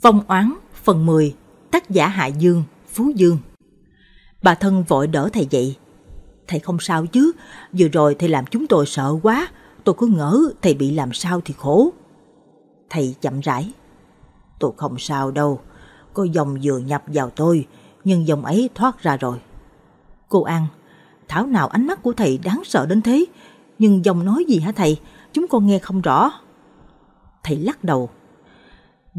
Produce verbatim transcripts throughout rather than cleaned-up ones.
Vòng Oán phần mười, tác giả Hạ Dương, Phú Dương. Bà thân vội đỡ thầy dậy. Thầy không sao chứ, vừa rồi thầy làm chúng tôi sợ quá, tôi cứ ngỡ thầy bị làm sao thì khổ. Thầy chậm rãi. Tôi không sao đâu, có dòng vừa nhập vào tôi, nhưng dòng ấy thoát ra rồi. Cô An, thảo nào ánh mắt của thầy đáng sợ đến thế, nhưng dòng nói gì hả thầy, chúng con nghe không rõ. Thầy lắc đầu.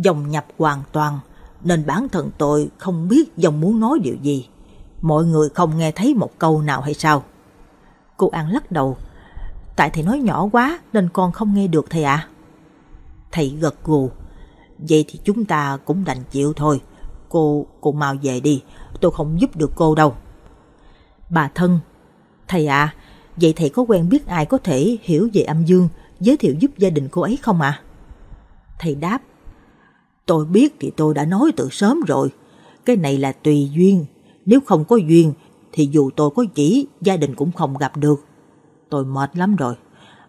Dòng nhập hoàn toàn, nên bản thân tôi không biết dòng muốn nói điều gì. Mọi người không nghe thấy một câu nào hay sao? Cô An lắc đầu. Tại thầy nói nhỏ quá nên con không nghe được thầy ạ. À? Thầy gật gù. Vậy thì chúng ta cũng đành chịu thôi. Cô, cô mau về đi, tôi không giúp được cô đâu. Bà thân. Thầy ạ, à, vậy thầy có quen biết ai có thể hiểu về âm dương, giới thiệu giúp gia đình cô ấy không ạ? À? Thầy đáp. Tôi biết thì tôi đã nói từ sớm rồi. Cái này là tùy duyên. Nếu không có duyên thì dù tôi có chỉ, gia đình cũng không gặp được. Tôi mệt lắm rồi.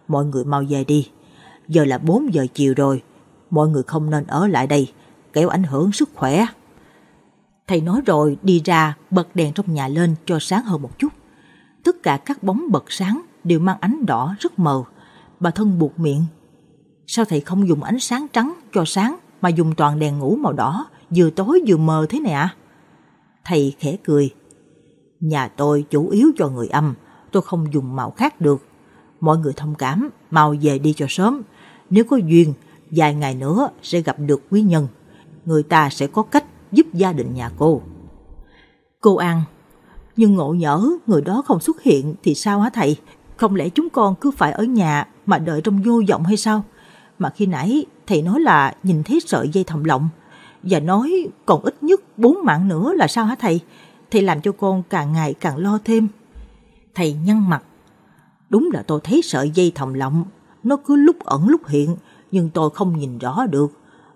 Mọi người mau về đi. Giờ là bốn giờ chiều rồi. Mọi người không nên ở lại đây, kẻo ảnh hưởng sức khỏe. Thầy nói rồi đi ra bật đèn trong nhà lên cho sáng hơn một chút. Tất cả các bóng bật sáng đều mang ánh đỏ rất mờ. Bà thân buột miệng. Sao thầy không dùng ánh sáng trắng cho sáng mà dùng toàn đèn ngủ màu đỏ, vừa tối vừa mờ thế này ạ? À? Thầy khẽ cười. Nhà tôi chủ yếu cho người âm, tôi không dùng màu khác được. Mọi người thông cảm, mau về đi cho sớm. Nếu có duyên, vài ngày nữa sẽ gặp được quý nhân. Người ta sẽ có cách giúp gia đình nhà cô. Cô An. Nhưng ngộ nhỡ người đó không xuất hiện thì sao hả thầy? Không lẽ chúng con cứ phải ở nhà mà đợi trong vô vọng hay sao? Mà khi nãy thầy nói là nhìn thấy sợi dây thòng lọng, và nói còn ít nhất bốn mạng nữa là sao hả thầy? Thầy làm cho con càng ngày càng lo thêm. Thầy nhăn mặt. Đúng là tôi thấy sợi dây thòng lọng, nó cứ lúc ẩn lúc hiện, nhưng tôi không nhìn rõ được.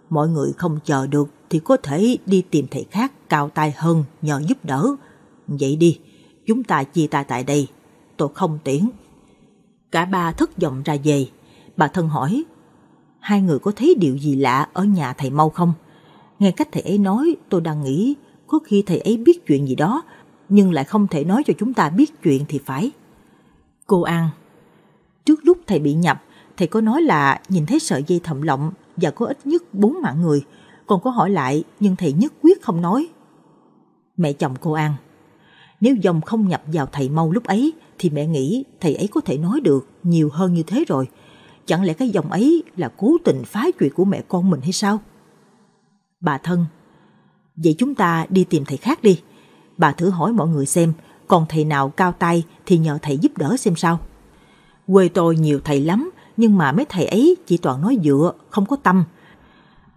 Mọi người không chờ được thì có thể đi tìm thầy khác cao tay hơn nhờ giúp đỡ. Vậy đi, chúng ta chia tay tại đây. Tôi không tiễn. Cả ba thất vọng ra về. Bà thân hỏi. Hai người có thấy điều gì lạ ở nhà thầy Mau không? Nghe cách thầy ấy nói, tôi đang nghĩ có khi thầy ấy biết chuyện gì đó, nhưng lại không thể nói cho chúng ta biết chuyện thì phải. Cô An. Trước lúc thầy bị nhập, thầy có nói là nhìn thấy sợi dây thòng lọng và có ít nhất bốn mạng người. Con có hỏi lại, nhưng thầy nhất quyết không nói. Mẹ chồng cô An. Nếu dòng không nhập vào thầy Mau lúc ấy, thì mẹ nghĩ thầy ấy có thể nói được nhiều hơn như thế rồi. Chẳng lẽ cái dòng ấy là cố tình phá chuyện của mẹ con mình hay sao? Bà thân. Vậy chúng ta đi tìm thầy khác đi. Bà thử hỏi mọi người xem, còn thầy nào cao tay thì nhờ thầy giúp đỡ xem sao. Quê tôi nhiều thầy lắm, nhưng mà mấy thầy ấy chỉ toàn nói dựa, không có tâm.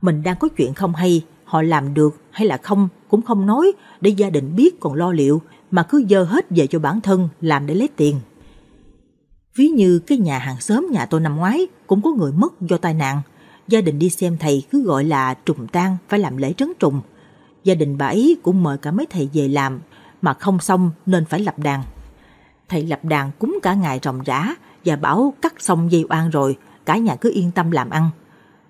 Mình đang có chuyện không hay, họ làm được hay là không cũng không nói để gia đình biết còn lo liệu, mà cứ dơ hết về cho bản thân làm để lấy tiền. Ví như cái nhà hàng xóm nhà tôi năm ngoái cũng có người mất do tai nạn. Gia đình đi xem thầy cứ gọi là trùng tang, phải làm lễ trấn trùng. Gia đình bà ấy cũng mời cả mấy thầy về làm, mà không xong nên phải lập đàn. Thầy lập đàn cúng cả ngày ròng rã và bảo cắt xong dây oan rồi, cả nhà cứ yên tâm làm ăn.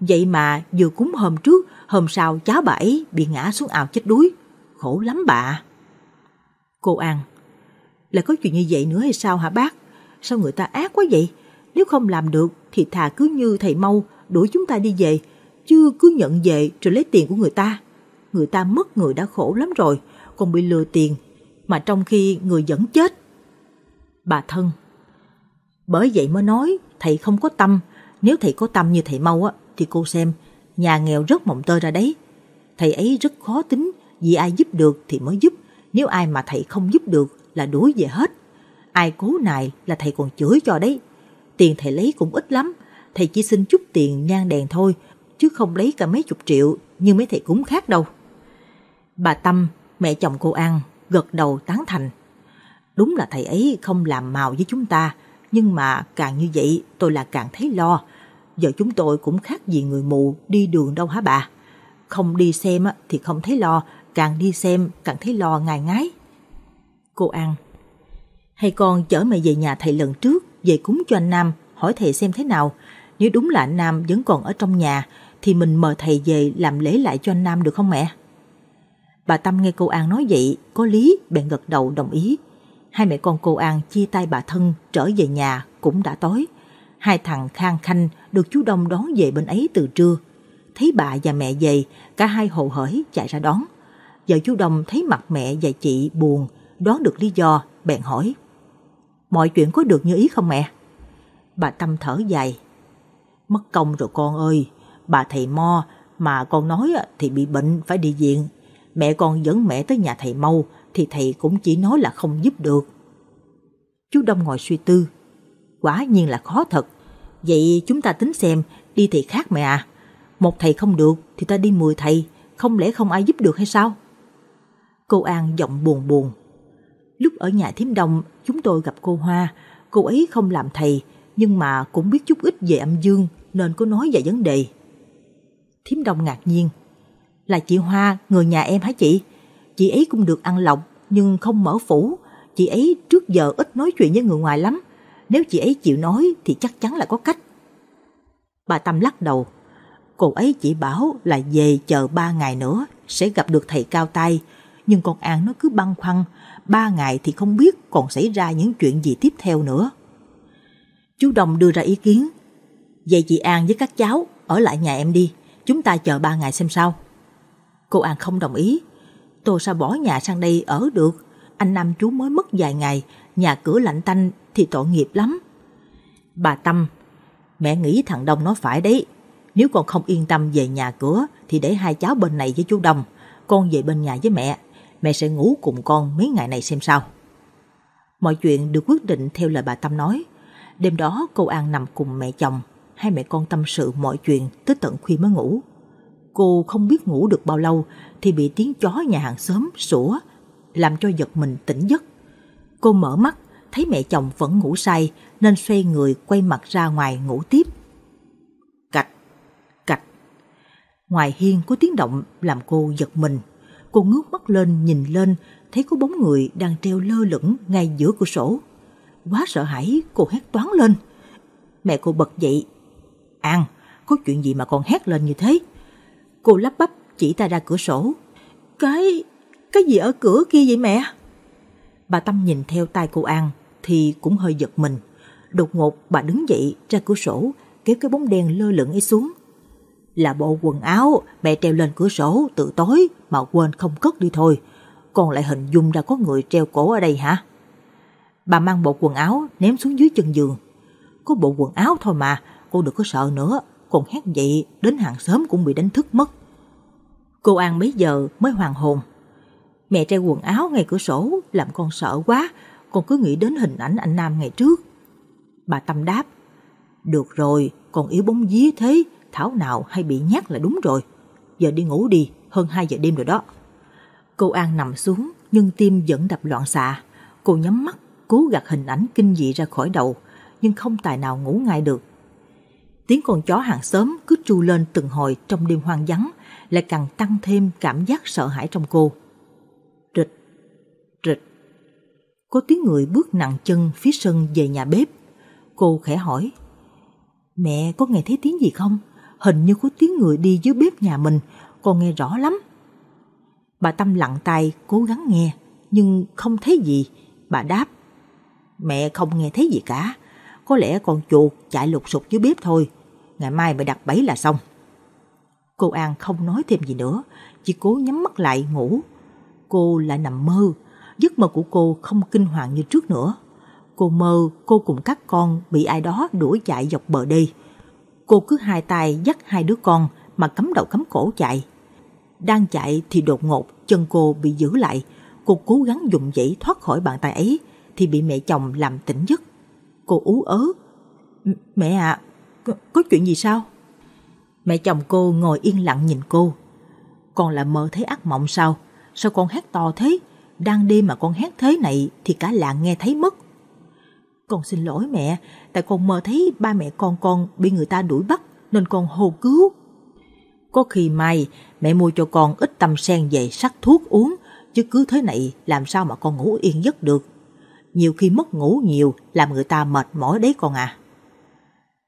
Vậy mà vừa cúng hôm trước, hôm sau cháu bà ấy bị ngã xuống ao chết đuối. Khổ lắm bà. Cô An. Lại có chuyện như vậy nữa hay sao hả bác? Sao người ta ác quá vậy? Nếu không làm được thì thà cứ như thầy Mau đuổi chúng ta đi về, chứ cứ nhận về rồi lấy tiền của người ta. Người ta mất người đã khổ lắm rồi, còn bị lừa tiền, mà trong khi người vẫn chết. Bà thân. Bởi vậy mới nói thầy không có tâm. Nếu thầy có tâm như thầy Mau á, thì cô xem, nhà nghèo rất mồng tơi ra đấy. Thầy ấy rất khó tính, vì ai giúp được thì mới giúp. Nếu ai mà thầy không giúp được là đuổi về hết. Ai cố nài là thầy còn chửi cho đấy. Tiền thầy lấy cũng ít lắm, thầy chỉ xin chút tiền nhang đèn thôi, chứ không lấy cả mấy chục triệu như mấy thầy cúng khác đâu. Bà Tâm, mẹ chồng cô An, gật đầu tán thành. Đúng là thầy ấy không làm màu với chúng ta, nhưng mà càng như vậy tôi là càng thấy lo. Giờ chúng tôi cũng khác gì người mù đi đường đâu hả bà? Không đi xem thì không thấy lo, càng đi xem càng thấy lo ngài ngái. Cô An. Hay con chở mẹ về nhà thầy lần trước, về cúng cho anh Nam, hỏi thầy xem thế nào. Nếu đúng là anh Nam vẫn còn ở trong nhà thì mình mời thầy về làm lễ lại cho anh Nam được không mẹ? Bà Tâm nghe cô An nói vậy, có lý, bèn gật đầu đồng ý. Hai mẹ con cô An chia tay bà Thân trở về nhà cũng đã tối. Hai thằng Khang Khanh được chú Đông đón về bên ấy từ trưa. Thấy bà và mẹ về, cả hai hồ hởi chạy ra đón. Vợ chú Đông thấy mặt mẹ và chị buồn, đoán được lý do, bèn hỏi. Mọi chuyện có được như ý không mẹ? Bà Tâm thở dài. Mất công rồi con ơi, bà thầy Mo mà con nói thì bị bệnh phải đi viện. Mẹ con dẫn mẹ tới nhà thầy Mau thì thầy cũng chỉ nói là không giúp được. Chú Đông ngồi suy tư. Quả nhiên là khó thật. Vậy chúng ta tính xem đi thầy khác mẹ à. Một thầy không được thì ta đi mười thầy. Không lẽ không ai giúp được hay sao? Cô An giọng buồn buồn. Lúc ở nhà thím Đông chúng tôi gặp cô Hoa. Cô ấy không làm thầy nhưng mà cũng biết chút ít về âm dương nên có nói về vấn đề. Thím Đông ngạc nhiên. Là chị Hoa, người nhà em hả chị? Chị ấy cũng được ăn lộc nhưng không mở phủ. Chị ấy trước giờ ít nói chuyện với người ngoài lắm. Nếu chị ấy chịu nói thì chắc chắn là có cách. Bà Tâm lắc đầu. Cô ấy chỉ bảo là về chờ ba ngày nữa sẽ gặp được thầy cao tay. Nhưng con An nó cứ băn khoăn. Ba ngày thì không biết còn xảy ra những chuyện gì tiếp theo nữa. Chú Đồng đưa ra ý kiến. Vậy chị An với các cháu ở lại nhà em đi. Chúng ta chờ ba ngày xem sao. Cô An không đồng ý. Tôi sao bỏ nhà sang đây ở được. Anh Nam chú mới mất vài ngày. Nhà cửa lạnh tanh thì tội nghiệp lắm. Bà Tâm. Mẹ nghĩ thằng Đông nó phải đấy. Nếu con không yên tâm về nhà cửa thì để hai cháu bên này với chú Đông. Con về bên nhà với mẹ. Mẹ sẽ ngủ cùng con mấy ngày này xem sao. Mọi chuyện được quyết định theo lời bà Tâm nói. Đêm đó cô An nằm cùng mẹ chồng. Hai mẹ con tâm sự mọi chuyện tới tận khuya mới ngủ. Cô không biết ngủ được bao lâu thì bị tiếng chó nhà hàng xóm sủa làm cho giật mình tỉnh giấc. Cô mở mắt thấy mẹ chồng vẫn ngủ say nên xoay người quay mặt ra ngoài ngủ tiếp. Cạch, cạch. Ngoài hiên có tiếng động làm cô giật mình. Cô ngước mắt lên nhìn lên thấy có bóng người đang treo lơ lửng ngay giữa cửa sổ. Quá sợ hãi cô hét toáng lên. Mẹ cô bật dậy. An, có chuyện gì mà con hét lên như thế? Cô lắp bắp chỉ tay ra cửa sổ. Cái... cái gì ở cửa kia vậy mẹ? Bà Tâm nhìn theo tay cô An thì cũng hơi giật mình. Đột ngột bà đứng dậy ra cửa sổ kéo cái bóng đen lơ lửng ấy xuống. Là bộ quần áo mẹ treo lên cửa sổ tự tối mà quên không cất đi thôi. Con lại hình dung ra có người treo cổ ở đây hả? Bà mang bộ quần áo ném xuống dưới chân giường. Có bộ quần áo thôi mà, cô đừng có sợ nữa. Còn hét vậy đến hàng xóm cũng bị đánh thức mất. Cô An bấy giờ mới hoàn hồn. Mẹ treo quần áo ngay cửa sổ làm con sợ quá. Con cứ nghĩ đến hình ảnh anh Nam ngày trước. Bà Tâm đáp. Được rồi, con yếu bóng vía thế. Thảo nào hay bị nhát là đúng rồi. Giờ đi ngủ đi, hơn hai giờ đêm rồi đó. Cô An nằm xuống nhưng tim vẫn đập loạn xạ. Cô nhắm mắt cố gạt hình ảnh kinh dị ra khỏi đầu nhưng không tài nào ngủ ngay được. Tiếng con chó hàng xóm cứ tru lên từng hồi trong đêm hoang vắng, lại càng tăng thêm cảm giác sợ hãi trong cô. Rịch, rịch. Có tiếng người bước nặng chân phía sân về nhà bếp. Cô khẽ hỏi. Mẹ có nghe thấy tiếng gì không? Hình như có tiếng người đi dưới bếp nhà mình, con nghe rõ lắm. Bà Tâm lặng tai cố gắng nghe, nhưng không thấy gì. Bà đáp. Mẹ không nghe thấy gì cả. Có lẽ con chuột chạy lục sục dưới bếp thôi. Ngày mai mày đặt bẫy là xong. Cô An không nói thêm gì nữa, chỉ cố nhắm mắt lại ngủ. Cô lại nằm mơ. Giấc mơ của cô không kinh hoàng như trước nữa. Cô mơ cô cùng các con bị ai đó đuổi chạy dọc bờ đê. Cô cứ hai tay dắt hai đứa con mà cắm đầu cắm cổ chạy. Đang chạy thì đột ngột chân cô bị giữ lại. Cô cố gắng dùng dãy thoát khỏi bàn tay ấy thì bị mẹ chồng làm tỉnh giấc. Cô ú ớ. Mẹ ạ, à, có chuyện gì sao? Mẹ chồng cô ngồi yên lặng nhìn cô. Con là mơ thấy ác mộng sao? Sao con hét to thế? Đang đêm mà con hét thế này thì cả làng nghe thấy mất. Con xin lỗi mẹ, tại con mơ thấy ba mẹ con con bị người ta đuổi bắt nên con hô cứu. Có khi mai mẹ mua cho con ít tăm sen về sắc thuốc uống, chứ cứ thế này làm sao mà con ngủ yên giấc được. Nhiều khi mất ngủ nhiều làm người ta mệt mỏi đấy con à.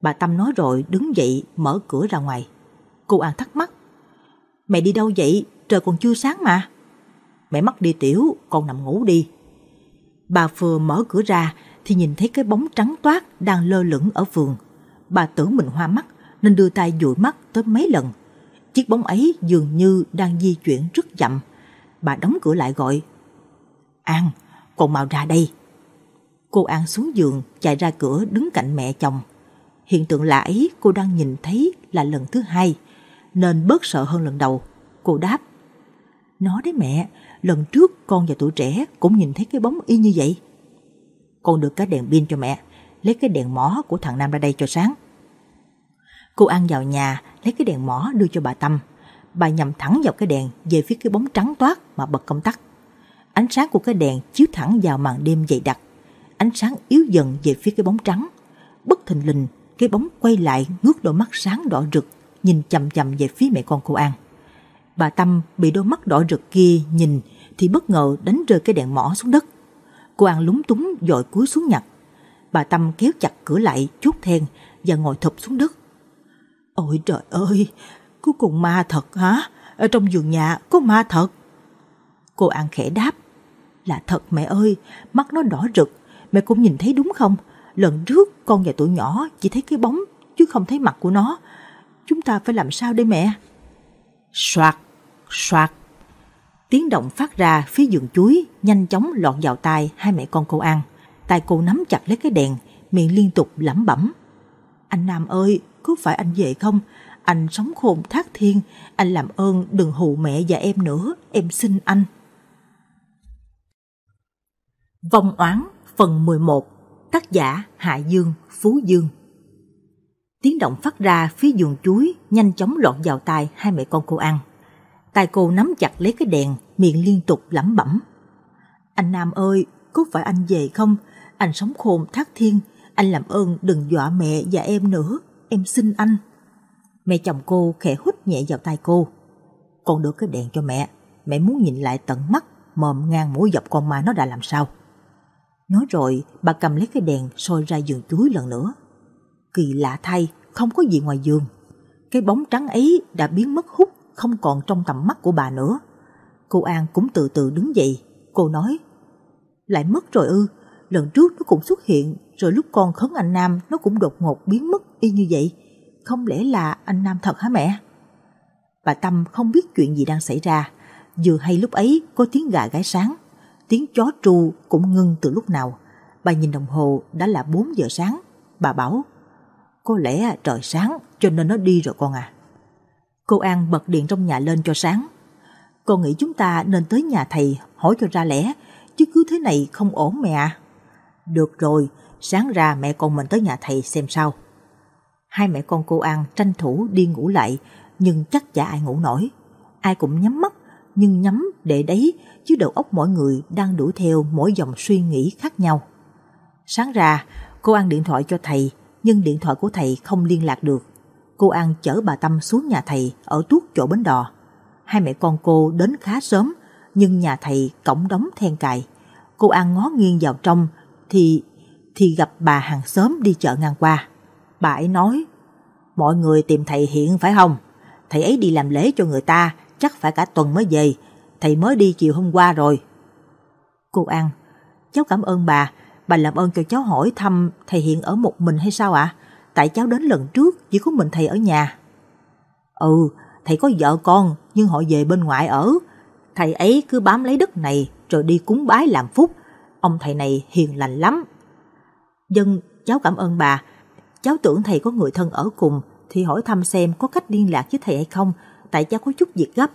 Bà Tâm nói rồi đứng dậy mở cửa ra ngoài. Cô An thắc mắc. Mẹ đi đâu vậy? Trời còn chưa sáng mà. Mẹ mắc đi tiểu, con nằm ngủ đi. Bà vừa mở cửa ra thì nhìn thấy cái bóng trắng toát đang lơ lửng ở vườn. Bà tưởng mình hoa mắt nên đưa tay dụi mắt tới mấy lần. Chiếc bóng ấy dường như đang di chuyển rất chậm. Bà đóng cửa lại gọi. An, con mau ra đây. Cô An xuống giường chạy ra cửa đứng cạnh mẹ chồng. Hiện tượng lạ ấy cô đang nhìn thấy là lần thứ hai nên bớt sợ hơn lần đầu. Cô đáp. Nó đấy mẹ, lần trước con và tụi trẻ cũng nhìn thấy cái bóng y như vậy. Con được cái đèn pin cho mẹ, lấy cái đèn mỏ của thằng Nam ra đây cho sáng. Cô An vào nhà lấy cái đèn mỏ đưa cho bà Tâm. Bà nhằm thẳng vào cái đèn về phía cái bóng trắng toát mà bật công tắc. Ánh sáng của cái đèn chiếu thẳng vào màn đêm dày đặc. Ánh sáng yếu dần về phía cái bóng trắng. Bất thình lình, cái bóng quay lại ngước đôi mắt sáng đỏ rực, nhìn chằm chằm về phía mẹ con cô An. Bà Tâm bị đôi mắt đỏ rực kia nhìn thì bất ngờ đánh rơi cái đèn mỏ xuống đất. Cô An lúng túng dội cúi xuống nhặt. Bà Tâm kéo chặt cửa lại chốt then và ngồi thụp xuống đất. Ôi trời ơi, cuối cùng ma thật hả? Ở trong giường nhà có ma thật. Cô An khẽ đáp. Là thật mẹ ơi, mắt nó đỏ rực. Mẹ cũng nhìn thấy đúng không? Lần trước con và tụi nhỏ chỉ thấy cái bóng chứ không thấy mặt của nó. Chúng ta phải làm sao đây mẹ? Soạt, soạt. Tiếng động phát ra phía giường chuối nhanh chóng lọt vào tai hai mẹ con cô An. Tay cô nắm chặt lấy cái đèn, miệng liên tục lẩm bẩm. Anh Nam ơi, có phải anh về không? Anh sống khôn thác thiên, anh làm ơn đừng hù mẹ và em nữa, em xin anh. Vòng Oán phần mười một, tác giả Hạ Dương, Phú Dương. Tiếng động phát ra phía vườn chuối nhanh chóng lọt vào tai hai mẹ con cô An. Tay cô nắm chặt lấy cái đèn, miệng liên tục lẩm bẩm. Anh Nam ơi, có phải anh về không? Anh sống khôn thác thiên, anh làm ơn đừng dọa mẹ và em nữa, em xin anh. Mẹ chồng cô khẽ hút nhẹ vào tay cô. Con đưa cái đèn cho mẹ, mẹ muốn nhìn lại tận mắt, mòm ngang mũi dọc con ma nó đã làm sao. Nói rồi, bà cầm lấy cái đèn soi ra giường chuối lần nữa. Kỳ lạ thay, không có gì ngoài giường. Cái bóng trắng ấy đã biến mất hút, không còn trong tầm mắt của bà nữa. Cô An cũng từ từ đứng dậy. Cô nói, lại mất rồi ư? Lần trước nó cũng xuất hiện, rồi lúc con khấn anh Nam nó cũng đột ngột biến mất y như vậy. Không lẽ là anh Nam thật hả mẹ? Bà Tâm không biết chuyện gì đang xảy ra. Vừa hay lúc ấy có tiếng gà gáy sáng. Tiếng chó tru cũng ngưng từ lúc nào. Bà nhìn đồng hồ đã là bốn giờ sáng. Bà bảo, có lẽ trời sáng cho nên nó đi rồi con à. Cô An bật điện trong nhà lên cho sáng. Con nghĩ chúng ta nên tới nhà thầy hỏi cho ra lẽ, chứ cứ thế này không ổn mẹ à. Được rồi, sáng ra mẹ con mình tới nhà thầy xem sao. Hai mẹ con cô An tranh thủ đi ngủ lại, nhưng chắc chả ai ngủ nổi. Ai cũng nhắm mắt, nhưng nhắm để đấy, chứ đầu óc mỗi người đang đuổi theo mỗi dòng suy nghĩ khác nhau. Sáng ra, cô An điện thoại cho thầy, nhưng điện thoại của thầy không liên lạc được. Cô An chở bà Tâm xuống nhà thầy ở tuốt chỗ Bến Đò. Hai mẹ con cô đến khá sớm, nhưng nhà thầy cổng đóng then cài. Cô An ngó nghiêng vào trong thì thì gặp bà hàng xóm đi chợ ngang qua. Bà ấy nói, mọi người tìm thầy hiện phải không? Thầy ấy đi làm lễ cho người ta, chắc phải cả tuần mới về. Thầy mới đi chiều hôm qua rồi. Cô An, cháu cảm ơn bà. Bà làm ơn cho cháu hỏi thăm thầy hiện ở một mình hay sao ạ? À? Tại cháu đến lần trước chỉ có mình thầy ở nhà. Ừ, thầy có vợ con nhưng họ về bên ngoại ở. Thầy ấy cứ bám lấy đất này rồi đi cúng bái làm phúc. Ông thầy này hiền lành lắm. Dân, cháu cảm ơn bà. Cháu tưởng thầy có người thân ở cùng thì hỏi thăm xem có cách liên lạc với thầy hay không. Tại cháu có chút việc gấp.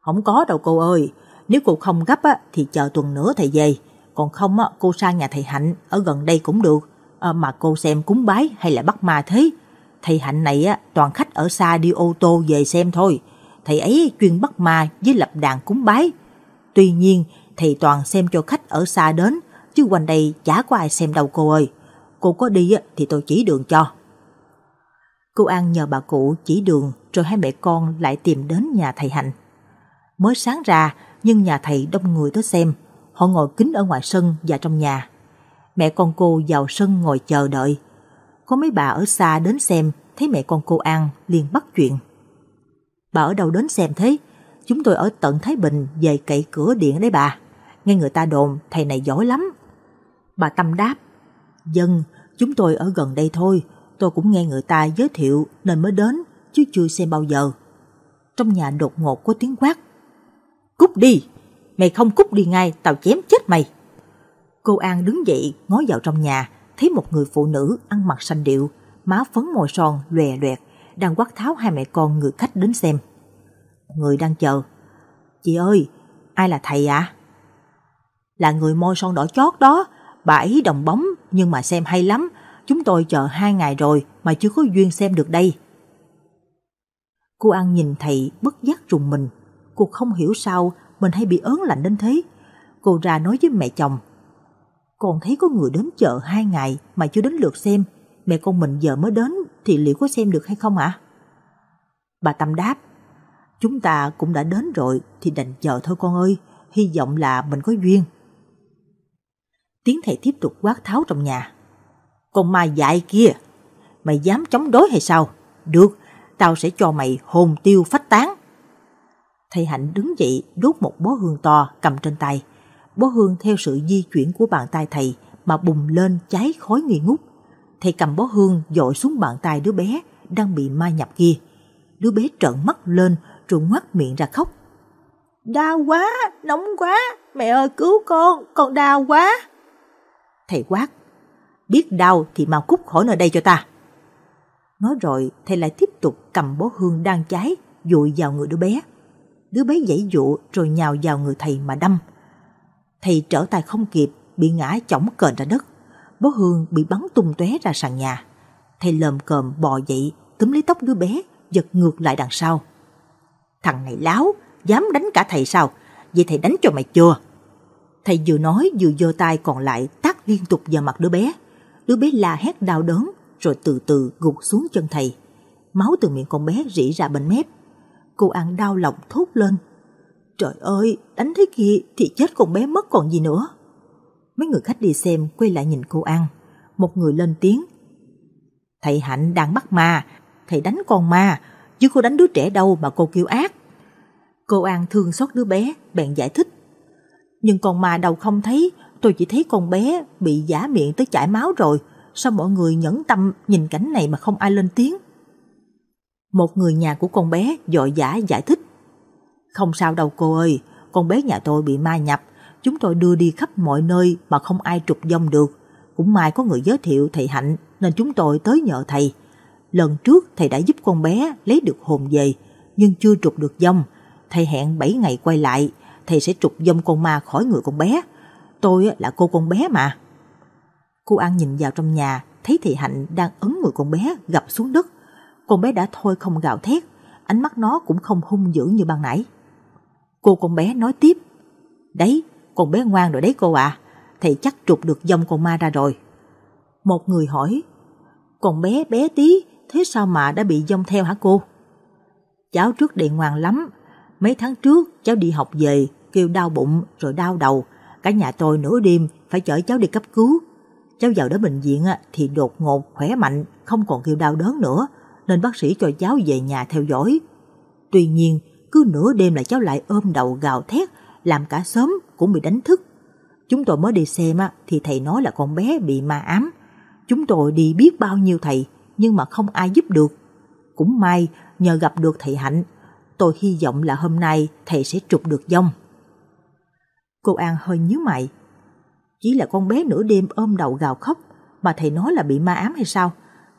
Không có đâu cô ơi. Nếu cô không gấp á, thì chờ tuần nữa thầy về. Còn không á, cô sang nhà thầy Hạnh ở gần đây cũng được. À, mà cô xem cúng bái hay là bắt ma thế? Thầy Hạnh này á, toàn khách ở xa đi ô tô về xem thôi. Thầy ấy chuyên bắt ma với lập đàn cúng bái. Tuy nhiên thầy toàn xem cho khách ở xa đến, chứ quanh đây chả có ai xem đâu cô ơi. Cô có đi á, thì tôi chỉ đường cho. Cô An nhờ bà cụ chỉ đường, rồi hai mẹ con lại tìm đến nhà thầy Hạnh. Mới sáng ra nhưng nhà thầy đông người tới xem. Họ ngồi kín ở ngoài sân và trong nhà. Mẹ con cô vào sân ngồi chờ đợi. Có mấy bà ở xa đến xem, thấy mẹ con cô An liền bắt chuyện. Bà ở đâu đến xem thế? Chúng tôi ở tận Thái Bình về cậy cửa điện đấy bà. Nghe người ta đồn thầy này giỏi lắm. Bà Tâm đáp, dân, chúng tôi ở gần đây thôi. Tôi cũng nghe người ta giới thiệu nên mới đến, chứ chưa xem bao giờ. Trong nhà đột ngột có tiếng quát, cút đi! Mày không cút đi ngay, tao chém chết mày! Cô An đứng dậy, ngó vào trong nhà, thấy một người phụ nữ ăn mặc xanh điệu, má phấn môi son lòe loẹt, đang quát tháo hai mẹ con người khách đến xem. Người đang chờ, chị ơi, ai là thầy ạ? À? Là người môi son đỏ chót đó, bà ấy đồng bóng nhưng mà xem hay lắm. Chúng tôi chờ hai ngày rồi mà chưa có duyên xem được đây. Cô An nhìn thầy bất giác rùng mình. Cô không hiểu sao mình hay bị ớn lạnh đến thế. Cô ra nói với mẹ chồng, con thấy có người đến chợ hai ngày mà chưa đến lượt xem. Mẹ con mình giờ mới đến thì liệu có xem được hay không ạ? À? Bà Tâm đáp, chúng ta cũng đã đến rồi thì đành chờ thôi con ơi. Hy vọng là mình có duyên. Tiếng thầy tiếp tục quát tháo trong nhà, con ma dại kia, mày dám chống đối hay sao? Được, tao sẽ cho mày hồn tiêu phách tán. Thầy Hạnh đứng dậy đốt một bó hương to cầm trên tay. Bó hương theo sự di chuyển của bàn tay thầy mà bùng lên cháy khói nghi ngút. Thầy cầm bó hương dội xuống bàn tay đứa bé đang bị ma nhập kia. Đứa bé trợn mắt lên rồi ngoác miệng ra khóc. Đau quá, nóng quá, mẹ ơi cứu con, con đau quá. Thầy quát, biết đau thì mau cút khỏi nơi đây cho ta. Nói rồi thầy lại tiếp tục cầm bó hương đang cháy dội vào người đứa bé. Đứa bé giãy dụa rồi nhào vào người thầy mà đâm. Thầy trở tay không kịp, bị ngã chỏng cờn ra đất. Bó hương bị bắn tung tóe ra sàn nhà. Thầy lồm cồm bò dậy, túm lấy tóc đứa bé, giật ngược lại đằng sau. Thằng này láo, dám đánh cả thầy sao? Vậy thầy đánh cho mày chưa? Thầy vừa nói vừa giơ tay còn lại tát liên tục vào mặt đứa bé. Đứa bé la hét đau đớn rồi từ từ gục xuống chân thầy. Máu từ miệng con bé rỉ ra bên mép. Cô An đau lòng thốt lên, trời ơi, đánh thế kia thì chết con bé mất còn gì nữa. Mấy người khách đi xem quay lại nhìn cô An. Một người lên tiếng, thầy Hạnh đang bắt ma, thầy đánh con ma, chứ cô đánh đứa trẻ đâu mà cô kêu ác. Cô An thương xót đứa bé, bèn giải thích, nhưng con ma đâu không thấy, tôi chỉ thấy con bé bị vã miệng tới chảy máu rồi. Sao mọi người nhẫn tâm nhìn cảnh này mà không ai lên tiếng? Một người nhà của con bé vội vã giải thích, không sao đâu cô ơi, con bé nhà tôi bị ma nhập, chúng tôi đưa đi khắp mọi nơi mà không ai trục dông được. Cũng may có người giới thiệu thầy Hạnh nên chúng tôi tới nhờ thầy. Lần trước thầy đã giúp con bé lấy được hồn về nhưng chưa trục được dông. Thầy hẹn bảy ngày quay lại, thầy sẽ trục dông con ma khỏi người con bé. Tôi là cô con bé mà. Cô An nhìn vào trong nhà, thấy thầy Hạnh đang ấn người con bé gập xuống đất. Con bé đã thôi không gào thét, ánh mắt nó cũng không hung dữ như ban nãy. Cô con bé nói tiếp, đấy, con bé ngoan rồi đấy cô ạ, à, thầy chắc trục được dông con ma ra rồi. Một người hỏi, con bé bé tí, thế sao mà đã bị dông theo hả cô? Cháu trước đây ngoan lắm, mấy tháng trước cháu đi học về, kêu đau bụng rồi đau đầu. Cả nhà tôi nửa đêm phải chở cháu đi cấp cứu. Cháu vào đến bệnh viện thì đột ngột khỏe mạnh, không còn kêu đau đớn nữa, nên bác sĩ cho cháu về nhà theo dõi. Tuy nhiên cứ nửa đêm là cháu lại ôm đầu gào thét, làm cả xóm cũng bị đánh thức. Chúng tôi mới đi xem thì thầy nói là con bé bị ma ám. Chúng tôi đi biết bao nhiêu thầy nhưng mà không ai giúp được. Cũng may nhờ gặp được thầy Hạnh, tôi hy vọng là hôm nay thầy sẽ trục được dông. Cô An hơi nhíu mày, chỉ là con bé nửa đêm ôm đầu gào khóc mà thầy nói là bị ma ám hay sao?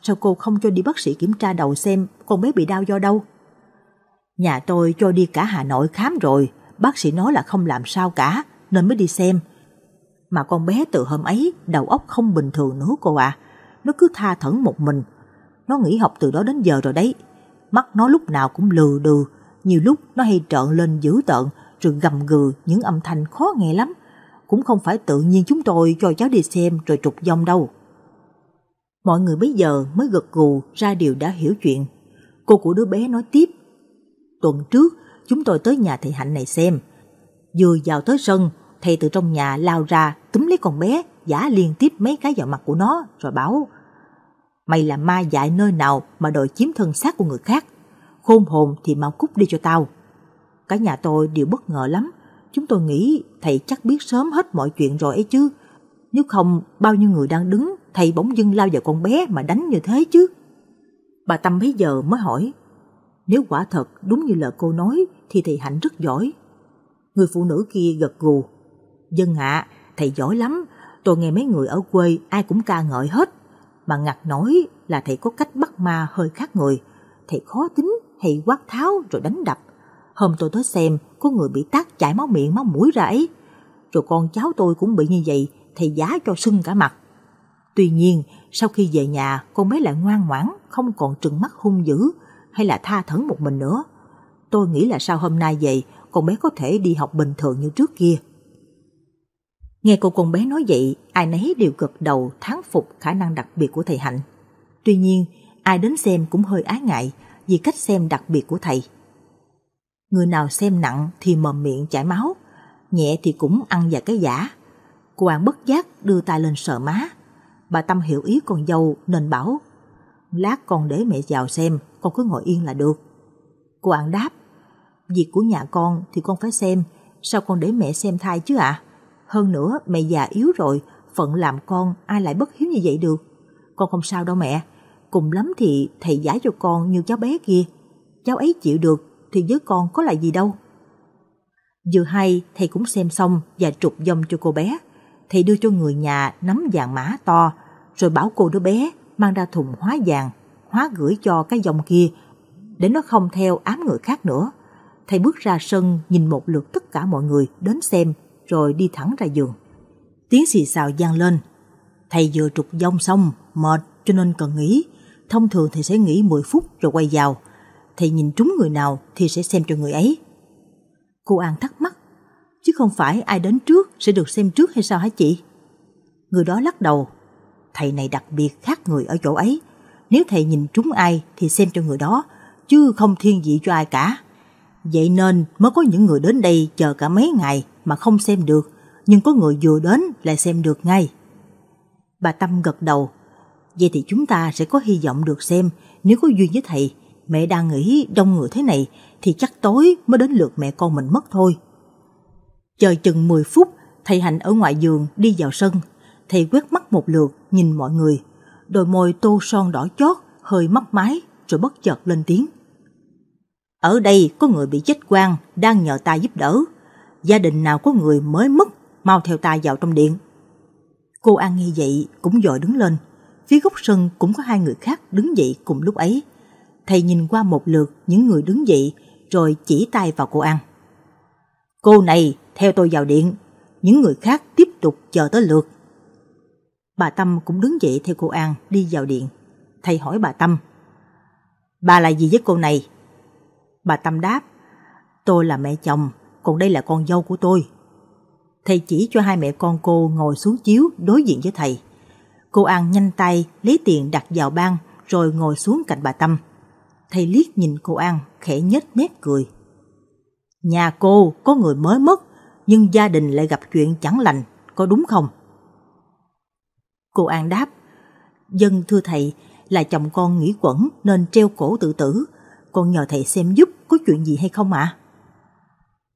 Sao cô không cho đi bác sĩ kiểm tra đầu xem con bé bị đau do đâu? Nhà tôi cho đi cả Hà Nội khám rồi, bác sĩ nói là không làm sao cả nên mới đi xem. Mà con bé từ hôm ấy đầu óc không bình thường nữa cô ạ, à. Nó cứ tha thẩn một mình. Nó nghỉ học từ đó đến giờ rồi đấy. Mắt nó lúc nào cũng lừ đừ, nhiều lúc nó hay trợn lên dữ tợn rồi gầm gừ những âm thanh khó nghe lắm. Cũng không phải tự nhiên chúng tôi cho cháu đi xem rồi trục dông đâu. Mọi người bây giờ mới gật gù ra điều đã hiểu chuyện. Cô của đứa bé nói tiếp, tuần trước chúng tôi tới nhà thầy Hạnh này xem. Vừa vào tới sân, thầy từ trong nhà lao ra túm lấy con bé, vả liên tiếp mấy cái vào mặt của nó rồi bảo, mày là ma dại nơi nào mà đòi chiếm thân xác của người khác? khôn hồn thì mau cút đi cho tao. Cả nhà tôi đều bất ngờ lắm. Chúng tôi nghĩ thầy chắc biết sớm hết mọi chuyện rồi ấy chứ. Nếu không bao nhiêu người đang đứng, thầy bỗng dưng lao vào con bé mà đánh như thế chứ. Bà Tâm bấy giờ mới hỏi, nếu quả thật đúng như lời cô nói thì thầy Hạnh rất giỏi. Người phụ nữ kia gật gù. Dân ạ, à, thầy giỏi lắm. Tôi nghe mấy người ở quê ai cũng ca ngợi hết. Mà Ngặt nói là thầy có cách bắt ma hơi khác người. Thầy khó tính, thầy quát tháo rồi đánh đập. Hôm tôi tới xem có người bị tát chảy máu miệng máu mũi ra ấy. Rồi con cháu tôi cũng bị như vậy, thầy giá cho sưng cả mặt. Tuy nhiên sau khi về nhà con bé lại ngoan ngoãn, không còn trừng mắt hung dữ hay là tha thẫn một mình nữa. Tôi nghĩ là sau hôm nay về con bé có thể đi học bình thường như trước kia. Nghe cô con bé nói vậy, ai nấy đều gật đầu thán phục khả năng đặc biệt của thầy Hạnh. Tuy nhiên ai đến xem cũng hơi ái ngại vì cách xem đặc biệt của thầy. Người nào xem nặng thì mồm miệng chảy máu, nhẹ thì cũng ăn và cái giả. Cô An bất giác đưa tay lên sờ má. Bà Tâm hiểu ý con dâu nên bảo, lát con để mẹ vào xem, con cứ ngồi yên là được. Cô An đáp, việc của nhà con thì con phải xem, sao con để mẹ xem thai chứ ạ? À? Hơn nữa mẹ già yếu rồi, phận làm con ai lại bất hiếu như vậy được. Con không sao đâu mẹ, cùng lắm thì thầy giải cho con như cháu bé kia. Cháu ấy chịu được thì với con có là gì đâu. Vừa hay thầy cũng xem xong và trục dông cho cô bé. Thầy đưa cho người nhà nắm vàng mã to, rồi bảo cô đứa bé mang ra thùng hóa vàng, hóa gửi cho cái dòng kia, để nó không theo ám người khác nữa. Thầy bước ra sân nhìn một lượt tất cả mọi người đến xem, rồi đi thẳng ra giường. Tiếng xì xào vang lên. Thầy vừa trục dông xong, mệt cho nên cần nghỉ. Thông thường thầy sẽ nghỉ mười phút rồi quay vào. Thầy nhìn trúng người nào thì sẽ xem cho người ấy. Cô An thắc mắc, chứ không phải ai đến trước sẽ được xem trước hay sao hả chị? Người đó lắc đầu, thầy này đặc biệt khác người ở chỗ ấy. Nếu thầy nhìn trúng ai thì xem cho người đó, chứ không thiên vị cho ai cả. Vậy nên mới có những người đến đây chờ cả mấy ngày mà không xem được, nhưng có người vừa đến lại xem được ngay. Bà Tâm gật đầu, vậy thì chúng ta sẽ có hy vọng được xem nếu có duyên với thầy. Mẹ đang nghĩ đông người thế này thì chắc tối mới đến lượt mẹ con mình mất thôi. Chờ chừng mười phút, thầy Hạnh ở ngoài giường đi vào sân. Thầy quét mắt một lượt nhìn mọi người, đôi môi tô son đỏ chót, hơi mấp máy, rồi bất chợt lên tiếng. Ở đây có người bị chết oan, đang nhờ ta giúp đỡ. Gia đình nào có người mới mất, mau theo ta vào trong điện. Cô An nghe vậy cũng vội đứng lên. Phía góc sân cũng có hai người khác đứng dậy cùng lúc ấy. Thầy nhìn qua một lượt những người đứng dậy, rồi chỉ tay vào cô An. Cô này, theo tôi vào điện. Những người khác tiếp tục chờ tới lượt. Bà Tâm cũng đứng dậy theo cô An đi vào điện. Thầy hỏi bà Tâm, bà là gì với cô này? Bà Tâm đáp, tôi là mẹ chồng, còn đây là con dâu của tôi. Thầy chỉ cho hai mẹ con cô ngồi xuống chiếu đối diện với thầy. Cô An nhanh tay lấy tiền đặt vào ban, rồi ngồi xuống cạnh bà Tâm. Thầy liếc nhìn cô An, khẽ nhếch mép cười. Nhà cô có người mới mất, nhưng gia đình lại gặp chuyện chẳng lành, có đúng không? Cô An đáp, vâng thưa thầy, là chồng con nghĩ quẩn nên treo cổ tự tử. Con nhờ thầy xem giúp có chuyện gì hay không ạ? À?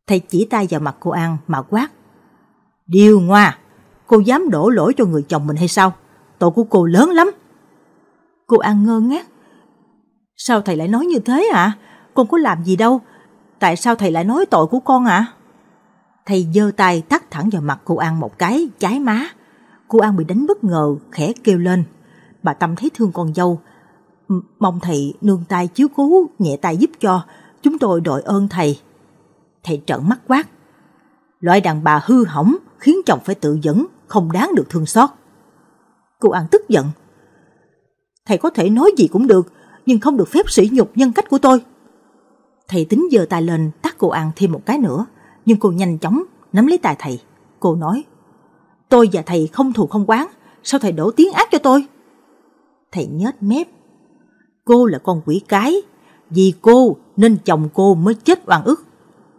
Thầy chỉ tay vào mặt cô An mà quát. Điêu ngoa, cô dám đổ lỗi cho người chồng mình hay sao? Tội của cô lớn lắm. Cô An ngơ ngác. Sao thầy lại nói như thế ạ? À? Con có làm gì đâu. Tại sao thầy lại nói tội của con ạ? À? Thầy giơ tay tát thẳng vào mặt cô An một cái, cháy má. Cô An bị đánh bất ngờ, khẽ kêu lên. Bà Tâm thấy thương con dâu, mong thầy nương tay chiếu cố, nhẹ tay giúp cho. Chúng tôi đội ơn thầy. Thầy trợn mắt quát. Loại đàn bà hư hỏng, khiến chồng phải tự vẫn, không đáng được thương xót. Cô An tức giận. Thầy có thể nói gì cũng được, nhưng không được phép sỉ nhục nhân cách của tôi. Thầy tính giơ tay lên tát cô An thêm một cái nữa, nhưng cô nhanh chóng nắm lấy tay thầy. Cô nói, tôi và thầy không thù không oán, sao thầy đổ tiếng ác cho tôi? Thầy nhếch mép. Cô là con quỷ cái, vì cô nên chồng cô mới chết oan ức,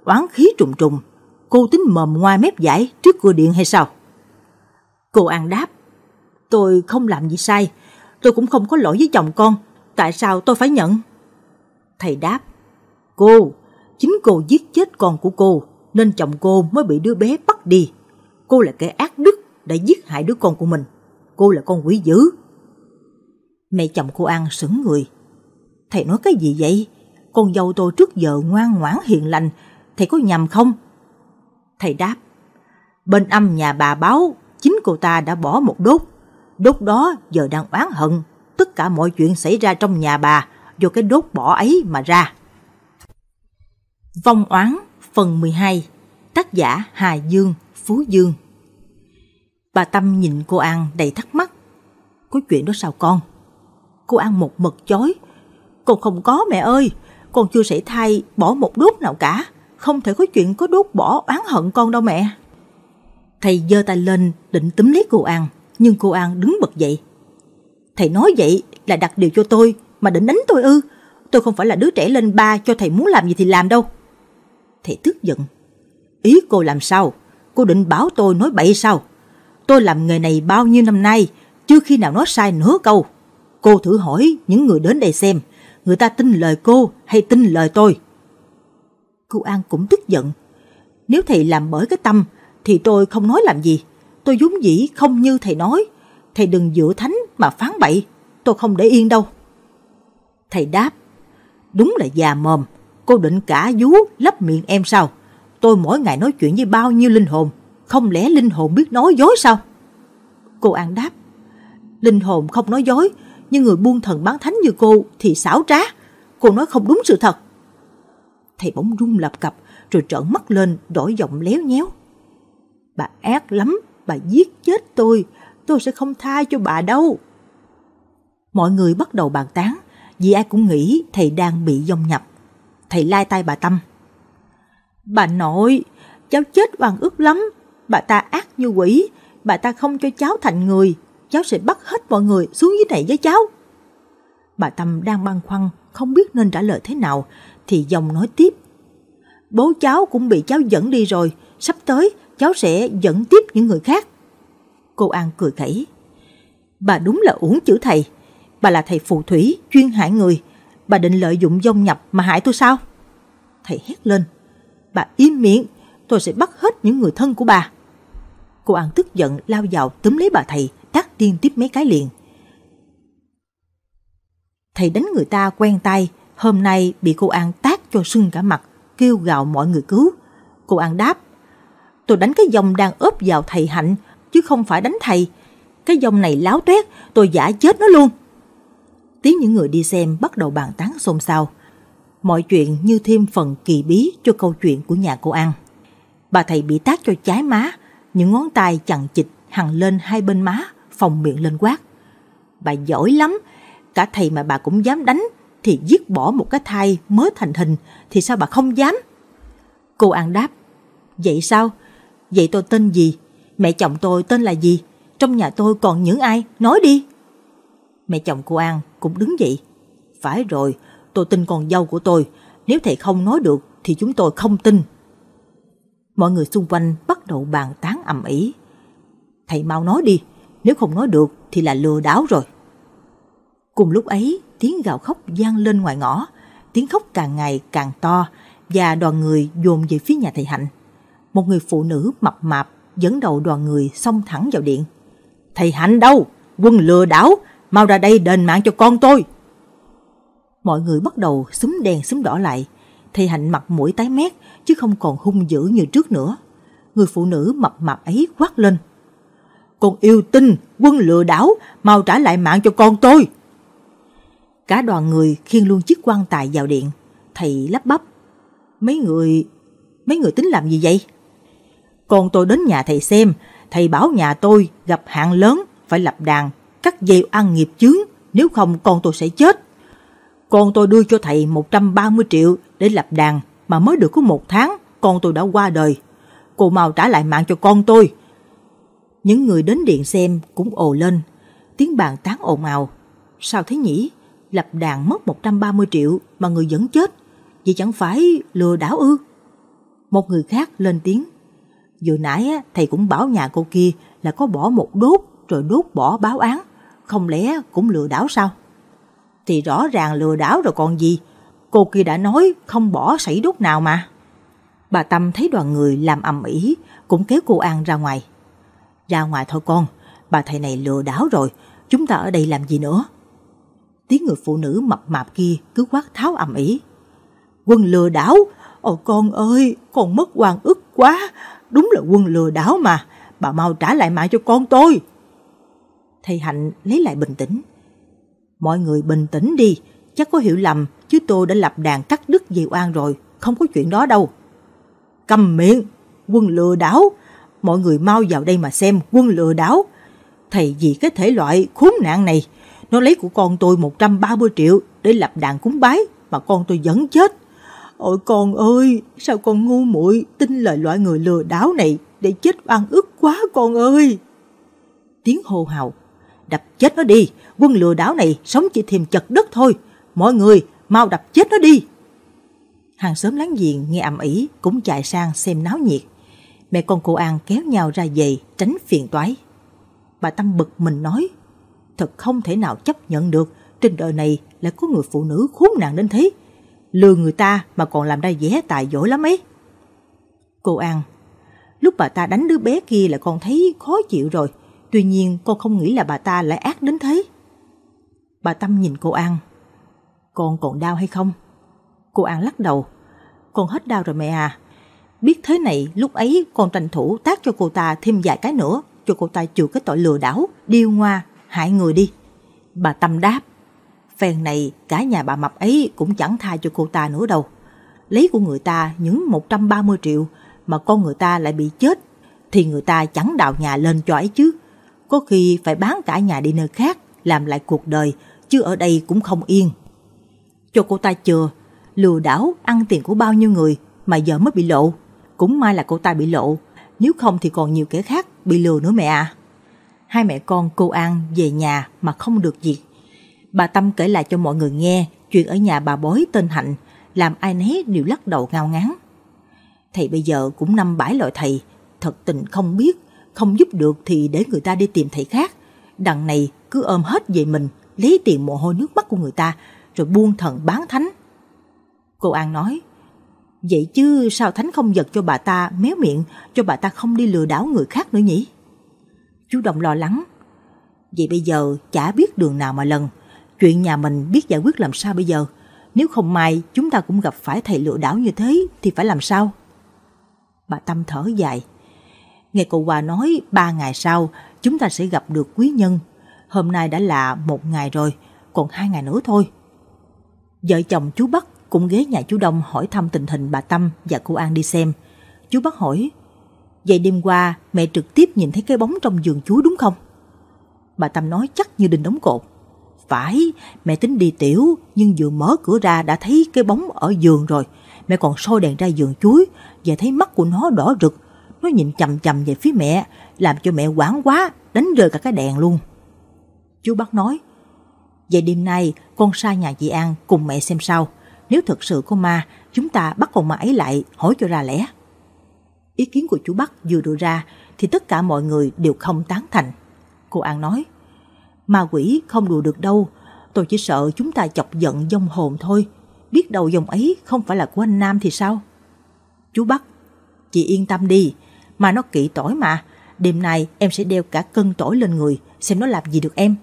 oán khí trùng trùng. Cô tính mồm ngoài mép giải trước cửa điện hay sao? Cô An đáp, tôi không làm gì sai, tôi cũng không có lỗi với chồng con, tại sao tôi phải nhận? Thầy đáp, cô. Chính cô giết chết con của cô, nên chồng cô mới bị đứa bé bắt đi. Cô là kẻ ác đức đã giết hại đứa con của mình. Cô là con quỷ dữ. Mẹ chồng cô An sững người. Thầy nói cái gì vậy? Con dâu tôi trước giờ ngoan ngoãn hiền lành, thầy có nhầm không? Thầy đáp, bên âm nhà bà báo, chính cô ta đã bỏ một đốt. Đốt đó giờ đang oán hận, tất cả mọi chuyện xảy ra trong nhà bà do cái đốt bỏ ấy mà ra. Vòng Oán phần mười hai, tác giả Hạ Dương, Phú Dương. Bà Tâm nhìn cô An đầy thắc mắc. Có chuyện đó sao con? Cô An một mực chối. Con không có mẹ ơi, con chưa sảy thai bỏ một đốt nào cả. Không thể có chuyện có đốt bỏ oán hận con đâu mẹ. Thầy giơ tay lên định túm lấy cô An, nhưng cô An đứng bật dậy. Thầy nói vậy là đặt điều cho tôi mà định đánh tôi ư? Tôi không phải là đứa trẻ lên ba cho thầy muốn làm gì thì làm đâu. Thầy tức giận. Ý cô làm sao? Cô định bảo tôi nói bậy sao? Tôi làm nghề này bao nhiêu năm nay, chưa khi nào nói sai nửa câu. Cô thử hỏi những người đến đây xem, người ta tin lời cô hay tin lời tôi? Cô An cũng tức giận. Nếu thầy làm bởi cái tâm thì tôi không nói làm gì. Tôi vốn dĩ không như thầy nói. Thầy đừng dựa thánh mà phán bậy, tôi không để yên đâu. Thầy đáp, đúng là già mồm. Cô định cả vú lấp miệng em sao? Tôi mỗi ngày nói chuyện với bao nhiêu linh hồn, không lẽ linh hồn biết nói dối sao? Cô An đáp, linh hồn không nói dối, nhưng người buôn thần bán thánh như cô thì xảo trá. Cô nói không đúng sự thật. Thầy bỗng run lập cập, rồi trợn mắt lên, đổi giọng léo nhéo. Bà ác lắm, bà giết chết tôi, tôi sẽ không tha cho bà đâu. Mọi người bắt đầu bàn tán, vì ai cũng nghĩ thầy đang bị dông nhập. Thầy lai tay bà Tâm. Bà nội, cháu chết oan ức lắm, bà ta ác như quỷ, bà ta không cho cháu thành người, cháu sẽ bắt hết mọi người xuống dưới này với cháu. Bà Tâm đang băn khoăn, không biết nên trả lời thế nào, thì dòng nói tiếp. Bố cháu cũng bị cháu dẫn đi rồi, sắp tới cháu sẽ dẫn tiếp những người khác. Cô An cười khẩy. Bà đúng là uổng chữ thầy, bà là thầy phù thủy, chuyên hại người. Bà định lợi dụng dông nhập mà hại tôi sao? Thầy hét lên. Bà im miệng, tôi sẽ bắt hết những người thân của bà. Cô An tức giận lao vào túm lấy bà thầy, tát liên tiếp mấy cái liền. Thầy đánh người ta quen tay, hôm nay bị cô An tát cho sưng cả mặt, kêu gào mọi người cứu. Cô An đáp, tôi đánh cái dông đang ốp vào thầy Hạnh, chứ không phải đánh thầy. Cái dông này láo toét, tôi giả chết nó luôn. Tiếng những người đi xem bắt đầu bàn tán xôn xao. Mọi chuyện như thêm phần kỳ bí cho câu chuyện của nhà cô An. Bà thầy bị tát cho cháy má, những ngón tay chằng chịt hằn lên hai bên má, phồng miệng lên quát. Bà giỏi lắm, cả thầy mà bà cũng dám đánh, thì giết bỏ một cái thai mới thành hình, thì sao bà không dám? Cô An đáp, vậy sao? Vậy tôi tên gì? Mẹ chồng tôi tên là gì? Trong nhà tôi còn những ai? Nói đi! Mẹ chồng cô An cũng đứng dậy. Phải rồi, tôi tin con dâu của tôi. Nếu thầy không nói được thì chúng tôi không tin. Mọi người xung quanh bắt đầu bàn tán ầm ĩ. Thầy mau nói đi, nếu không nói được thì là lừa đảo rồi. Cùng lúc ấy, tiếng gào khóc vang lên ngoài ngõ. Tiếng khóc càng ngày càng to, và đoàn người dồn về phía nhà thầy Hạnh. Một người phụ nữ mập mạp dẫn đầu đoàn người xông thẳng vào điện. Thầy Hạnh đâu? Quân lừa đảo! Mau ra đây đền mạng cho con tôi! Mọi người bắt đầu xúm đèn xúm đỏ lại. Thầy Hạnh mặt mũi tái mét, chứ không còn hung dữ như trước nữa. Người phụ nữ mập mạp ấy quát lên. Con yêu tinh, quân lừa đảo, mau trả lại mạng cho con tôi! Cả đoàn người khiêng luôn chiếc quan tài vào điện. Thầy lắp bắp. Mấy người... mấy người tính làm gì vậy? Con tôi đến nhà thầy xem. Thầy bảo nhà tôi gặp hạn lớn, phải lập đàn, cắt dây ăn nghiệp chướng, nếu không con tôi sẽ chết. Con tôi đưa cho thầy một trăm ba mươi triệu để lập đàn, mà mới được có một tháng, con tôi đã qua đời. Cô mau trả lại mạng cho con tôi. Những người đến điện xem cũng ồ lên, tiếng bàn tán ồn ào. Sao thế nhỉ? Lập đàn mất một trăm ba mươi triệu mà người vẫn chết, vậy chẳng phải lừa đảo ư? Một người khác lên tiếng. Vừa nãy thầy cũng bảo nhà cô kia là có bỏ một đốt rồi đốt bỏ báo án, không lẽ cũng lừa đảo sao? Thì rõ ràng lừa đảo rồi còn gì. cô kia đã nói không bỏ sảy đút nào mà. Bà Tâm thấy đoàn người làm ầm ĩ cũng kéo cô An ra ngoài. Ra ngoài thôi con, bà thầy này lừa đảo rồi, chúng ta ở đây làm gì nữa. Tiếng người phụ nữ mập mạp kia cứ quát tháo ầm ĩ. Quân lừa đảo, ôi con ơi, con mất oan ức quá, đúng là quân lừa đảo mà, bà mau trả lại mạng cho con tôi. Thầy Hạnh lấy lại bình tĩnh. Mọi người bình tĩnh đi, chắc có hiểu lầm chứ tôi đã lập đàn cắt đứt dây oan rồi, không có chuyện đó đâu. Cầm miệng, quân lừa đảo, mọi người mau vào đây mà xem quân lừa đảo. Thầy vì cái thể loại khốn nạn này, nó lấy của con tôi một trăm ba mươi triệu để lập đàn cúng bái mà con tôi vẫn chết. Ôi con ơi, sao con ngu muội tin lời loại người lừa đảo này để chết oan ức quá con ơi. Tiếng hô hào, đập chết nó đi, quân lừa đảo này sống chỉ thêm chật đất thôi, mọi người mau đập chết nó đi. Hàng xóm láng giềng nghe ầm ĩ cũng chạy sang xem náo nhiệt. Mẹ con cô An kéo nhau ra về tránh phiền toái. Bà Tâm bực mình nói, thật không thể nào chấp nhận được, trên đời này lại có người phụ nữ khốn nạn đến thế, lừa người ta mà còn làm ra vẻ tài giỏi lắm ấy. Cô An, lúc bà ta đánh đứa bé kia là con thấy khó chịu rồi, tuy nhiên con không nghĩ là bà ta lại ác đến thế. Bà Tâm nhìn cô An, con còn đau hay không? Cô An lắc đầu, con hết đau rồi mẹ à. Biết thế này lúc ấy con tranh thủ tác cho cô ta thêm vài cái nữa, cho cô ta chịu cái tội lừa đảo, điêu ngoa, hại người đi. Bà Tâm đáp, phen này cả nhà bà mập ấy cũng chẳng tha cho cô ta nữa đâu. Lấy của người ta những một trăm ba mươi triệu mà con người ta lại bị chết, thì người ta chẳng đào nhà lên cho ấy chứ. Có khi phải bán cả nhà đi nơi khác, làm lại cuộc đời, chứ ở đây cũng không yên. Cho cô ta chừa, lừa đảo ăn tiền của bao nhiêu người mà giờ mới bị lộ. Cũng may là cô ta bị lộ, nếu không thì còn nhiều kẻ khác bị lừa nữa mẹ à. Hai mẹ con cô An về nhà mà không được việc. Bà Tâm kể lại cho mọi người nghe chuyện ở nhà bà bói tên Hạnh, làm ai nấy đều lắc đầu ngao ngán. Thầy bây giờ cũng năm bãi loại thầy, thật tình không biết, không giúp được thì để người ta đi tìm thầy khác. Đằng này cứ ôm hết về mình, lấy tiền mồ hôi nước mắt của người ta, rồi buôn thần bán thánh. Cô An nói, vậy chứ sao thánh không giật cho bà ta méo miệng, cho bà ta không đi lừa đảo người khác nữa nhỉ? Chú Đồng lo lắng, vậy bây giờ chả biết đường nào mà lần, chuyện nhà mình biết giải quyết làm sao bây giờ? Nếu không may chúng ta cũng gặp phải thầy lừa đảo như thế thì phải làm sao? Bà Tâm thở dài, nghe cậu Hòa nói ba ngày sau chúng ta sẽ gặp được quý nhân. Hôm nay đã là một ngày rồi, còn hai ngày nữa thôi. Vợ chồng chú Bắc cũng ghé nhà chú Đông hỏi thăm tình hình bà Tâm và cô An đi xem. Chú Bắc hỏi, vậy đêm qua mẹ trực tiếp nhìn thấy cái bóng trong giường chú đúng không? Bà Tâm nói chắc như đinh đóng cột. Phải, mẹ tính đi tiểu nhưng vừa mở cửa ra đã thấy cái bóng ở giường rồi. Mẹ còn soi đèn ra giường chuối và thấy mắt của nó đỏ rực. Nó nhìn chằm chằm về phía mẹ, làm cho mẹ hoảng quá, đánh rơi cả cái đèn luôn. Chú Bắc nói, vậy đêm nay con ra nhà chị An cùng mẹ xem sao. Nếu thật sự có ma, chúng ta bắt con ma ấy lại hỏi cho ra lẽ. Ý kiến của chú Bắc vừa đưa ra thì tất cả mọi người đều không tán thành. Cô An nói, ma quỷ không đùa được đâu, tôi chỉ sợ chúng ta chọc giận vong hồn thôi. Biết đâu dòng ấy không phải là của anh Nam thì sao? Chú Bắc, chị yên tâm đi, mà nó kỵ tỏi mà. Đêm nay em sẽ đeo cả cân tỏi lên người, xem nó làm gì được em.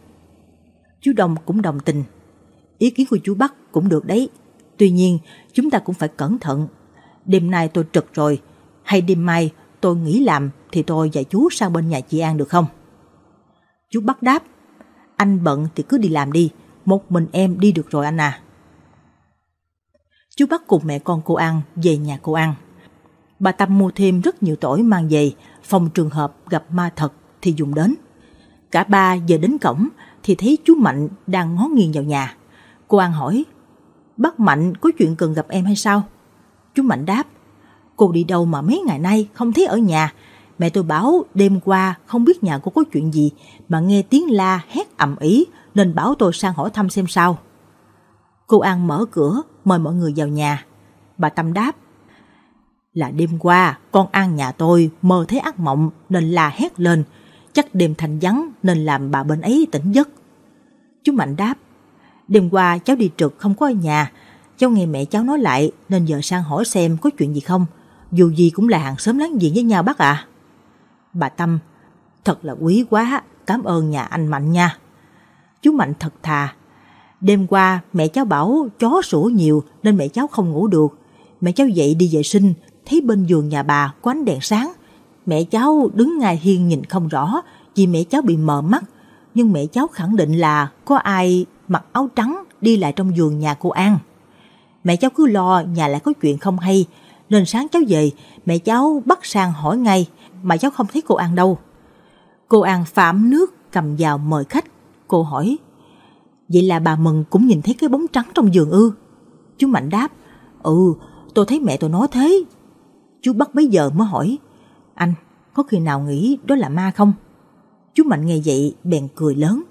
Chú Đồng cũng đồng tình. Ý kiến của chú Bắc cũng được đấy. Tuy nhiên chúng ta cũng phải cẩn thận. Đêm nay tôi trực rồi, hay đêm mai tôi nghỉ làm thì tôi và chú sang bên nhà chị An được không? Chú Bắc đáp, anh bận thì cứ đi làm đi, một mình em đi được rồi anh à. Chú Bắc cùng mẹ con cô An về nhà cô An. Bà Tâm mua thêm rất nhiều tỏi mang về, phòng trường hợp gặp ma thật thì dùng đến. Cả ba giờ đến cổng thì thấy chú Mạnh đang ngó nghiêng vào nhà. Cô An hỏi, bác Mạnh có chuyện cần gặp em hay sao? Chú Mạnh đáp, cô đi đâu mà mấy ngày nay không thấy ở nhà. Mẹ tôi bảo đêm qua không biết nhà cô có chuyện gì mà nghe tiếng la hét ầm ĩ nên bảo tôi sang hỏi thăm xem sao. Cô An mở cửa mời mọi người vào nhà. Bà Tâm đáp, là đêm qua con An nhà tôi mơ thấy ác mộng nên la hét lên. Chắc đêm thành vắng nên làm bà bên ấy tỉnh giấc. Chú Mạnh đáp, đêm qua cháu đi trực không có ở nhà, Cháu nghe mẹ cháu nói lại nên giờ sang hỏi xem có chuyện gì không. Dù gì cũng là hàng xóm láng giềng với nhau bác ạ. À. Bà Tâm, thật là quý quá, cảm ơn nhà anh Mạnh nha. Chú Mạnh thật thà. Đêm qua mẹ cháu bảo chó sủa nhiều nên mẹ cháu không ngủ được. Mẹ cháu dậy đi vệ sinh, thấy bên giường nhà bà có ánh đèn sáng. Mẹ cháu đứng ngay hiên nhìn không rõ vì mẹ cháu bị mờ mắt. Nhưng mẹ cháu khẳng định là có ai mặc áo trắng đi lại trong vườn nhà cô An. Mẹ cháu cứ lo nhà lại có chuyện không hay, nên sáng cháu về mẹ cháu bắt sang hỏi ngay mà cháu không thấy cô An đâu. Cô An phạm nước cầm vào mời khách. Cô hỏi, vậy là bà Mừng cũng nhìn thấy cái bóng trắng trong vườn ư? Chú Mạnh đáp, ừ, tôi thấy mẹ tôi nói thế. Chú Bắc bấy giờ mới hỏi, anh có khi nào nghĩ đó là ma không? Chú Mạnh nghe vậy bèn cười lớn.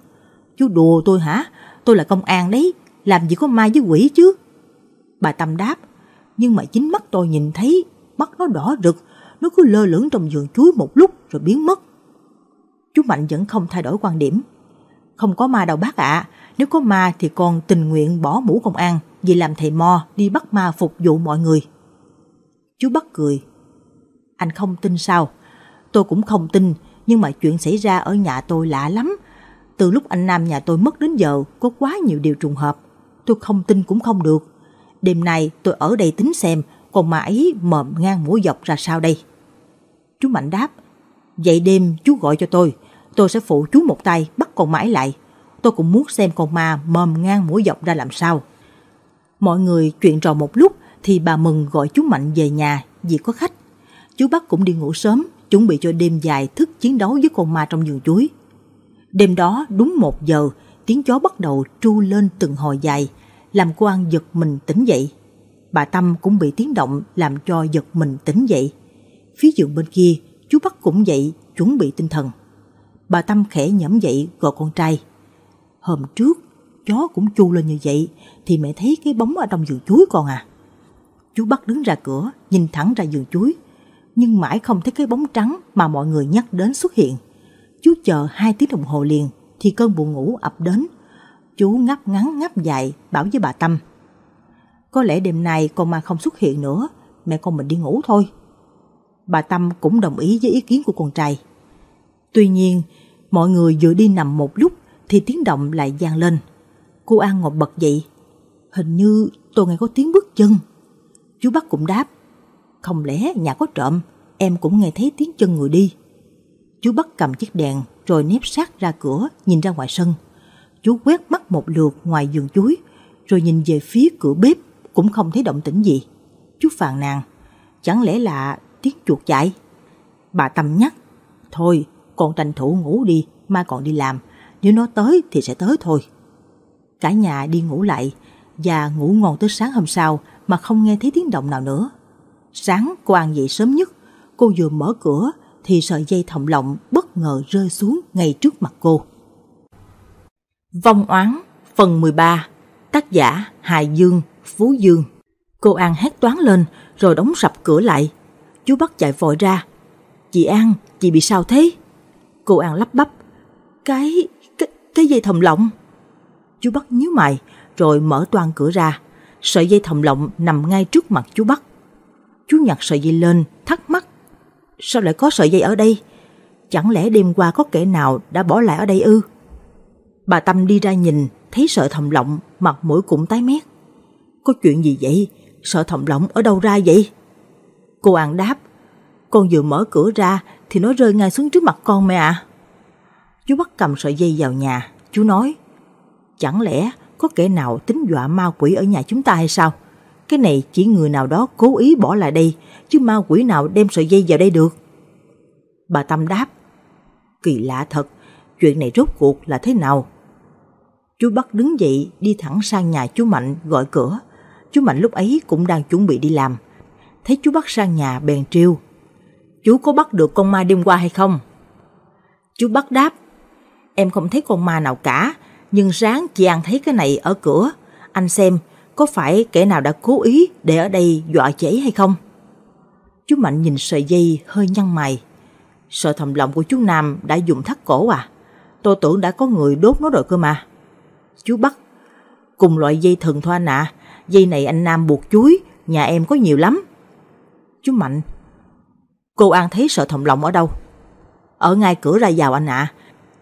Chú đùa tôi hả? Tôi là công an đấy, làm gì có ma với quỷ chứ. Bà Tâm đáp, nhưng mà chính mắt tôi nhìn thấy, mắt nó đỏ rực, nó cứ lơ lửng trong vườn chuối một lúc rồi biến mất. Chú Mạnh vẫn không thay đổi quan điểm. Không có ma đâu bác ạ, à. Nếu có ma thì con tình nguyện bỏ mũ công an vì làm thầy mò đi bắt ma phục vụ mọi người. Chú Bắc cười, anh không tin sao? Tôi cũng không tin, nhưng mà chuyện xảy ra ở nhà tôi lạ lắm. Từ lúc anh Nam nhà tôi mất đến giờ có quá nhiều điều trùng hợp, tôi không tin cũng không được. Đêm nay tôi ở đây tính xem còn ma ấy mòm ngang mũi dọc ra sao đây. Chú Mạnh đáp, vậy đêm chú gọi cho tôi, tôi sẽ phụ chú một tay bắt con ma ấy lại. Tôi cũng muốn xem con ma mòm ngang mũi dọc ra làm sao. Mọi người chuyện trò một lúc thì bà Mừng gọi chú Mạnh về nhà vì có khách. Chú Bắc cũng đi ngủ sớm, chuẩn bị cho đêm dài thức chiến đấu với con ma trong vườn chuối. Đêm đó đúng một giờ, tiếng chó bắt đầu tru lên từng hồi dài, làm cô An giật mình tỉnh dậy. Bà Tâm cũng bị tiếng động làm cho giật mình tỉnh dậy. Phía giường bên kia, chú Bắc cũng dậy, chuẩn bị tinh thần. Bà Tâm khẽ nhẫm dậy gọi con trai. Hôm trước, chó cũng tru lên như vậy, thì mẹ thấy cái bóng ở trong vườn chuối con à. Chú Bắc đứng ra cửa, nhìn thẳng ra vườn chuối, nhưng mãi không thấy cái bóng trắng mà mọi người nhắc đến xuất hiện. Chú chờ hai tiếng đồng hồ liền thì cơn buồn ngủ ập đến. Chú ngáp ngắn ngáp dài bảo với bà Tâm, có lẽ đêm nay con ma không xuất hiện nữa, mẹ con mình đi ngủ thôi. Bà Tâm cũng đồng ý với ý kiến của con trai. Tuy nhiên, mọi người vừa đi nằm một lúc thì tiếng động lại vang lên. Cô An ngồi bật dậy, hình như tôi nghe có tiếng bước chân. Chú Bắc cũng đáp, không lẽ nhà có trộm, em cũng nghe thấy tiếng chân người đi. Chú Bắc cầm chiếc đèn rồi nép sát ra cửa nhìn ra ngoài sân. Chú quét mắt một lượt ngoài vườn chuối rồi nhìn về phía cửa bếp, cũng không thấy động tĩnh gì. Chú phàn nàn, chẳng lẽ là tiếng chuột chạy? Bà Tâm nhắc, thôi con tranh thủ ngủ đi, mai còn đi làm, nếu nó tới thì sẽ tới thôi. Cả nhà đi ngủ lại và ngủ ngon tới sáng hôm sau mà không nghe thấy tiếng động nào nữa. Sáng cô An dậy sớm nhất, cô vừa mở cửa thì sợi dây thòng lọng bất ngờ rơi xuống ngay trước mặt cô. Vòng Oán phần mười ba, tác giả Hạ Dương, Phú Dương. Cô An hét toáng lên rồi đóng sập cửa lại. Chú Bắc chạy vội ra, chị An, chị bị sao thế? Cô An lắp bắp, cái, cái, cái dây thòng lọng. Chú Bắc nhíu mày rồi mở toang cửa ra, sợi dây thòng lọng nằm ngay trước mặt chú Bắc. Chú nhặt sợi dây lên thắc mắc, sao lại có sợi dây ở đây? Chẳng lẽ đêm qua có kẻ nào đã bỏ lại ở đây ư? Bà Tâm đi ra nhìn, thấy sợi thòng lọng, mặt mũi cũng tái mét. Có chuyện gì vậy? Sợi thòng lọng ở đâu ra vậy? Cô An đáp, con vừa mở cửa ra thì nó rơi ngay xuống trước mặt con mẹ ạ. À. Chú Bắc cầm sợi dây vào nhà, chú nói, chẳng lẽ có kẻ nào tính dọa ma quỷ ở nhà chúng ta hay sao? Cái này chỉ người nào đó cố ý bỏ lại đây, chứ ma quỷ nào đem sợi dây vào đây được. Bà Tâm đáp, kỳ lạ thật, chuyện này rốt cuộc là thế nào? Chú Bắc đứng dậy đi thẳng sang nhà chú Mạnh gọi cửa. Chú Mạnh lúc ấy cũng đang chuẩn bị đi làm. Thấy chú Bắc sang nhà bèn trêu, chú có bắt được con ma đêm qua hay không? Chú Bắc đáp, em không thấy con ma nào cả, nhưng sáng chị An thấy cái này ở cửa. Anh xem có phải kẻ nào đã cố ý để ở đây dọa chị ấy hay không? Chú Mạnh nhìn sợi dây hơi nhăn mày. Sợi thòng lọng của chú Nam đã dùng thắt cổ à? Tôi tưởng đã có người đốt nó rồi cơ mà. Chú Bắc, cùng loại dây thần thoa nạ, dây này anh Nam buộc chuối, nhà em có nhiều lắm. Chú Mạnh, cô An thấy sợi thòng lọng ở đâu? Ở ngay cửa ra vào anh ạ. À.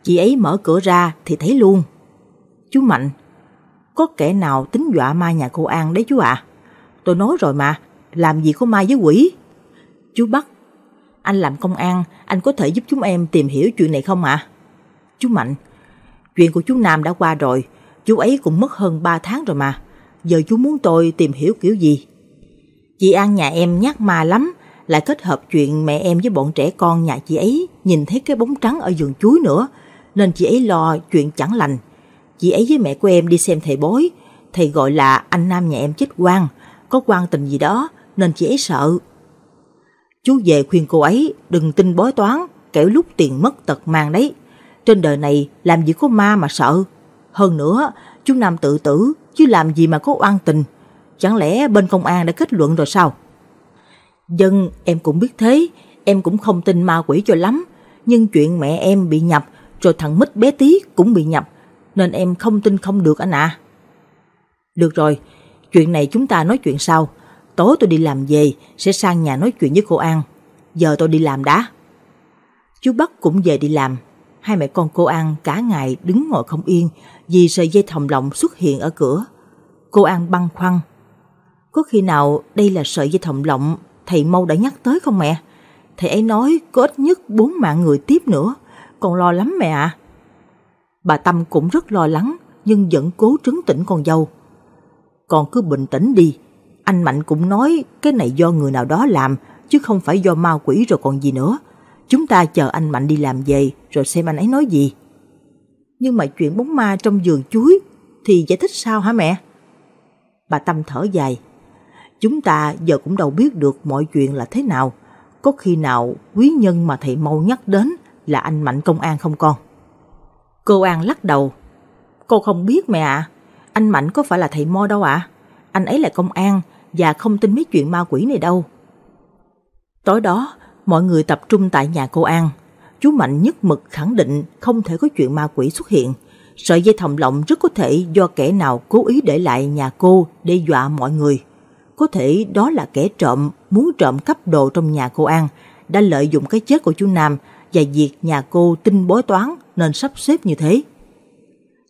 Chị ấy mở cửa ra thì thấy luôn. Chú Mạnh, có kẻ nào tính dọa ma nhà cô An đấy chú ạ. À. Tôi nói rồi mà, làm gì có ma với quỷ. Chú Bắc, anh làm công an, anh có thể giúp chúng em tìm hiểu chuyện này không ạ? À? Chú Mạnh, chuyện của chú Nam đã qua rồi, chú ấy cũng mất hơn ba tháng rồi mà. Giờ chú muốn tôi tìm hiểu kiểu gì? Chị An nhà em nhát ma lắm, lại kết hợp chuyện mẹ em với bọn trẻ con nhà chị ấy nhìn thấy cái bóng trắng ở vườn chuối nữa, nên chị ấy lo chuyện chẳng lành. Chị ấy với mẹ của em đi xem thầy bói, thầy gọi là anh Nam nhà em chết oan, có oan tình gì đó nên chị ấy sợ. Chú về khuyên cô ấy đừng tin bói toán, kẻo lúc tiền mất tật mang đấy. Trên đời này làm gì có ma mà sợ. Hơn nữa, chú Nam tự tử chứ làm gì mà có oan tình. Chẳng lẽ bên công an đã kết luận rồi sao? Dân, em cũng biết thế, em cũng không tin ma quỷ cho lắm. Nhưng chuyện mẹ em bị nhập, rồi thằng Mít bé tí cũng bị nhập, nên em không tin không được anh ạ. À. Được rồi, chuyện này chúng ta nói chuyện sau. Tối tôi đi làm về, sẽ sang nhà nói chuyện với cô An. Giờ tôi đi làm đã. Chú Bắc cũng về đi làm. Hai mẹ con cô An cả ngày đứng ngồi không yên vì sợi dây thòng lọng xuất hiện ở cửa. Cô An băn khoăn. Có khi nào đây là sợi dây thòng lọng thầy Mâu đã nhắc tới không mẹ? Thầy ấy nói có ít nhất bốn mạng người tiếp nữa. Con lo lắm mẹ ạ. À. Bà Tâm cũng rất lo lắng nhưng vẫn cố trấn tĩnh con dâu. Con cứ bình tĩnh đi. Anh Mạnh cũng nói cái này do người nào đó làm chứ không phải do ma quỷ rồi còn gì nữa. Chúng ta chờ anh Mạnh đi làm về rồi xem anh ấy nói gì. Nhưng mà chuyện bóng ma trong vườn chuối thì giải thích sao hả mẹ? Bà Tâm thở dài. Chúng ta giờ cũng đâu biết được mọi chuyện là thế nào. Có khi nào quý nhân mà thầy Mâu nhắc đến là anh Mạnh công an không con? Cô An lắc đầu. Cô không biết mẹ ạ. À. Anh Mạnh có phải là thầy Mâu đâu ạ. À. Anh ấy là công an và không tin mấy chuyện ma quỷ này đâu. Tối đó, mọi người tập trung tại nhà cô An. Chú Mạnh nhất mực khẳng định không thể có chuyện ma quỷ xuất hiện. Sợi dây thòng lọng rất có thể do kẻ nào cố ý để lại nhà cô để dọa mọi người. Có thể đó là kẻ trộm muốn trộm cắp đồ trong nhà cô An, đã lợi dụng cái chết của chú Nam và việc nhà cô tin bói toán nên sắp xếp như thế.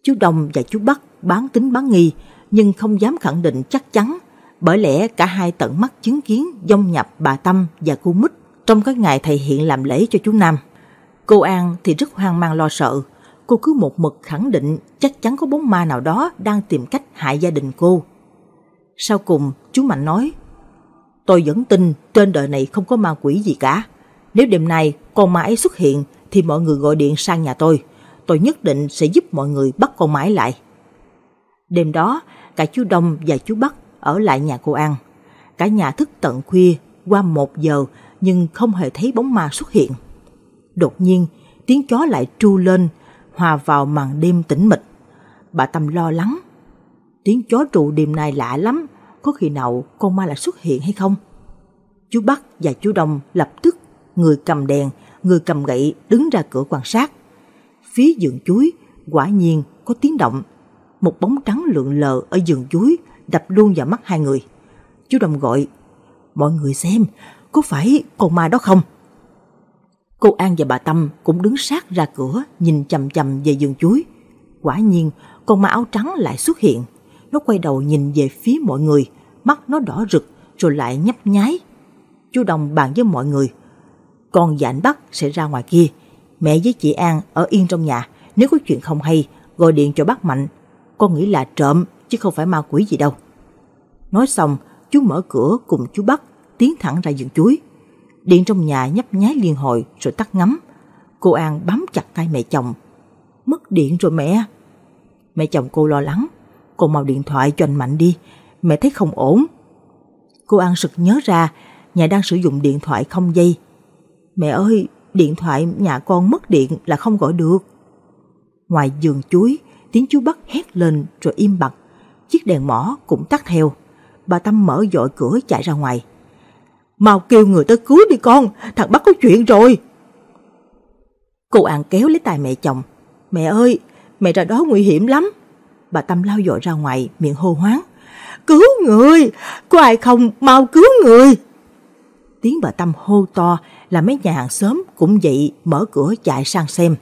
Chú Đông và chú Bắc bán tín bán nghi nhưng không dám khẳng định chắc chắn, bởi lẽ cả hai tận mắt chứng kiến dông nhập bà Tâm và cô Mít trong các ngày thầy Hiện làm lễ cho chú Nam. Cô An thì rất hoang mang lo sợ. Cô cứ một mực khẳng định chắc chắn có bóng ma nào đó đang tìm cách hại gia đình cô. Sau cùng chú Mạnh nói, tôi vẫn tin trên đời này không có ma quỷ gì cả. Nếu đêm nay con ma ấy xuất hiện thì mọi người gọi điện sang nhà tôi. Tôi nhất định sẽ giúp mọi người bắt con ma ấy lại. Đêm đó cả chú Đông và chú Bắc ở lại nhà cô An. Cả nhà thức tận khuya, qua một giờ nhưng không hề thấy bóng ma xuất hiện. Đột nhiên tiếng chó lại tru lên, hòa vào màn đêm tĩnh mịch. Bà Tâm lo lắng. Tiếng chó tru đêm nay lạ lắm, có khi nào con ma lại xuất hiện hay không? Chú Bắc và chú Đông lập tức người cầm đèn, người cầm gậy đứng ra cửa quan sát. Phía vườn chuối quả nhiên có tiếng động. Một bóng trắng lượn lờ ở vườn chuối đập luôn vào mắt hai người. Chú Đông gọi, mọi người xem, có phải con ma đó không? Cô An và bà Tâm cũng đứng sát ra cửa nhìn chằm chằm về vườn chuối. Quả nhiên con ma áo trắng lại xuất hiện. Nó quay đầu nhìn về phía mọi người, mắt nó đỏ rực rồi lại nhấp nháy. Chú Đông bàn với mọi người, con và anh Bắc sẽ ra ngoài kia, mẹ với chị An ở yên trong nhà. Nếu có chuyện không hay gọi điện cho bác Mạnh. Con nghĩ là trộm chứ không phải ma quỷ gì đâu. Nói xong chú mở cửa cùng chú Bắc tiến thẳng ra vườn chuối. Điện trong nhà nhấp nháy liên hồi rồi tắt ngấm. Cô An bám chặt tay mẹ chồng. Mất điện rồi mẹ. Mẹ chồng cô lo lắng. Cô mau điện thoại cho anh Mạnh đi, mẹ thấy không ổn. Cô An sực nhớ ra nhà đang sử dụng điện thoại không dây. Mẹ ơi, điện thoại nhà con mất điện là không gọi được. Ngoài vườn chuối, tiếng chú Bắc hét lên rồi im bặt. Chiếc đèn mỏ cũng tắt theo. Bà Tâm mở vội cửa chạy ra ngoài. Mau kêu người tới cứu đi con, thằng Bắc có chuyện rồi. Cô An kéo lấy tay mẹ chồng. Mẹ ơi, mẹ ra đó nguy hiểm lắm. Bà Tâm lao vội ra ngoài miệng hô hoáng. Cứu người, có ai không, mau cứu người. Tiếng bà Tâm hô to là mấy nhà hàng xóm cũng dậy mở cửa chạy sang xem.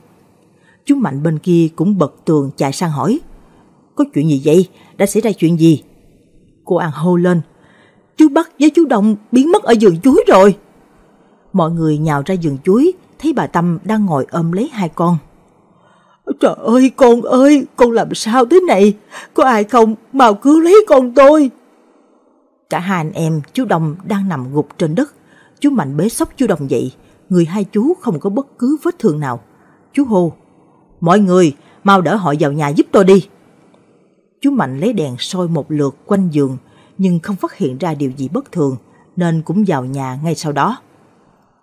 Chú Mạnh bên kia cũng bật tường chạy sang hỏi. Có chuyện gì vậy? Đã xảy ra chuyện gì? Cô An hô lên. Chú Bắc với chú Đông biến mất ở vườn chuối rồi. Mọi người nhào ra vườn chuối, thấy bà Tâm đang ngồi ôm lấy hai con. Trời ơi con ơi, con làm sao thế này? Có ai không? Mau cứu lấy con tôi. Cả hai anh em, chú Đông đang nằm gục trên đất. Chú Mạnh bế xốc chú Đông dậy. Người hai chú không có bất cứ vết thương nào. Chú hô. Mọi người, mau đỡ họ vào nhà giúp tôi đi. Chú Mạnh lấy đèn soi một lượt quanh giường, nhưng không phát hiện ra điều gì bất thường, nên cũng vào nhà ngay sau đó.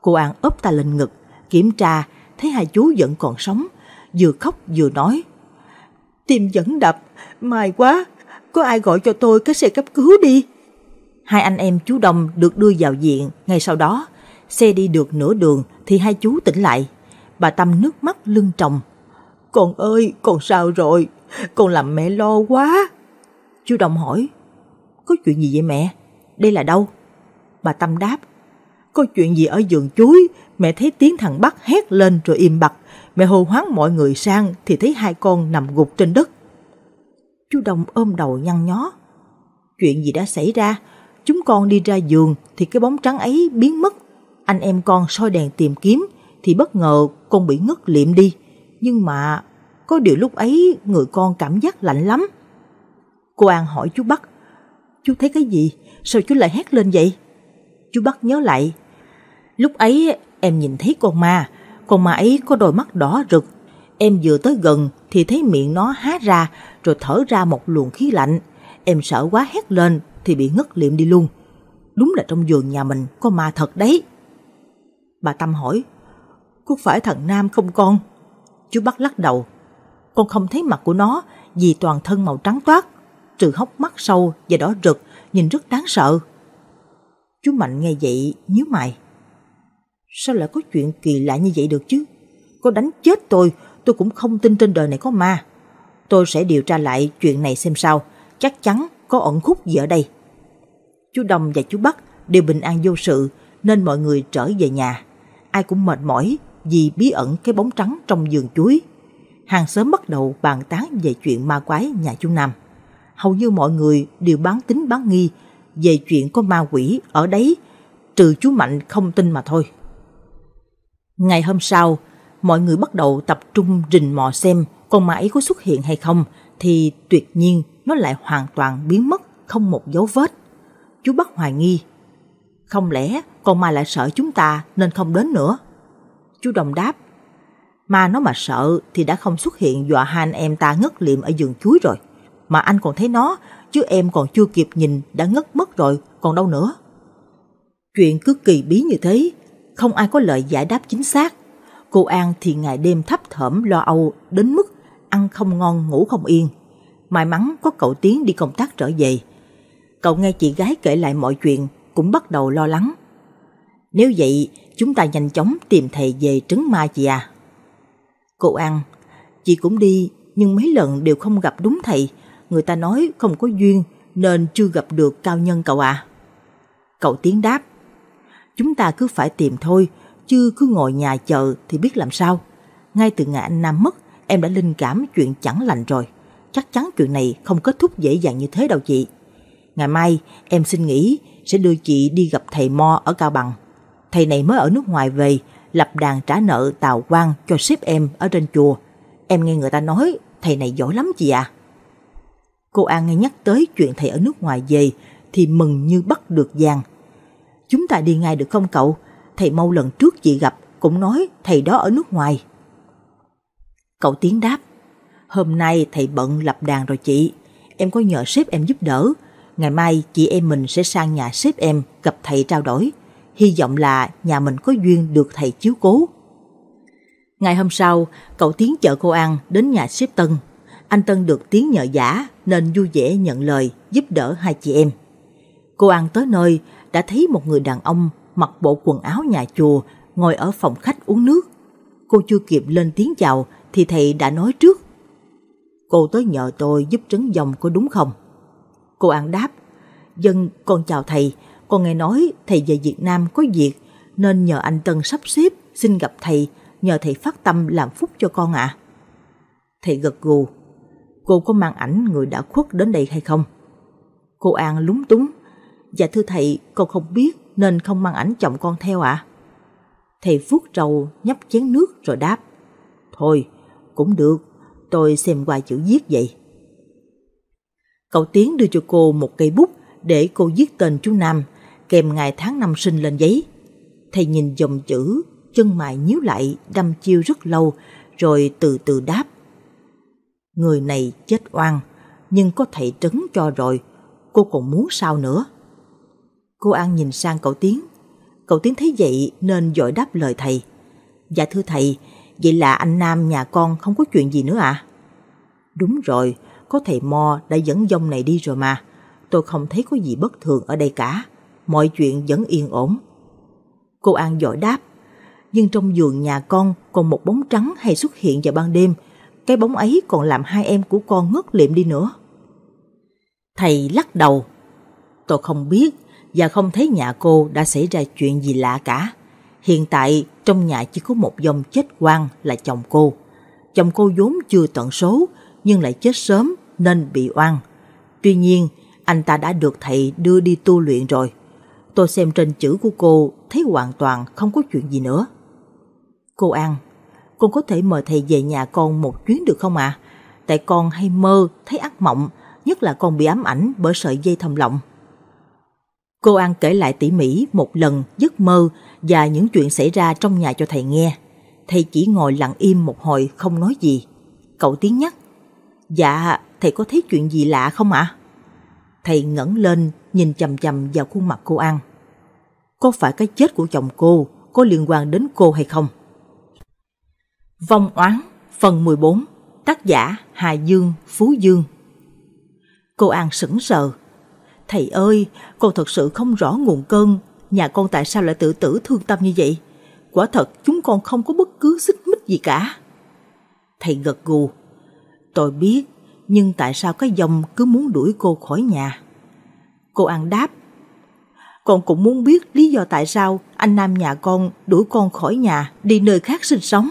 Cô An ốp tay lên ngực, kiểm tra, thấy hai chú vẫn còn sống, vừa khóc vừa nói. Tim vẫn đập, may quá, có ai gọi cho tôi cái xe cấp cứu đi. Hai anh em chú Đông được đưa vào viện ngay sau đó, xe đi được nửa đường thì hai chú tỉnh lại, bà Tâm nước mắt lưng tròng. Con ơi, con sao rồi? Con làm mẹ lo quá. Chú Đồng hỏi. Có chuyện gì vậy mẹ? Đây là đâu? Bà Tâm đáp. Có chuyện gì ở vườn chuối? Mẹ thấy tiếng thằng Bắc hét lên rồi im bặt. Mẹ hô hoáng mọi người sang thì thấy hai con nằm gục trên đất. Chú Đồng ôm đầu nhăn nhó. Chuyện gì đã xảy ra? Chúng con đi ra vườn thì cái bóng trắng ấy biến mất. Anh em con soi đèn tìm kiếm thì bất ngờ con bị ngất liệm đi. Nhưng mà có điều lúc ấy người con cảm giác lạnh lắm. Cô An hỏi chú Bắc. Chú thấy cái gì? Sao chú lại hét lên vậy? Chú Bắc nhớ lại. Lúc ấy em nhìn thấy con ma. Con ma ấy có đôi mắt đỏ rực. Em vừa tới gần thì thấy miệng nó há ra rồi thở ra một luồng khí lạnh. Em sợ quá hét lên thì bị ngất liệm đi luôn. Đúng là trong vườn nhà mình có ma thật đấy. Bà Tâm hỏi. Có phải thằng Nam không con? Chú Bắc lắc đầu. Con không thấy mặt của nó vì toàn thân màu trắng toát, trừ hốc mắt sâu và đỏ rực, nhìn rất đáng sợ. Chú Mạnh nghe vậy nhíu mày. Sao lại có chuyện kỳ lạ như vậy được chứ? Có đánh chết tôi, tôi cũng không tin trên đời này có ma. Tôi sẽ điều tra lại chuyện này xem sao, chắc chắn có ẩn khúc gì ở đây. Chú Đông và chú Bắc đều bình an vô sự nên mọi người trở về nhà. Ai cũng mệt mỏi vì bí ẩn cái bóng trắng trong vườn chuối. Hàng xóm bắt đầu bàn tán về chuyện ma quái nhà chú Nam. Hầu như mọi người đều bán tín bán nghi về chuyện có ma quỷ ở đấy, trừ chú Mạnh không tin mà thôi. Ngày hôm sau, mọi người bắt đầu tập trung rình mò xem con ma ấy có xuất hiện hay không, thì tuyệt nhiên nó lại hoàn toàn biến mất, không một dấu vết. Chú Bắc hoài nghi, không lẽ con ma lại sợ chúng ta nên không đến nữa? Chú Đồng đáp, ma nó mà sợ thì đã không xuất hiện dọa hai anh em ta ngất liệm ở vườn chuối rồi. Mà anh còn thấy nó, chứ em còn chưa kịp nhìn đã ngất mất rồi, còn đâu nữa. Chuyện cứ kỳ bí như thế, không ai có lời giải đáp chính xác. Cô An thì ngày đêm thấp thỏm lo âu đến mức ăn không ngon ngủ không yên. May mắn có cậu Tiến đi công tác trở về. Cậu nghe chị gái kể lại mọi chuyện cũng bắt đầu lo lắng. Nếu vậy, chúng ta nhanh chóng tìm thầy về trấn ma chị à. Cô An, chị cũng đi nhưng mấy lần đều không gặp đúng thầy. Người ta nói không có duyên nên chưa gặp được cao nhân cậu à. Cậu Tiến đáp, chúng ta cứ phải tìm thôi, chứ cứ ngồi nhà chờ thì biết làm sao. Ngay từ ngày anh Nam mất, em đã linh cảm chuyện chẳng lành rồi. Chắc chắn chuyện này không kết thúc dễ dàng như thế đâu chị. Ngày mai em xin nghỉ sẽ đưa chị đi gặp thầy Mo ở Cao Bằng. Thầy này mới ở nước ngoài về, lập đàn trả nợ tào quan cho sếp em ở trên chùa. Em nghe người ta nói thầy này giỏi lắm chị ạ. À. Cô An nghe nhắc tới chuyện thầy ở nước ngoài về thì mừng như bắt được vàng. Chúng ta đi ngay được không cậu? Thầy Mau lần trước chị gặp cũng nói thầy đó ở nước ngoài. Cậu Tiến đáp, hôm nay thầy bận lập đàn rồi chị. Em có nhờ sếp em giúp đỡ. Ngày mai chị em mình sẽ sang nhà sếp em gặp thầy trao đổi. Hy vọng là nhà mình có duyên được thầy chiếu cố. Ngày hôm sau, cậu Tiến chở cô An đến nhà sếp Tân. Anh Tân được Tiến nhờ vả nên vui vẻ nhận lời giúp đỡ hai chị em. Cô An tới nơi đã thấy một người đàn ông mặc bộ quần áo nhà chùa ngồi ở phòng khách uống nước. Cô chưa kịp lên tiếng chào thì thầy đã nói trước. Cô tới nhờ tôi giúp trấn vong có đúng không? Cô An đáp, "Dân, con chào thầy, con nghe nói thầy về Việt Nam có việc, nên nhờ anh Tân sắp xếp, xin gặp thầy, nhờ thầy phát tâm làm phúc cho con ạ." À. Thầy gật gù, "Cô có mang ảnh người đã khuất đến đây hay không?" Cô An lúng túng, "Dạ thưa thầy, con không biết nên không mang ảnh chồng con theo ạ." À. Thầy vuốt râu nhấp chén nước rồi đáp, "Thôi, cũng được, tôi xem qua chữ viết vậy." Cậu Tiến đưa cho cô một cây bút để cô viết tên chú Nam, kèm ngày tháng năm sinh lên giấy. Thầy nhìn dòng chữ, chân mày nhíu lại, đăm chiêu rất lâu, rồi từ từ đáp, "Người này chết oan, nhưng có thầy trấn cho rồi, cô còn muốn sao nữa?" Cô An nhìn sang cậu Tiến. Cậu Tiến thấy vậy nên vội đáp lời thầy, "Dạ thưa thầy, vậy là anh Nam nhà con không có chuyện gì nữa ạ?" À? "Đúng rồi, có thầy Mo đã dẫn dông này đi rồi mà, tôi không thấy có gì bất thường ở đây cả, mọi chuyện vẫn yên ổn." Cô An vội đáp, "Nhưng trong vườn nhà con còn một bóng trắng hay xuất hiện vào ban đêm, cái bóng ấy còn làm hai em của con ngất lịm đi nữa." Thầy lắc đầu, "Tôi không biết và không thấy nhà cô đã xảy ra chuyện gì lạ cả. Hiện tại trong nhà chỉ có một dòng chết oan là chồng cô. Chồng cô vốn chưa tận số nhưng lại chết sớm nên bị oan. Tuy nhiên anh ta đã được thầy đưa đi tu luyện rồi. Tôi xem trên chữ của cô thấy hoàn toàn không có chuyện gì nữa." "Cô An, con có thể mời thầy về nhà con một chuyến được không ạ? À? Tại con hay mơ thấy ác mộng, nhất là con bị ám ảnh bởi sợi dây thòng lọng." Cô An kể lại tỉ mỉ một lần giấc mơ và những chuyện xảy ra trong nhà cho thầy nghe. Thầy chỉ ngồi lặng im một hồi không nói gì. Cậu Tiến nhắc, "Dạ, thầy có thấy chuyện gì lạ không ạ?" À? Thầy ngẩng lên nhìn chằm chằm vào khuôn mặt cô An. "Có phải cái chết của chồng cô có liên quan đến cô hay không?" Vòng Oán, phần mười bốn, tác giả Hạ Dương, Phú Dương. Cô An sững sờ. "Thầy ơi, con thật sự không rõ nguồn cơn. Nhà con tại sao lại tự tử thương tâm như vậy? Quả thật chúng con không có bất cứ xích mích gì cả." Thầy gật gù, "Tôi biết, nhưng tại sao cái dòng cứ muốn đuổi cô khỏi nhà?" Cô An đáp, "Con cũng muốn biết lý do tại sao anh Nam nhà con đuổi con khỏi nhà đi nơi khác sinh sống.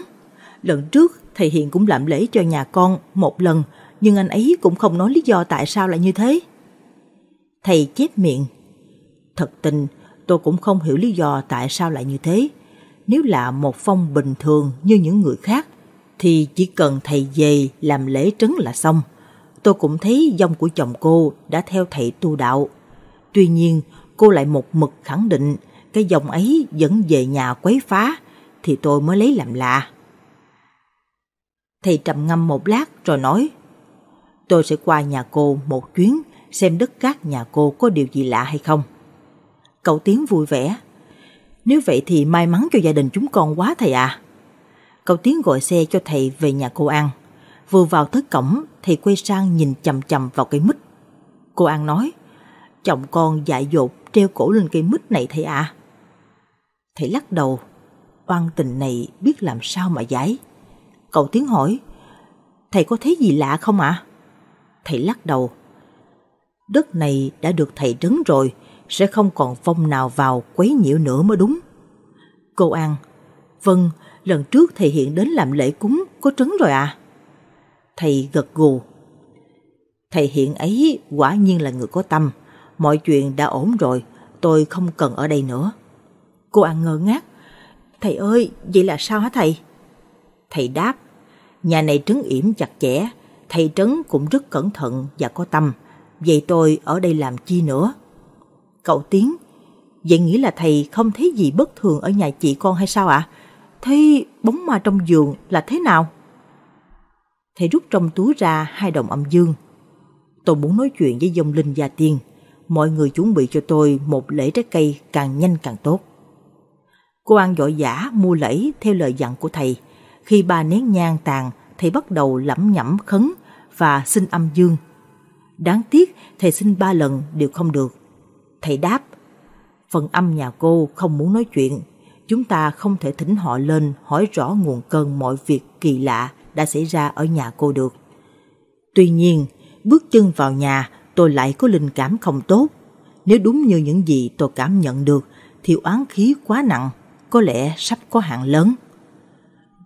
Lần trước thầy Hiền cũng làm lễ cho nhà con một lần, nhưng anh ấy cũng không nói lý do tại sao lại như thế." Thầy chép miệng, "Thật tình tôi cũng không hiểu lý do tại sao lại như thế. Nếu là một phong bình thường như những người khác thì chỉ cần thầy về làm lễ trấn là xong. Tôi cũng thấy dòng của chồng cô đã theo thầy tu đạo. Tuy nhiên cô lại một mực khẳng định cái dòng ấy vẫn về nhà quấy phá, thì tôi mới lấy làm lạ." Thầy trầm ngâm một lát rồi nói, "Tôi sẽ qua nhà cô một chuyến xem đất cát nhà cô có điều gì lạ hay không." Cậu Tiến vui vẻ, "Nếu vậy thì may mắn cho gia đình chúng con quá thầy à." Cậu Tiến gọi xe cho thầy về nhà cô An. Vừa vào tới cổng, thầy quay sang nhìn chằm chằm vào cây mít. Cô An nói, "Chồng con dại dột treo cổ lên cây mít này thầy à." Thầy lắc đầu, "Oan tình này biết làm sao mà giải." Cậu Tiến hỏi, "Thầy có thấy gì lạ không ạ?" À? Thầy lắc đầu, "Đất này đã được thầy trấn rồi, sẽ không còn phong nào vào quấy nhiễu nữa mới đúng." Cô An, "Vâng, lần trước thầy Hiện đến làm lễ cúng có trấn rồi à?" Thầy gật gù, "Thầy Hiện ấy quả nhiên là người có tâm, mọi chuyện đã ổn rồi, tôi không cần ở đây nữa." Cô An ngơ ngác, "Thầy ơi, vậy là sao hả thầy?" Thầy đáp, "Nhà này trấn yểm chặt chẽ, thầy trấn cũng rất cẩn thận và có tâm, vậy tôi ở đây làm chi nữa?" Cậu Tiến, "Vậy nghĩa là thầy không thấy gì bất thường ở nhà chị con hay sao ạ? À? Thấy bóng ma trong giường là thế nào?" Thầy rút trong túi ra hai đồng âm dương. "Tôi muốn nói chuyện với vong linh gia tiên. Mọi người chuẩn bị cho tôi một lễ trái cây càng nhanh càng tốt." Cô An vội vã mua lễ theo lời dặn của thầy. Khi ba nén nhang tàn, thầy bắt đầu lẩm nhẩm khấn và xin âm dương. Đáng tiếc thầy xin ba lần đều không được. Thầy đáp, "Phần âm nhà cô không muốn nói chuyện. Chúng ta không thể thỉnh họ lên hỏi rõ nguồn cơn mọi việc kỳ lạ đã xảy ra ở nhà cô được. Tuy nhiên, bước chân vào nhà tôi lại có linh cảm không tốt. Nếu đúng như những gì tôi cảm nhận được thì oán khí quá nặng, có lẽ sắp có hạn lớn.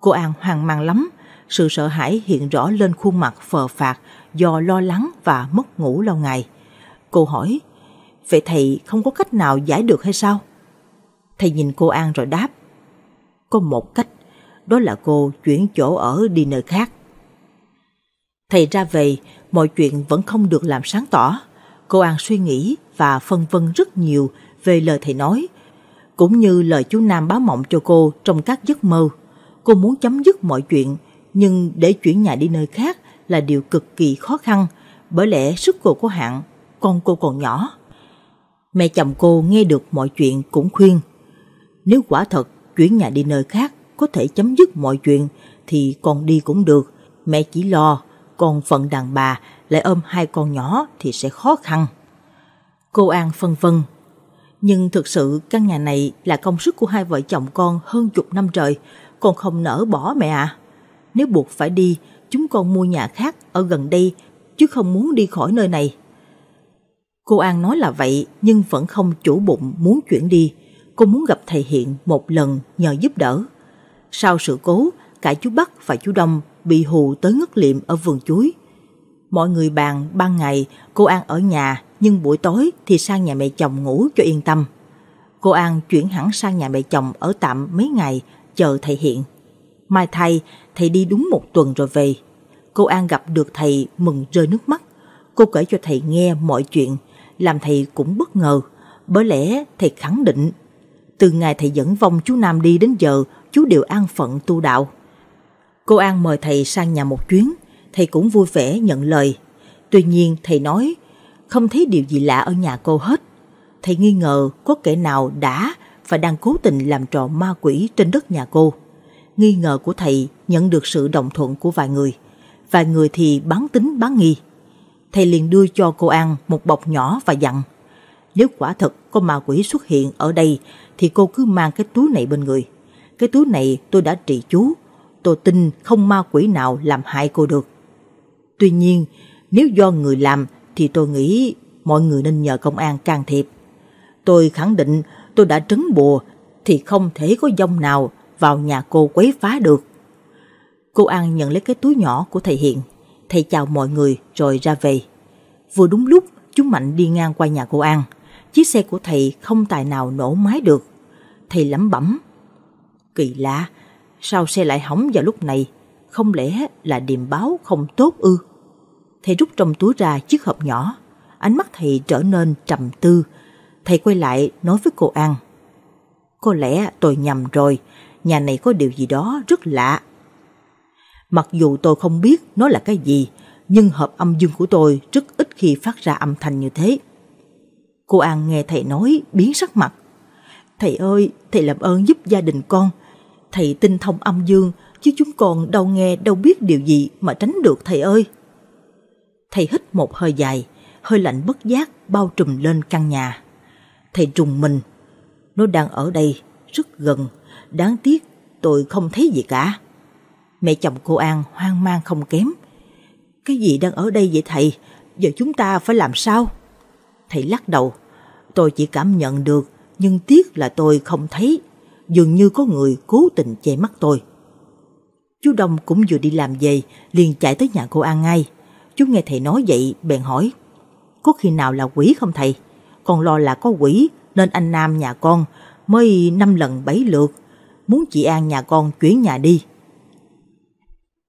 Cô An hoang mang lắm, sự sợ hãi hiện rõ lên khuôn mặt phờ phạc do lo lắng và mất ngủ lâu ngày. Cô hỏi, vậy thầy không có cách nào giải được hay sao? Thầy nhìn cô An rồi đáp, có một cách, đó là cô chuyển chỗ ở đi nơi khác. Thầy ra về, mọi chuyện vẫn không được làm sáng tỏ. Cô An suy nghĩ và phân vân rất nhiều về lời thầy nói, cũng như lời chú Nam báo mộng cho cô trong các giấc mơ. Cô muốn chấm dứt mọi chuyện, nhưng để chuyển nhà đi nơi khác là điều cực kỳ khó khăn, bởi lẽ sức cô có hạn, con cô còn nhỏ. Mẹ chồng cô nghe được mọi chuyện cũng khuyên, nếu quả thật chuyển nhà đi nơi khác có thể chấm dứt mọi chuyện thì con đi cũng được. Mẹ chỉ lo con phận đàn bà lại ôm hai con nhỏ thì sẽ khó khăn. Cô An phân vân, nhưng thực sự căn nhà này là công sức của hai vợ chồng con hơn chục năm trời, con không nỡ bỏ mẹ ạ. Nếu buộc phải đi, chúng con mua nhà khác ở gần đây chứ không muốn đi khỏi nơi này. Cô An nói là vậy nhưng vẫn không chủ bụng muốn chuyển đi. Cô muốn gặp thầy Hiện một lần nhờ giúp đỡ. Sau sự cố, cả chú Bắc và chú Đông bị hù tới ngất liệm ở vườn chuối. Mọi người bàn ban ngày cô An ở nhà, nhưng buổi tối thì sang nhà mẹ chồng ngủ cho yên tâm. Cô An chuyển hẳn sang nhà mẹ chồng ở tạm mấy ngày chờ thầy Hiện. Mai thay, thầy đi đúng một tuần rồi về. Cô An gặp được thầy mừng rơi nước mắt. Cô kể cho thầy nghe mọi chuyện, làm thầy cũng bất ngờ, bởi lẽ thầy khẳng định từ ngày thầy dẫn vong chú Nam đi đến giờ, chú đều an phận tu đạo. Cô An mời thầy sang nhà một chuyến, thầy cũng vui vẻ nhận lời. Tuy nhiên thầy nói không thấy điều gì lạ ở nhà cô hết. Thầy nghi ngờ có kẻ nào đã và đang cố tình làm trò ma quỷ trên đất nhà cô. Nghi ngờ của thầy nhận được sự đồng thuận của vài người, vài người thì bán tín bán nghi. Thầy liền đưa cho cô An một bọc nhỏ và dặn, nếu quả thật có ma quỷ xuất hiện ở đây thì cô cứ mang cái túi này bên người. Cái túi này tôi đã trì chú, tôi tin không ma quỷ nào làm hại cô được. Tuy nhiên nếu do người làm thì tôi nghĩ mọi người nên nhờ công an can thiệp. Tôi khẳng định tôi đã trấn bùa thì không thể có dông nào vào nhà cô quấy phá được. Cô An nhận lấy cái túi nhỏ của thầy Hiện. Thầy chào mọi người rồi ra về. Vừa đúng lúc chú Mạnh đi ngang qua nhà cô An. Chiếc xe của thầy không tài nào nổ máy được. Thầy lẩm bẩm, kỳ lạ, sao xe lại hỏng vào lúc này? Không lẽ là điềm báo không tốt ư? Thầy rút trong túi ra chiếc hộp nhỏ. Ánh mắt thầy trở nên trầm tư. Thầy quay lại nói với cô An, có lẽ tôi nhầm rồi, nhà này có điều gì đó rất lạ. Mặc dù tôi không biết nó là cái gì, nhưng hộp âm dương của tôi rất ít khi phát ra âm thanh như thế. Cô An nghe thầy nói biến sắc mặt. Thầy ơi, thầy làm ơn giúp gia đình con. Thầy tinh thông âm dương, chứ chúng con đâu nghe đâu biết điều gì mà tránh được thầy ơi. Thầy hít một hơi dài, hơi lạnh bất giác bao trùm lên căn nhà. Thầy rùng mình, nó đang ở đây, rất gần, đáng tiếc tôi không thấy gì cả. Mẹ chồng cô An hoang mang không kém. Cái gì đang ở đây vậy thầy? Giờ chúng ta phải làm sao? Thầy lắc đầu, tôi chỉ cảm nhận được, nhưng tiếc là tôi không thấy. Dường như có người cố tình che mắt tôi. Chú Đông cũng vừa đi làm về, liền chạy tới nhà cô An ngay. Chú nghe thầy nói vậy bèn hỏi, có khi nào là quỷ không thầy? Con lo là có quỷ nên anh Nam nhà con mới năm lần bảy lượt muốn chị An nhà con chuyển nhà đi.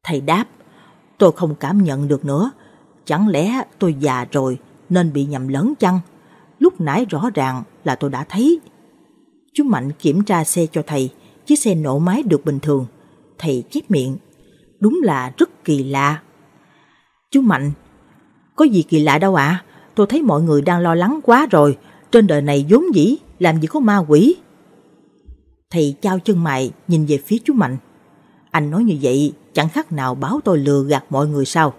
Thầy đáp, tôi không cảm nhận được nữa. Chẳng lẽ tôi già rồi nên bị nhầm lẫn chăng? Lúc nãy rõ ràng là tôi đã thấy. Chú Mạnh kiểm tra xe cho thầy. Chiếc xe nổ máy được bình thường. Thầy chép miệng, đúng là rất kỳ lạ. Chú Mạnh, có gì kỳ lạ đâu ạ à? Tôi thấy mọi người đang lo lắng quá rồi. Trên đời này vốn dĩ làm gì có ma quỷ. Thầy chau chân mày nhìn về phía chú Mạnh. Anh nói như vậy chẳng khác nào báo tôi lừa gạt mọi người sao?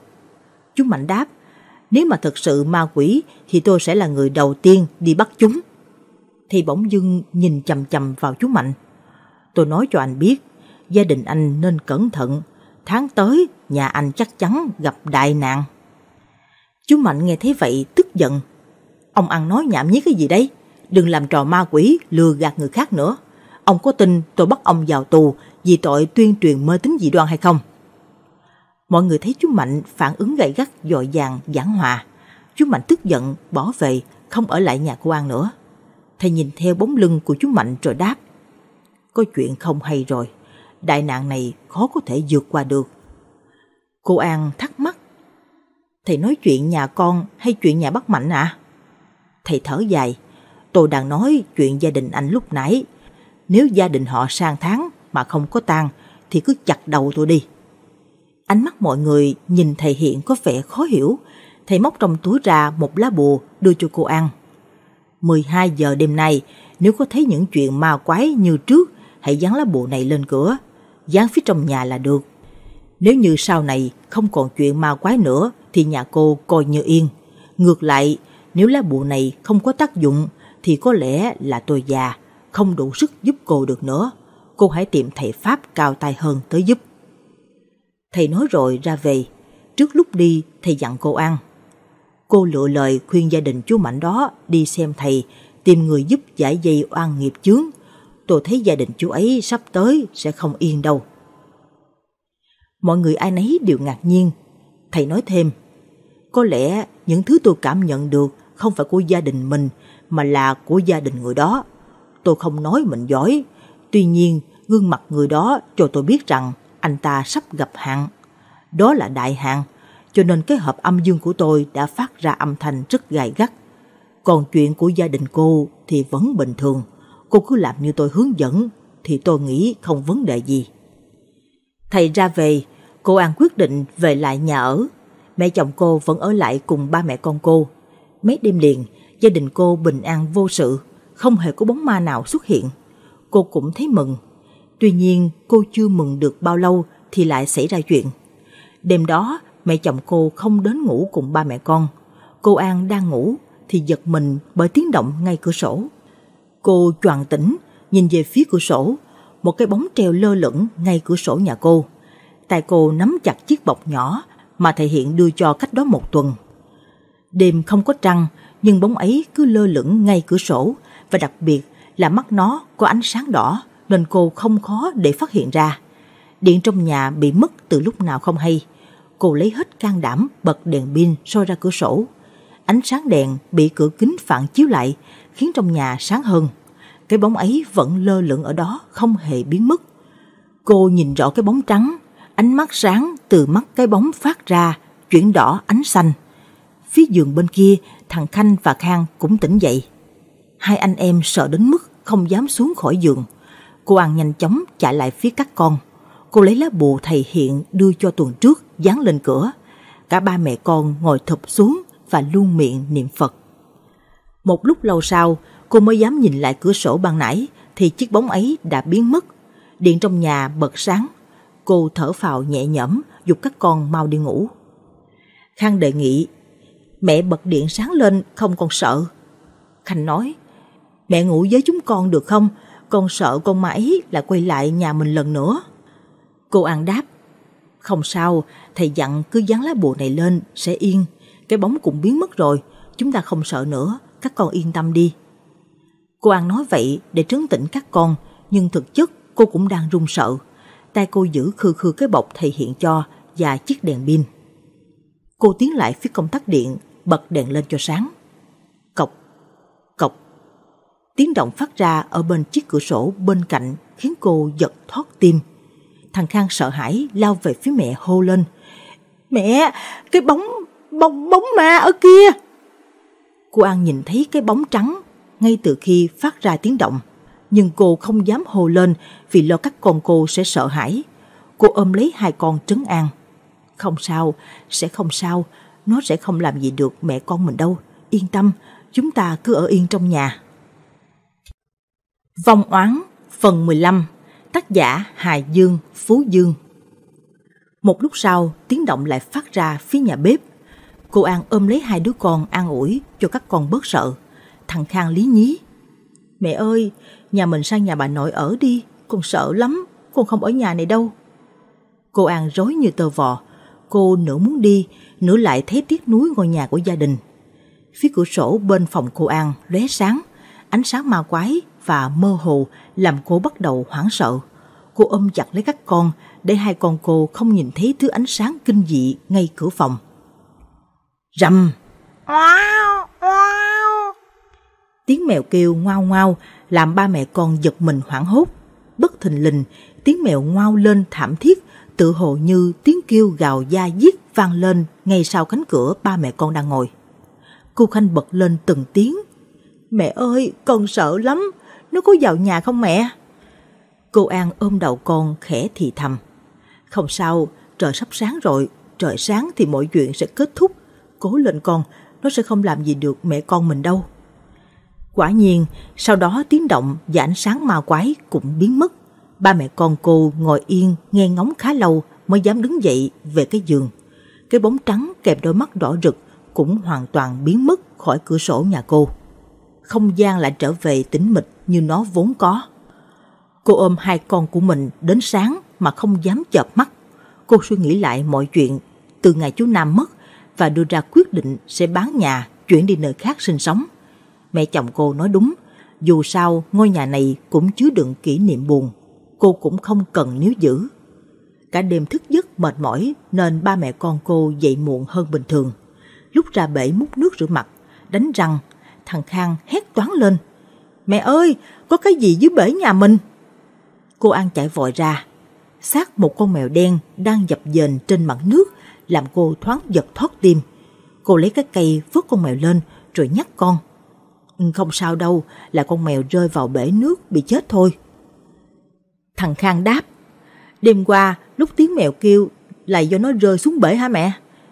Chú Mạnh đáp, nếu mà thật sự ma quỷ thì tôi sẽ là người đầu tiên đi bắt chúng. Thì bỗng dưng nhìn chằm chằm vào chú Mạnh. Tôi nói cho anh biết, gia đình anh nên cẩn thận, tháng tới nhà anh chắc chắn gặp đại nạn. Chú Mạnh nghe thấy vậy tức giận. Ông ăn nói nhảm nhí cái gì đấy? Đừng làm trò ma quỷ lừa gạt người khác nữa. Ông có tin tôi bắt ông vào tù vì tội tuyên truyền mê tín dị đoan hay không? Mọi người thấy chú Mạnh phản ứng gay gắt, dội vàng giảng hòa. Chú Mạnh tức giận bỏ về, không ở lại nhà cô An nữa. Thầy nhìn theo bóng lưng của chú Mạnh rồi đáp: Có chuyện không hay rồi, đại nạn này khó có thể vượt qua được. Cô An thắc mắc: Thầy nói chuyện nhà con hay chuyện nhà bác Mạnh à? Thầy thở dài: Tôi đang nói chuyện gia đình anh lúc nãy. Nếu gia đình họ sang tháng mà không có tang thì cứ chặt đầu tôi đi. Ánh mắt mọi người nhìn thầy Hiện có vẻ khó hiểu. Thầy móc trong túi ra một lá bùa đưa cho cô An. mười hai giờ đêm nay, nếu có thấy những chuyện ma quái như trước, hãy dán lá bùa này lên cửa, dán phía trong nhà là được. Nếu như sau này không còn chuyện ma quái nữa thì nhà cô coi như yên. Ngược lại, nếu lá bùa này không có tác dụng thì có lẽ là tôi già, không đủ sức giúp cô được nữa. Cô hãy tìm thầy Pháp cao tay hơn tới giúp. Thầy nói rồi ra về. Trước lúc đi, thầy dặn cô An: Cô lựa lời khuyên gia đình chú Mạnh đó đi xem thầy, tìm người giúp giải dây oan nghiệp chướng. Tôi thấy gia đình chú ấy sắp tới sẽ không yên đâu. Mọi người ai nấy đều ngạc nhiên. Thầy nói thêm: Có lẽ những thứ tôi cảm nhận được không phải của gia đình mình mà là của gia đình người đó. Tôi không nói mình giỏi, tuy nhiên gương mặt người đó cho tôi biết rằng anh ta sắp gặp hạn. Đó là đại hạn, cho nên cái hộp âm dương của tôi đã phát ra âm thanh rất gay gắt. Còn chuyện của gia đình cô thì vẫn bình thường, cô cứ làm như tôi hướng dẫn thì tôi nghĩ không vấn đề gì. Thầy ra về, cô An quyết định về lại nhà ở. Mẹ chồng cô vẫn ở lại cùng ba mẹ con cô. Mấy đêm liền, gia đình cô bình an vô sự, không hề có bóng ma nào xuất hiện. Cô cũng thấy mừng. Tuy nhiên, cô chưa mừng được bao lâu thì lại xảy ra chuyện. Đêm đó, mẹ chồng cô không đến ngủ cùng ba mẹ con. Cô An đang ngủ thì giật mình bởi tiếng động ngay cửa sổ. Cô choàng tỉnh, nhìn về phía cửa sổ, một cái bóng treo lơ lửng ngay cửa sổ nhà cô. Tay cô nắm chặt chiếc bọc nhỏ mà thầy Hiện đưa cho cách đó một tuần. Đêm không có trăng, nhưng bóng ấy cứ lơ lửng ngay cửa sổ, và đặc biệt là mắt nó có ánh sáng đỏ nên cô không khó để phát hiện ra. Điện trong nhà bị mất từ lúc nào không hay. Cô lấy hết can đảm bật đèn pin soi ra cửa sổ. Ánh sáng đèn bị cửa kính phản chiếu lại, khiến trong nhà sáng hơn. Cái bóng ấy vẫn lơ lửng ở đó, không hề biến mất. Cô nhìn rõ cái bóng trắng, ánh mắt sáng từ mắt cái bóng phát ra, chuyển đỏ ánh xanh. Phía giường bên kia, thằng Khanh và Khang cũng tỉnh dậy. Hai anh em sợ đến mức không dám xuống khỏi giường. Cô An nhanh chóng chạy lại phía các con. Cô lấy lá bùa thầy Hiện đưa cho tuần trước dán lên cửa. Cả ba mẹ con ngồi thụp xuống và luôn miệng niệm Phật. Một lúc lâu sau, cô mới dám nhìn lại cửa sổ ban nãy thì chiếc bóng ấy đã biến mất. Điện trong nhà bật sáng. Cô thở phào nhẹ nhõm, giục các con mau đi ngủ. Khang đề nghị: Mẹ bật điện sáng lên không con sợ. Khanh nói: Mẹ ngủ với chúng con được không? Con sợ con mãi là quay lại nhà mình lần nữa. Cô An đáp: Không sao, thầy dặn cứ dán lá bùa này lên sẽ yên. Cái bóng cũng biến mất rồi, chúng ta không sợ nữa, các con yên tâm đi. Cô An nói vậy để trấn tĩnh các con, nhưng thực chất cô cũng đang run sợ. Tay cô giữ khư khư cái bọc thầy Hiện cho và chiếc đèn pin. Cô tiến lại phía công tắc điện, bật đèn lên cho sáng. Cộc, cộc. Tiếng động phát ra ở bên chiếc cửa sổ bên cạnh khiến cô giật thót tim. Thằng Khang sợ hãi lao về phía mẹ hô lên: Mẹ, cái bóng, bóng, bóng ma ở kia. Cô An nhìn thấy cái bóng trắng ngay từ khi phát ra tiếng động, nhưng cô không dám hô lên vì lo các con cô sẽ sợ hãi. Cô ôm lấy hai con trấn an: Không sao, sẽ không sao, nó sẽ không làm gì được mẹ con mình đâu, yên tâm, chúng ta cứ ở yên trong nhà. Vòng Oán phần mười lăm. Tác giả Hạ Dương, Phú Dương. Một lúc sau, tiếng động lại phát ra phía nhà bếp. Cô An ôm lấy hai đứa con an ủi cho các con bớt sợ. Thằng Khang lý nhí: Mẹ ơi, nhà mình sang nhà bà nội ở đi, con sợ lắm, con không ở nhà này đâu. Cô An rối như tơ vò. cô nửa muốn đi, nửa lại thấy tiếc nuối ngôi nhà của gia đình. Phía cửa sổ bên phòng cô An lóe sáng, ánh sáng ma quái và mơ hồ làm cô bắt đầu hoảng sợ. Cô ôm chặt lấy các con để hai con cô không nhìn thấy thứ ánh sáng kinh dị ngay cửa phòng. Rầm! Wow, wow. Tiếng mèo kêu ngoao ngoao làm ba mẹ con giật mình hoảng hốt. Bất thình lình, tiếng mèo ngoao lên thảm thiết, tự hồ như tiếng kêu gào da diết vang lên ngay sau cánh cửa ba mẹ con đang ngồi. Cô Khanh bật lên từng tiếng. Mẹ ơi, con sợ lắm, nó có vào nhà không mẹ? Cô An ôm đầu con khẽ thì thầm. Không sao, trời sắp sáng rồi, trời sáng thì mọi chuyện sẽ kết thúc. Cố lên con, nó sẽ không làm gì được mẹ con mình đâu. Quả nhiên, sau đó tiếng động và ánh sáng ma quái cũng biến mất. Ba mẹ con cô ngồi yên nghe ngóng khá lâu mới dám đứng dậy về cái giường. Cái bóng trắng kẹp đôi mắt đỏ rực cũng hoàn toàn biến mất khỏi cửa sổ nhà cô. Không gian lại trở về tĩnh mịch như nó vốn có. Cô ôm hai con của mình đến sáng mà không dám chợp mắt. Cô suy nghĩ lại mọi chuyện từ ngày chú Nam mất và đưa ra quyết định sẽ bán nhà, chuyển đi nơi khác sinh sống. Mẹ chồng cô nói đúng, dù sao ngôi nhà này cũng chứa đựng kỷ niệm buồn, cô cũng không cần níu giữ. Cả đêm thức giấc mệt mỏi nên ba mẹ con cô dậy muộn hơn bình thường. Lúc ra bể múc nước rửa mặt, đánh răng, thằng Khang hét toáng lên. Mẹ ơi, có cái gì dưới bể nhà mình? Cô An chạy vội ra, xác một con mèo đen đang dập dềnh trên mặt nước làm cô thoáng giật thót tim. Cô lấy cái cây vớt con mèo lên rồi nhắc con. Không sao đâu, là con mèo rơi vào bể nước bị chết thôi. Thằng Khang đáp, đêm qua lúc tiếng mèo kêu là do nó rơi xuống bể hả mẹ?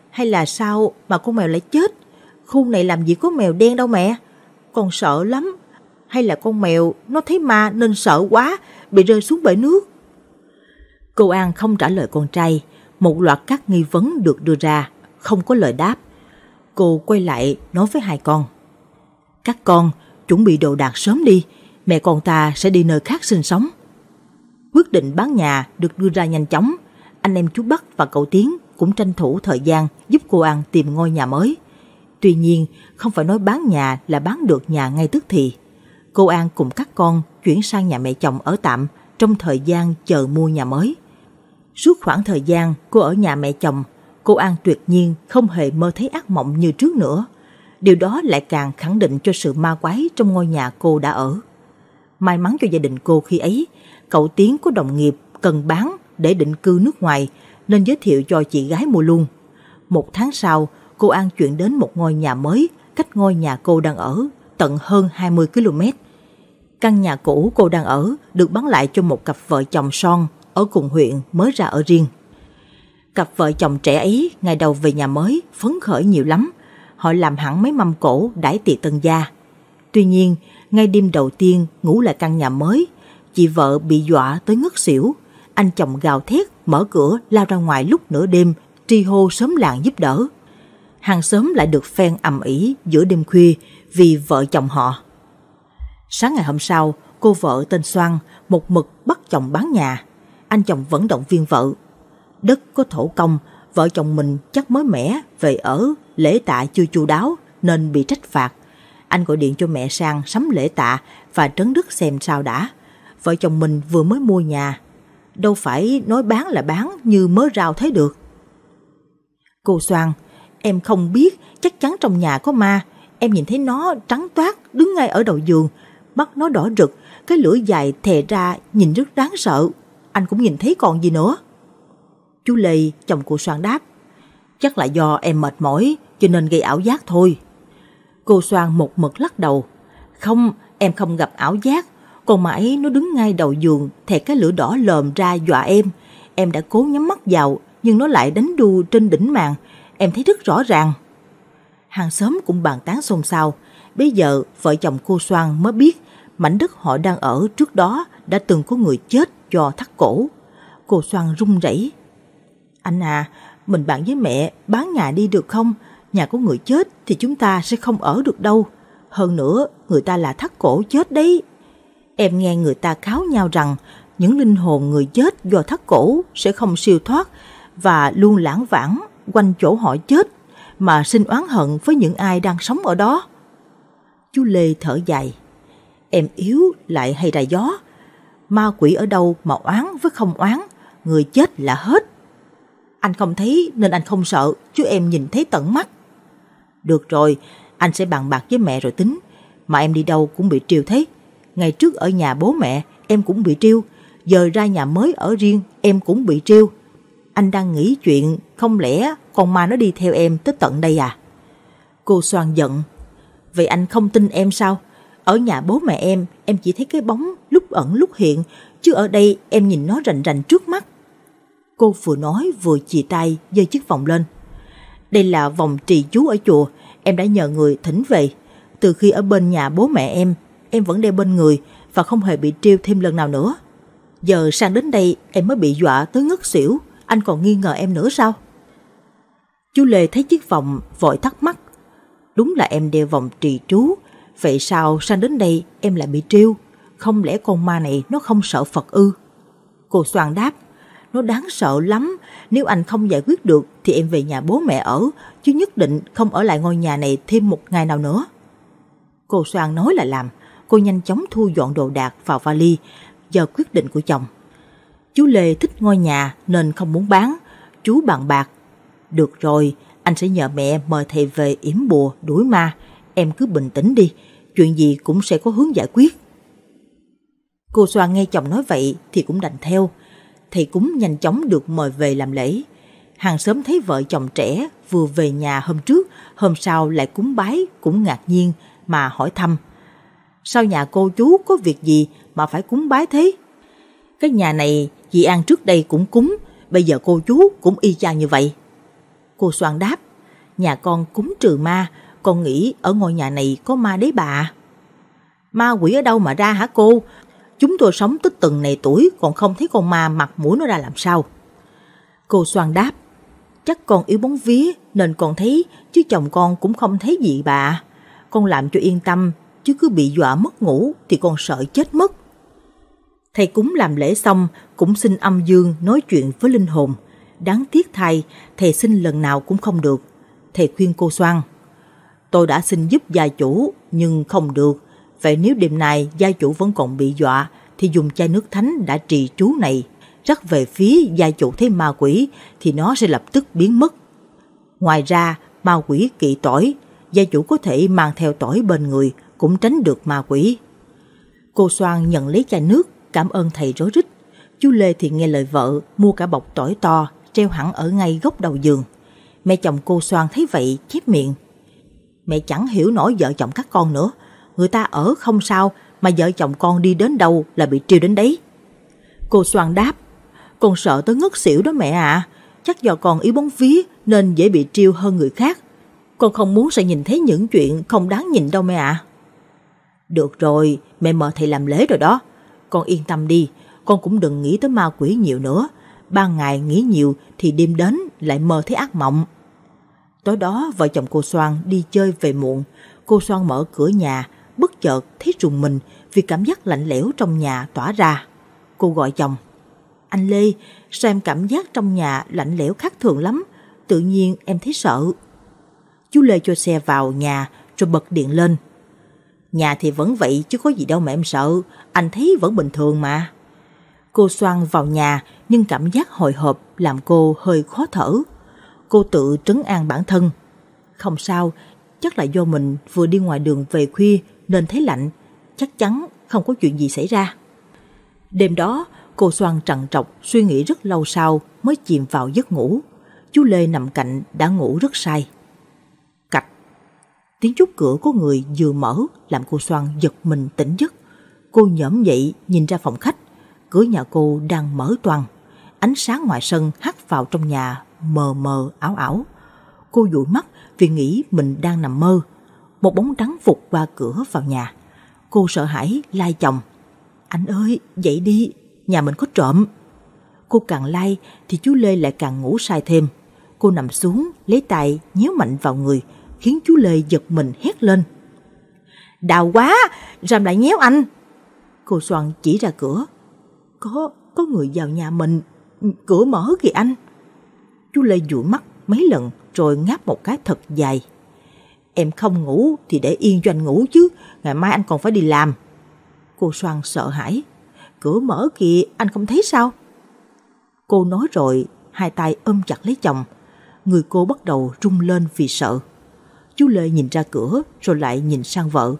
Hay là sao mà con mèo lại chết? Khu này làm gì có mèo đen đâu mẹ, con sợ lắm. Hay là con mèo nó thấy ma nên sợ quá bị rơi xuống bể nước? Cô An không trả lời con trai. Một loạt các nghi vấn được đưa ra, không có lời đáp. Cô quay lại nói với hai con. Các con chuẩn bị đồ đạc sớm đi, mẹ con ta sẽ đi nơi khác sinh sống. Quyết định bán nhà được đưa ra nhanh chóng. Anh em chú Bắc và cậu Tiến cũng tranh thủ thời gian giúp cô An tìm ngôi nhà mới. Tuy nhiên, không phải nói bán nhà là bán được nhà ngay tức thì. Cô An cùng các con chuyển sang nhà mẹ chồng ở tạm trong thời gian chờ mua nhà mới. Suốt khoảng thời gian cô ở nhà mẹ chồng, cô An tuyệt nhiên không hề mơ thấy ác mộng như trước nữa. Điều đó lại càng khẳng định cho sự ma quái trong ngôi nhà cô đã ở. May mắn cho gia đình cô khi ấy, cậu Tiến có đồng nghiệp cần bán để định cư nước ngoài nên giới thiệu cho chị gái mua luôn. Một tháng sau, cô An chuyển đến một ngôi nhà mới cách ngôi nhà cô đang ở tận hơn hai mươi ki lô mét. Căn nhà cũ cô đang ở được bán lại cho một cặp vợ chồng son ở cùng huyện mới ra ở riêng. Cặp vợ chồng trẻ ấy ngày đầu về nhà mới phấn khởi nhiều lắm. Họ làm hẳn mấy mâm cỗ đãi tiệc tân gia. Tuy nhiên, ngay đêm đầu tiên ngủ lại căn nhà mới, chị vợ bị dọa tới ngất xỉu. Anh chồng gào thét, mở cửa lao ra ngoài lúc nửa đêm, tri hô xóm làng giúp đỡ. Hàng xóm lại được phen ầm ĩ giữa đêm khuya vì vợ chồng họ. Sáng ngày hôm sau, cô vợ tên Xoan một mực bắt chồng bán nhà. Anh chồng vẫn động viên vợ. Đất có thổ công, vợ chồng mình chắc mới mẻ, về ở, lễ tạ chưa chu đáo nên bị trách phạt. Anh gọi điện cho mẹ sang sắm lễ tạ và trấn đất xem sao đã. Vợ chồng mình vừa mới mua nhà, đâu phải nói bán là bán như mớ rau thấy được. Cô Xoan, em không biết, chắc chắn trong nhà có ma. Em nhìn thấy nó trắng toát đứng ngay ở đầu giường, mắt nó đỏ rực, cái lưỡi dài thè ra nhìn rất đáng sợ. Anh cũng nhìn thấy còn gì nữa. Chú Lê, chồng cô Xoan đáp, chắc là do em mệt mỏi cho nên gây ảo giác thôi. Cô Xoan một mực lắc đầu. Không, em không gặp ảo giác. Còn mãi nó đứng ngay đầu giường, thè cái lửa đỏ lờm ra dọa em. Em đã cố nhắm mắt vào nhưng nó lại đánh đu trên đỉnh màn. Em thấy rất rõ ràng. Hàng xóm cũng bàn tán xôn xao. Bây giờ vợ chồng cô Xoan mới biết mảnh đất họ đang ở trước đó đã từng có người chết do thắt cổ. Cô Xoan run rẩy. Anh à, mình bạn với mẹ bán nhà đi được không? Nhà có người chết thì chúng ta sẽ không ở được đâu. Hơn nữa, người ta là thắt cổ chết đấy. Em nghe người ta kháo nhau rằng những linh hồn người chết do thắt cổ sẽ không siêu thoát và luôn lãng vãng quanh chỗ họ chết mà sinh oán hận với những ai đang sống ở đó. Chú Lê thở dài, em yếu lại hay ra gió, ma quỷ ở đâu mà oán với không oán, người chết là hết. Anh không thấy nên anh không sợ, chứ em nhìn thấy tận mắt. Được rồi, anh sẽ bàn bạc với mẹ rồi tính, mà em đi đâu cũng bị trêu thế. Ngày trước ở nhà bố mẹ em cũng bị trêu, giờ ra nhà mới ở riêng em cũng bị trêu. Anh đang nghĩ chuyện không lẽ con ma nó đi theo em tới tận đây à? Cô Xoan giận, vậy anh không tin em sao? Ở nhà bố mẹ em, em chỉ thấy cái bóng lúc ẩn lúc hiện, chứ ở đây em nhìn nó rành rành trước mắt. Cô vừa nói vừa chìa tay giơ chiếc vòng lên. Đây là vòng trì chú ở chùa, em đã nhờ người thỉnh về. Từ khi ở bên nhà bố mẹ em, em vẫn đeo bên người và không hề bị trêu thêm lần nào nữa. Giờ sang đến đây em mới bị dọa tới ngất xỉu, anh còn nghi ngờ em nữa sao? Chú Lê thấy chiếc vòng vội thắc mắc. Đúng là em đeo vòng trì chú, vậy sao sang đến đây em lại bị trêu? Không lẽ con ma này nó không sợ Phật ư? Cô Xoan đáp, nó đáng sợ lắm, nếu anh không giải quyết được thì em về nhà bố mẹ ở, chứ nhất định không ở lại ngôi nhà này thêm một ngày nào nữa. Cô Xoan nói là làm, cô nhanh chóng thu dọn đồ đạc vào vali, do quyết định của chồng. Chú Lê thích ngôi nhà nên không muốn bán, chú bàn bạc. Được rồi, anh sẽ nhờ mẹ mời thầy về yểm bùa đuổi ma, em cứ bình tĩnh đi, chuyện gì cũng sẽ có hướng giải quyết. Cô Xoan nghe chồng nói vậy thì cũng đành theo. Thầy cúng nhanh chóng được mời về làm lễ. Hàng xóm thấy vợ chồng trẻ vừa về nhà hôm trước, hôm sau lại cúng bái cũng ngạc nhiên mà hỏi thăm. Sao nhà cô chú có việc gì mà phải cúng bái thế? Cái nhà này dì An trước đây cũng cúng, bây giờ cô chú cũng y chang như vậy. Cô Xoan đáp, nhà con cúng trừ ma, con nghĩ ở ngôi nhà này có ma đấy bà. Ma quỷ ở đâu mà ra hả cô? Chúng tôi sống tới từng này tuổi còn không thấy con ma mặt mũi nó ra làm sao? Cô Xoan đáp, chắc con yếu bóng vía nên con thấy, chứ chồng con cũng không thấy gì bà. Con làm cho yên tâm, chứ cứ bị dọa mất ngủ thì con sợ chết mất. Thầy cúng làm lễ xong cũng xin âm dương nói chuyện với linh hồn. Đáng tiếc thay, thầy xin lần nào cũng không được. Thầy khuyên cô Xoan, tôi đã xin giúp gia chủ nhưng không được. Vậy nếu đêm nay gia chủ vẫn còn bị dọa thì dùng chai nước thánh đã trì chú này rắc về phía gia chủ thấy ma quỷ thì nó sẽ lập tức biến mất. Ngoài ra ma quỷ kỵ tỏi, gia chủ có thể mang theo tỏi bên người cũng tránh được ma quỷ. Cô Xoan nhận lấy chai nước, cảm ơn thầy rối rít. Chú Lê thì nghe lời vợ, mua cả bọc tỏi to treo hẳn ở ngay góc đầu giường. Mẹ chồng cô Xoan thấy vậy chép miệng, mẹ chẳng hiểu nổi vợ chồng các con nữa. Người ta ở không sao mà vợ chồng con đi đến đâu là bị trêu đến đấy. Cô Xoan đáp, con sợ tới ngất xỉu đó mẹ ạ. À, chắc do con yếu bóng vía nên dễ bị trêu hơn người khác. Con không muốn sẽ nhìn thấy những chuyện không đáng nhìn đâu mẹ ạ. À, được rồi, mẹ mời thầy làm lễ rồi đó. Con yên tâm đi, con cũng đừng nghĩ tới ma quỷ nhiều nữa. Ban ngày nghĩ nhiều thì đêm đến lại mơ thấy ác mộng. Tối đó vợ chồng cô Xoan đi chơi về muộn. Cô Xoan mở cửa nhà, bất chợt thấy rùng mình vì cảm giác lạnh lẽo trong nhà tỏa ra. Cô gọi chồng, anh Lê, sao em cảm giác trong nhà lạnh lẽo khác thường lắm, tự nhiên em thấy sợ. Chú Lê cho xe vào nhà rồi bật điện lên. Nhà thì vẫn vậy chứ có gì đâu mà em sợ, anh thấy vẫn bình thường mà. Cô Xoan vào nhà nhưng cảm giác hồi hộp làm cô hơi khó thở. Cô tự trấn an bản thân, không sao, chắc là do mình vừa đi ngoài đường về khuya nên thấy lạnh, chắc chắn không có chuyện gì xảy ra. Đêm đó, cô Xoan trằn trọc suy nghĩ rất lâu sau mới chìm vào giấc ngủ. Chú Lê nằm cạnh đã ngủ rất say. Cạch, tiếng chốt cửa có người vừa mở làm cô Xoan giật mình tỉnh giấc. Cô nhổm dậy nhìn ra phòng khách, cửa nhà cô đang mở toang, ánh sáng ngoài sân hắt vào trong nhà mờ mờ ảo ảo. Cô dụi mắt vì nghĩ mình đang nằm mơ. Một bóng trắng vụt qua cửa vào nhà. Cô sợ hãi lai chồng, anh ơi dậy đi, nhà mình có trộm. Cô càng lai thì chú Lê lại càng ngủ say thêm. Cô nằm xuống lấy tay nhéo mạnh vào người, khiến chú Lê giật mình hét lên, đau quá, rầm lại nhéo anh. Cô Xoan chỉ ra cửa, Có, có người vào nhà mình, cửa mở kìa anh. Chú Lê dụi mắt mấy lần rồi ngáp một cái thật dài. Em không ngủ thì để yên cho anh ngủ chứ, ngày mai anh còn phải đi làm. Cô Xoan sợ hãi. Cửa mở kìa, anh không thấy sao? Cô nói rồi, hai tay ôm chặt lấy chồng. Người cô bắt đầu rung lên vì sợ. Chú Lê nhìn ra cửa rồi lại nhìn sang vợ.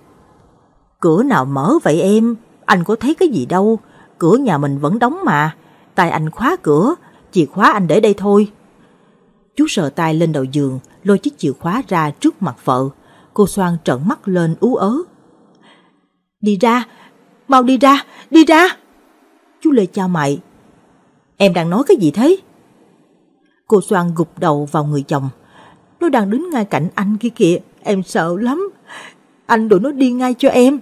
Cửa nào mở vậy em? Anh có thấy cái gì đâu. Cửa nhà mình vẫn đóng mà. Tay anh khóa cửa, chìa khóa anh để đây thôi. Chú sờ tay lên đầu giường, lôi chiếc chìa khóa ra trước mặt vợ. Cô Xoan trợn mắt lên ú ớ. Đi ra, mau đi ra, đi ra. Chú Lê chau mày. Em đang nói cái gì thế? Cô Xoan gục đầu vào người chồng. Nó đang đứng ngay cạnh anh kia kìa, em sợ lắm. Anh đuổi nó đi ngay cho em.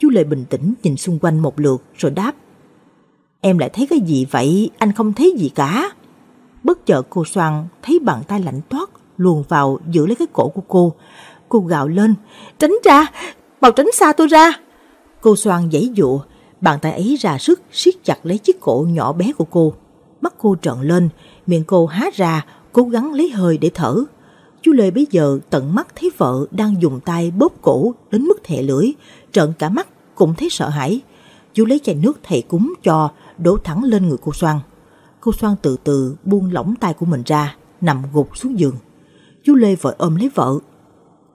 Chú Lê bình tĩnh nhìn xung quanh một lượt rồi đáp. Em lại thấy cái gì vậy? Anh không thấy gì cả. Bất chợt cô Xoan thấy bàn tay lạnh toát luồn vào giữ lấy cái cổ của cô. Cô gào lên. Tránh ra, mau tránh xa tôi ra. Cô Xoan giãy giụa, bàn tay ấy ra sức siết chặt lấy chiếc cổ nhỏ bé của cô. Mắt cô trợn lên, miệng cô há ra, cố gắng lấy hơi để thở. Chú Lê bấy giờ tận mắt thấy vợ đang dùng tay bóp cổ đến mức thè lưỡi, trợn cả mắt cũng thấy sợ hãi. Chú lấy chai nước thầy cúng cho, đổ thẳng lên người cô Xoan. Cô Xoan từ từ buông lỏng tay của mình ra, nằm gục xuống giường. Chú Lê vội ôm lấy vợ.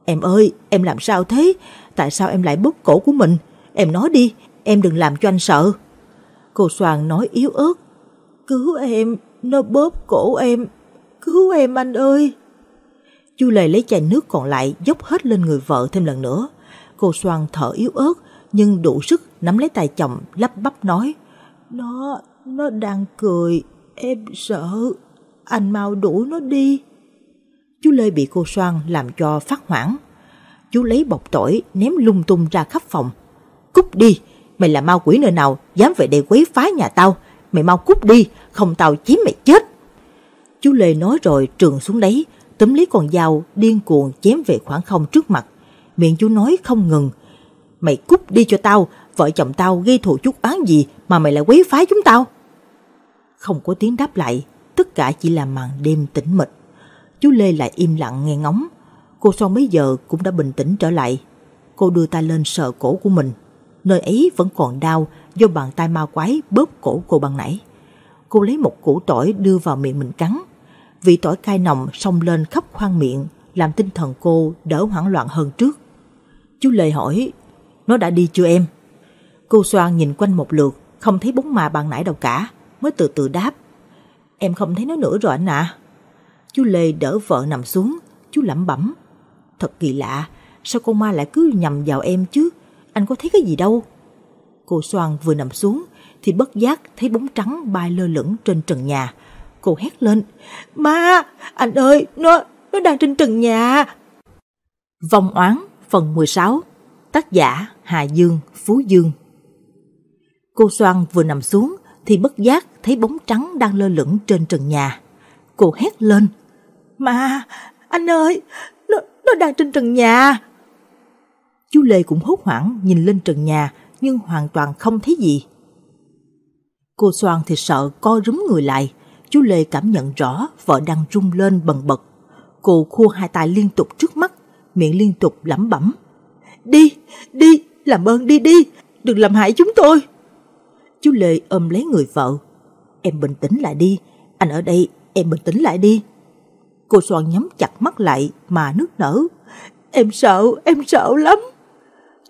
Em ơi, em làm sao thế? Tại sao em lại bóp cổ của mình? Em nói đi, em đừng làm cho anh sợ. Cô Xoan nói yếu ớt. Cứu em, nó bóp cổ em. Cứu em anh ơi. Chú Lê lấy chai nước còn lại dốc hết lên người vợ thêm lần nữa. Cô Xoan thở yếu ớt nhưng đủ sức nắm lấy tay chồng, lắp bắp nói. Nó, nó đang cười, em sợ, anh mau đuổi nó đi. Chú Lê bị cô Xoan làm cho phát hoảng. Chú lấy bọc tỏi ném lung tung ra khắp phòng. Cút đi, mày là ma quỷ nơi nào, dám về đây quấy phá nhà tao. Mày mau cút đi, không tao chém mày chết. Chú Lê nói rồi trườn xuống đấy, túm lấy con dao điên cuồng chém về khoảng không trước mặt. Miệng chú nói không ngừng. Mày cút đi cho tao, vợ chồng tao gây thù chuốc oán gì mà mày lại quấy phá chúng tao. Không có tiếng đáp lại, tất cả chỉ là màn đêm tĩnh mịch. Chú Lê lại im lặng nghe ngóng. Cô Xoan mấy giờ cũng đã bình tĩnh trở lại. Cô đưa tay lên sờ cổ của mình. Nơi ấy vẫn còn đau do bàn tay ma quái bóp cổ cô ban nãy. Cô lấy một củ tỏi đưa vào miệng mình cắn. Vị tỏi cay nồng xông lên khắp khoang miệng, làm tinh thần cô đỡ hoảng loạn hơn trước. Chú Lê hỏi, nó đã đi chưa em? Cô Xoan nhìn quanh một lượt, không thấy bóng ma ban nãy đâu cả, mới từ từ đáp. Em không thấy nó nữa rồi anh ạ. À? Chú Lê đỡ vợ nằm xuống, chú lẩm bẩm. Thật kỳ lạ, sao con ma lại cứ nhằm vào em chứ? Anh có thấy cái gì đâu. Cô Xoan vừa nằm xuống thì bất giác thấy bóng trắng bay lơ lửng trên trần nhà. Cô hét lên. Ma, anh ơi, nó, nó đang trên trần nhà. Vòng Oán phần mười sáu. Tác giả Hạ Dương, Phú Dương. Cô Xoan vừa nằm xuống thì bất giác thấy bóng trắng đang lơ lửng trên trần nhà. Cô hét lên. Ma, anh ơi, nó, nó đang trên trần nhà. Chú Lê cũng hốt hoảng nhìn lên trần nhà nhưng hoàn toàn không thấy gì. Cô Xoan thì sợ co rúm người lại. Chú Lê cảm nhận rõ vợ đang rung lên bần bật. Cô khua hai tay liên tục trước mắt, miệng liên tục lẩm bẩm. Đi, đi, làm ơn đi đi, đừng làm hại chúng tôi. Chú Lê ôm lấy người vợ. Em bình tĩnh lại đi, anh ở đây, em bình tĩnh lại đi. Cô Xoan nhắm chặt mắt lại mà nức nở. Em sợ, em sợ lắm.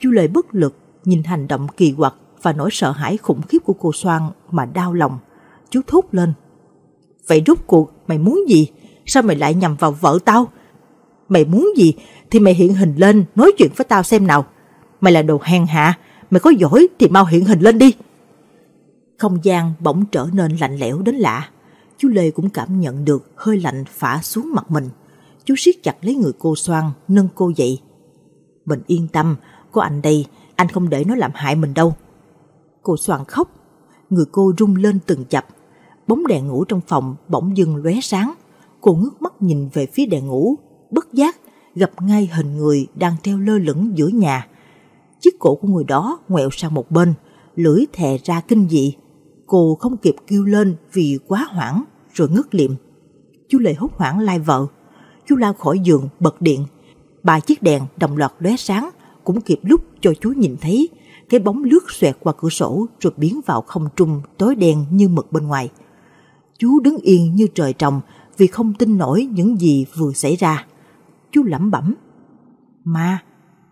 Chú Lê bất lực nhìn hành động kỳ quặc và nỗi sợ hãi khủng khiếp của cô Xoan mà đau lòng. Chú thốt lên. Vậy rốt cuộc mày muốn gì? Sao mày lại nhằm vào vợ tao? Mày muốn gì thì mày hiện hình lên nói chuyện với tao xem nào. Mày là đồ hèn hạ, mày có giỏi thì mau hiện hình lên đi. Không gian bỗng trở nên lạnh lẽo đến lạ. Chú Lê cũng cảm nhận được hơi lạnh phả xuống mặt mình. Chú siết chặt lấy người cô Xoan, nâng cô dậy. Mình yên tâm, có anh đây, anh không để nó làm hại mình đâu. Cô Xoan khóc, người cô rung lên từng chập. Bóng đèn ngủ trong phòng bỗng dưng lóe sáng. Cô ngước mắt nhìn về phía đèn ngủ, bất giác gặp ngay hình người đang treo lơ lửng giữa nhà. Chiếc cổ của người đó ngoẹo sang một bên, lưỡi thè ra kinh dị. Cô không kịp kêu lên vì quá hoảng rồi ngất lịm. Chú Lệ hốt hoảng lai vợ. Chú lao khỏi giường bật điện. Ba chiếc đèn đồng loạt lóe sáng, cũng kịp lúc cho chú nhìn thấy cái bóng lướt xoẹt qua cửa sổ rồi biến vào không trung tối đen như mực bên ngoài. Chú đứng yên như trời trồng vì không tin nổi những gì vừa xảy ra. Chú lẩm bẩm, ma,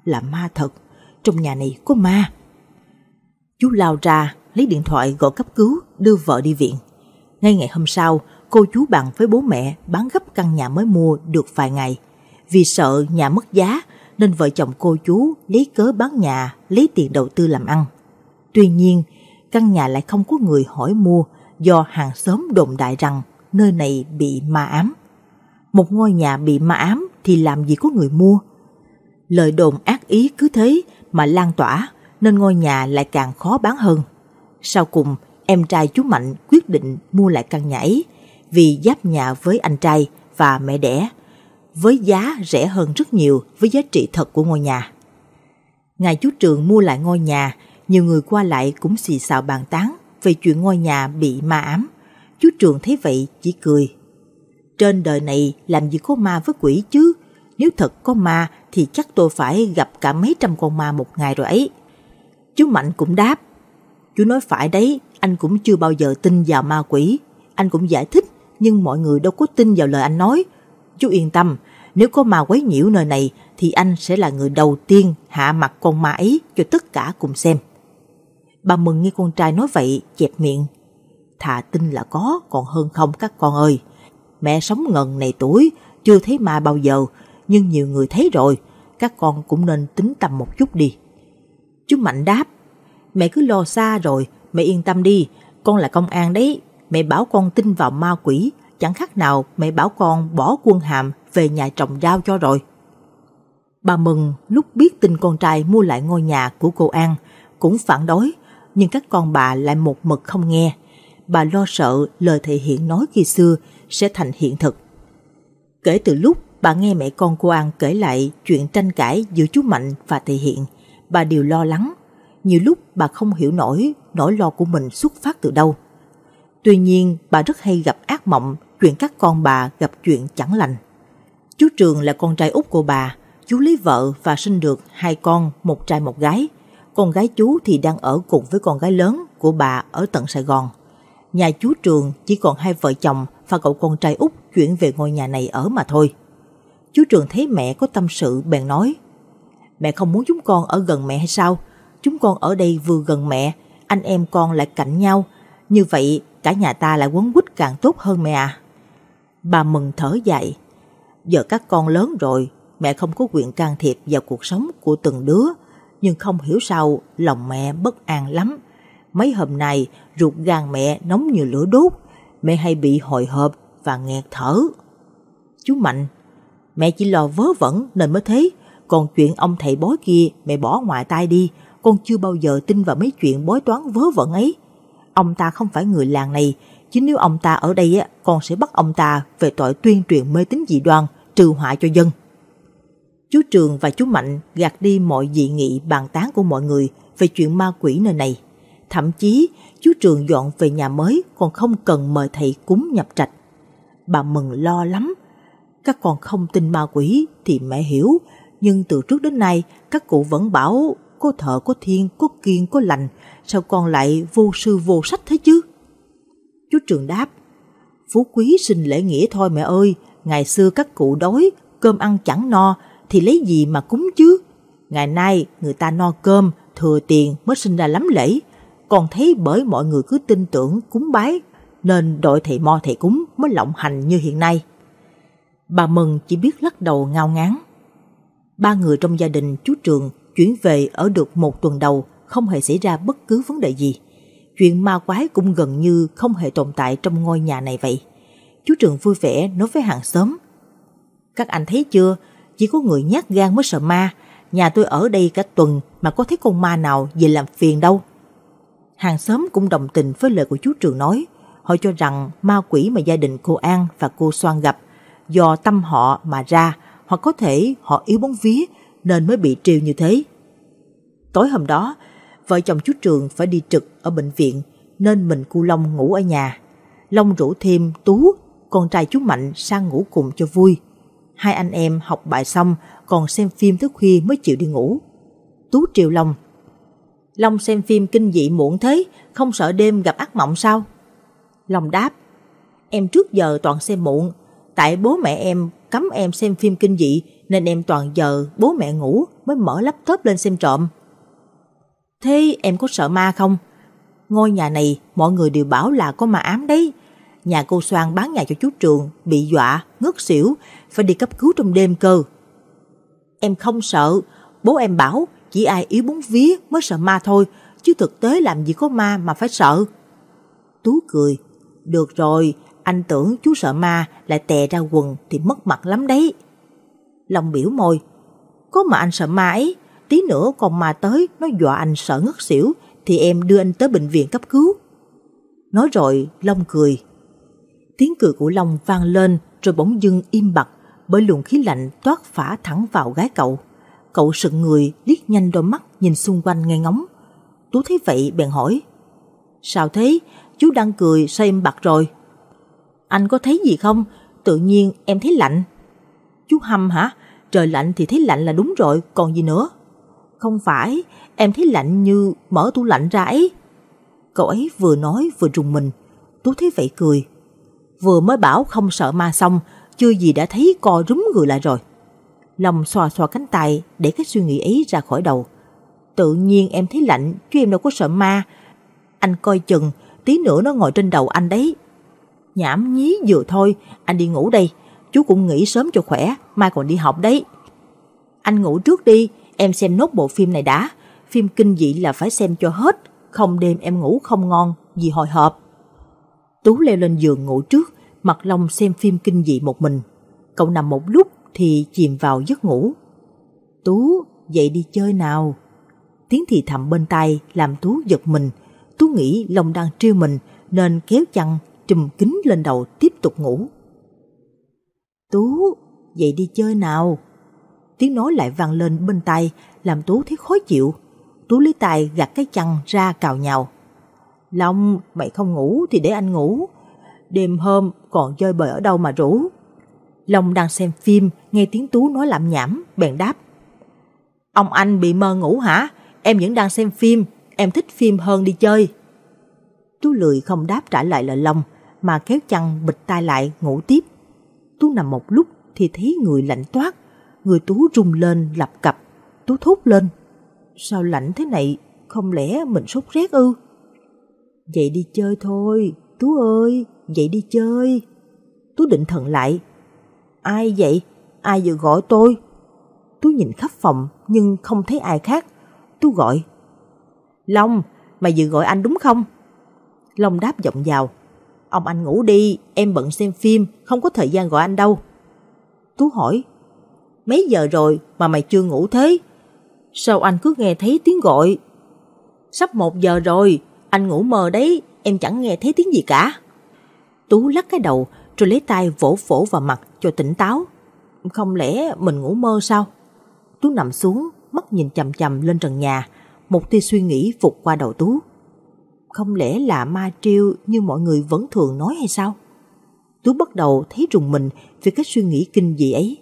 là ma thật, trong nhà này có ma. Chú lao ra lấy điện thoại gọi cấp cứu đưa vợ đi viện. Ngay ngày hôm sau, cô chú bàn với bố mẹ bán gấp căn nhà mới mua được vài ngày. Vì sợ nhà mất giá nên vợ chồng cô chú lấy cớ bán nhà lấy tiền đầu tư làm ăn. Tuy nhiên, căn nhà lại không có người hỏi mua do hàng xóm đồn đại rằng nơi này bị ma ám. Một ngôi nhà bị ma ám thì làm gì có người mua. Lời đồn ác ý cứ thế mà lan tỏa nên ngôi nhà lại càng khó bán hơn. Sau cùng, em trai chú Mạnh quyết định mua lại căn nhà ấy vì giáp nhà với anh trai và mẹ đẻ, với giá rẻ hơn rất nhiều với giá trị thật của ngôi nhà. Ngày chú Trường mua lại ngôi nhà, nhiều người qua lại cũng xì xào bàn tán về chuyện ngôi nhà bị ma ám. Chú Trường thấy vậy chỉ cười. Trên đời này làm gì có ma với quỷ chứ, nếu thật có ma thì chắc tôi phải gặp cả mấy trăm con ma một ngày rồi ấy. Chú Mạnh cũng đáp, chú nói phải đấy, anh cũng chưa bao giờ tin vào ma quỷ. Anh cũng giải thích, nhưng mọi người đâu có tin vào lời anh nói. Chú yên tâm, nếu có ma quấy nhiễu nơi này thì anh sẽ là người đầu tiên hạ mặt con ma ấy cho tất cả cùng xem. Bà Mừng nghe con trai nói vậy chẹp miệng. Thà tin là có còn hơn không các con ơi. Mẹ sống ngần này tuổi chưa thấy ma bao giờ, nhưng nhiều người thấy rồi. Các con cũng nên tính tầm một chút đi. Chú Mạnh đáp, mẹ cứ lo xa rồi, mẹ yên tâm đi. Con là công an đấy, mẹ bảo con tin vào ma quỷ chẳng khác nào mẹ bảo con bỏ quân hàm về nhà trồng rau cho rồi. Bà Mừng lúc biết tin con trai mua lại ngôi nhà của cô An cũng phản đối, nhưng các con bà lại một mực không nghe. Bà lo sợ lời thầy Hiển nói khi xưa sẽ thành hiện thực. Kể từ lúc bà nghe mẹ con cô An kể lại chuyện tranh cãi giữa chú Mạnh và thầy Hiển, bà đều lo lắng. Nhiều lúc bà không hiểu nổi nỗi lo của mình xuất phát từ đâu. Tuy nhiên, bà rất hay gặp ác mộng chuyện các con bà gặp chuyện chẳng lành. Chú Trường là con trai út của bà. Chú lấy vợ và sinh được hai con, một trai một gái. Con gái chú thì đang ở cùng với con gái lớn của bà ở tận Sài Gòn. Nhà chú Trường chỉ còn hai vợ chồng và cậu con trai út chuyển về ngôi nhà này ở mà thôi. Chú Trường thấy mẹ có tâm sự bèn nói, mẹ không muốn chúng con ở gần mẹ hay sao? Chúng con ở đây vừa gần mẹ, anh em con lại cạnh nhau. Như vậy cả nhà ta lại quấn quýt càng tốt hơn mẹ à. Bà Mừng thở dài, giờ các con lớn rồi, mẹ không có quyền can thiệp vào cuộc sống của từng đứa. Nhưng không hiểu sao lòng mẹ bất an lắm. Mấy hôm nay ruột gan mẹ nóng như lửa đốt, mẹ hay bị hồi hộp và nghẹt thở. Chú Mạnh, mẹ chỉ lo vớ vẩn nên mới thế. Còn chuyện ông thầy bói kia mẹ bỏ ngoài tai đi. Con chưa bao giờ tin vào mấy chuyện bói toán vớ vẩn ấy. Ông ta không phải người làng này, chứ nếu ông ta ở đây á, con sẽ bắt ông ta về tội tuyên truyền mê tín dị đoan, trừ họa cho dân. Chú Trường và chú Mạnh gạt đi mọi dị nghị bàn tán của mọi người về chuyện ma quỷ nơi này. Thậm chí, chú Trường dọn về nhà mới còn không cần mời thầy cúng nhập trạch. Bà Mừng lo lắm. Các con không tin ma quỷ thì mẹ hiểu, nhưng từ trước đến nay các cụ vẫn bảo có thợ có thiên, có kiên có lành, sao con lại vô sư vô sách thế chứ? Chú Trường đáp, phú quý sinh lễ nghĩa thôi mẹ ơi. Ngày xưa các cụ đói, cơm ăn chẳng no thì lấy gì mà cúng chứ. Ngày nay người ta no cơm, thừa tiền mới sinh ra lắm lễ. Con thấy bởi mọi người cứ tin tưởng cúng bái nên đội thầy mo thầy cúng mới lộng hành như hiện nay. Bà Mừng chỉ biết lắc đầu ngao ngán. Ba người trong gia đình chú Trường chuyển về ở được một tuần đầu không hề xảy ra bất cứ vấn đề gì. Chuyện ma quái cũng gần như không hề tồn tại trong ngôi nhà này vậy. Chú Trường vui vẻ nói với hàng xóm, các anh thấy chưa, chỉ có người nhát gan mới sợ ma. Nhà tôi ở đây cả tuần mà có thấy con ma nào về làm phiền đâu. Hàng xóm cũng đồng tình với lời của chú Trường nói. Họ cho rằng ma quỷ mà gia đình cô An và cô Xoan gặp do tâm họ mà ra, hoặc có thể họ yếu bóng vía nên mới bị trêu như thế. Tối hôm đó, vợ chồng chú Trường phải đi trực ở bệnh viện nên mình cu Long ngủ ở nhà. Long rủ thêm Tú con trai chú Mạnh sang ngủ cùng cho vui. Hai anh em học bài xong còn xem phim thức khuya mới chịu đi ngủ. Tú triều Long: Long xem phim kinh dị muộn thế, không sợ đêm gặp ác mộng sao? Long đáp: Em trước giờ toàn xem muộn, tại bố mẹ em cấm em xem phim kinh dị nên em toàn giờ bố mẹ ngủ mới mở laptop lên xem trộm. Thế em có sợ ma không? Ngôi nhà này mọi người đều bảo là có ma ám đấy. Nhà cô Soan bán nhà cho chú Trường bị dọa, ngất xỉu, phải đi cấp cứu trong đêm cơ. Em không sợ, bố em bảo chỉ ai yếu bún vía mới sợ ma thôi, chứ thực tế làm gì có ma mà phải sợ. Tú cười: Được rồi, anh tưởng chú sợ ma lại tè ra quần thì mất mặt lắm đấy. Long biểu môi: Có mà anh sợ ma ấy, tí nữa còn ma tới nó dọa anh sợ ngất xỉu thì em đưa anh tới bệnh viện cấp cứu. Nói rồi Long cười. Tiếng cười của Long vang lên rồi bỗng dưng im bặt bởi luồng khí lạnh toát phả thẳng vào gái cậu. Cậu sững người, liếc nhanh đôi mắt nhìn xung quanh nghe ngóng. Tú thấy vậy bèn hỏi: Sao thế? Chú đang cười sao im bặt rồi? Anh có thấy gì không? Tự nhiên em thấy lạnh. Chú hâm hả? Trời lạnh thì thấy lạnh là đúng rồi, còn gì nữa? Không phải, em thấy lạnh như mở tủ lạnh ra ấy. Cậu ấy vừa nói vừa rùng mình. Tú thấy vậy cười: Vừa mới bảo không sợ ma xong, chưa gì đã thấy co rúm người lại rồi. Long xoa xoa cánh tay để cái suy nghĩ ấy ra khỏi đầu. Tự nhiên em thấy lạnh chứ em đâu có sợ ma. Anh coi chừng, tí nữa nó ngồi trên đầu anh đấy. Nhảm nhí vừa thôi, anh đi ngủ đây. Chú cũng nghỉ sớm cho khỏe, mai còn đi học đấy. Anh ngủ trước đi, em xem nốt bộ phim này đã. Phim kinh dị là phải xem cho hết, không đêm em ngủ không ngon, vì hồi hộp. Tú leo lên giường ngủ trước, mặc Long xem phim kinh dị một mình. Cậu nằm một lúc thì chìm vào giấc ngủ. Tú, dậy đi chơi nào. Tiếng thì thầm bên tai làm Tú giật mình. Tú nghĩ Long đang trêu mình nên kéo chăn trùm kín lên đầu tiếp tục ngủ. Tú, dậy đi chơi nào. Tiếng nói lại vang lên bên tai làm Tú thấy khó chịu. Tú lấy tay gạt cái chăn ra cào nhào. Long, mày không ngủ thì để anh ngủ. Đêm hôm còn chơi bời ở đâu mà rủ. Long đang xem phim, nghe tiếng Tú nói lạm nhảm, bèn đáp. Ông anh bị mơ ngủ hả? Em vẫn đang xem phim, em thích phim hơn đi chơi. Tú lười không đáp trả lại lời Long, mà kéo chăn bịch tai lại ngủ tiếp. Tú nằm một lúc thì thấy người lạnh toát, người Tú rung lên lập cập. Tú thốt lên. Sao lạnh thế này, không lẽ mình sốt rét ư? Dậy đi chơi thôi, Tú ơi, dậy đi chơi. Tú định thần lại. Ai vậy? Ai vừa gọi tôi? Tú nhìn khắp phòng nhưng không thấy ai khác. Tú gọi. Long, mày vừa gọi anh đúng không? Long đáp giọng vào. Ông anh ngủ đi, em bận xem phim, không có thời gian gọi anh đâu. Tú hỏi. Mấy giờ rồi mà mày chưa ngủ thế? Sao anh cứ nghe thấy tiếng gọi? Sắp một giờ rồi, anh ngủ mơ đấy, em chẳng nghe thấy tiếng gì cả. Tú lắc cái đầu rồi lấy tay vỗ vỗ vào mặt cho tỉnh táo. Không lẽ mình ngủ mơ sao? Tú nằm xuống, mắt nhìn chằm chằm lên trần nhà. Một tia suy nghĩ vụt qua đầu Tú. Không lẽ là ma triêu như mọi người vẫn thường nói hay sao? Tú bắt đầu thấy rùng mình vì cái suy nghĩ kinh dị ấy.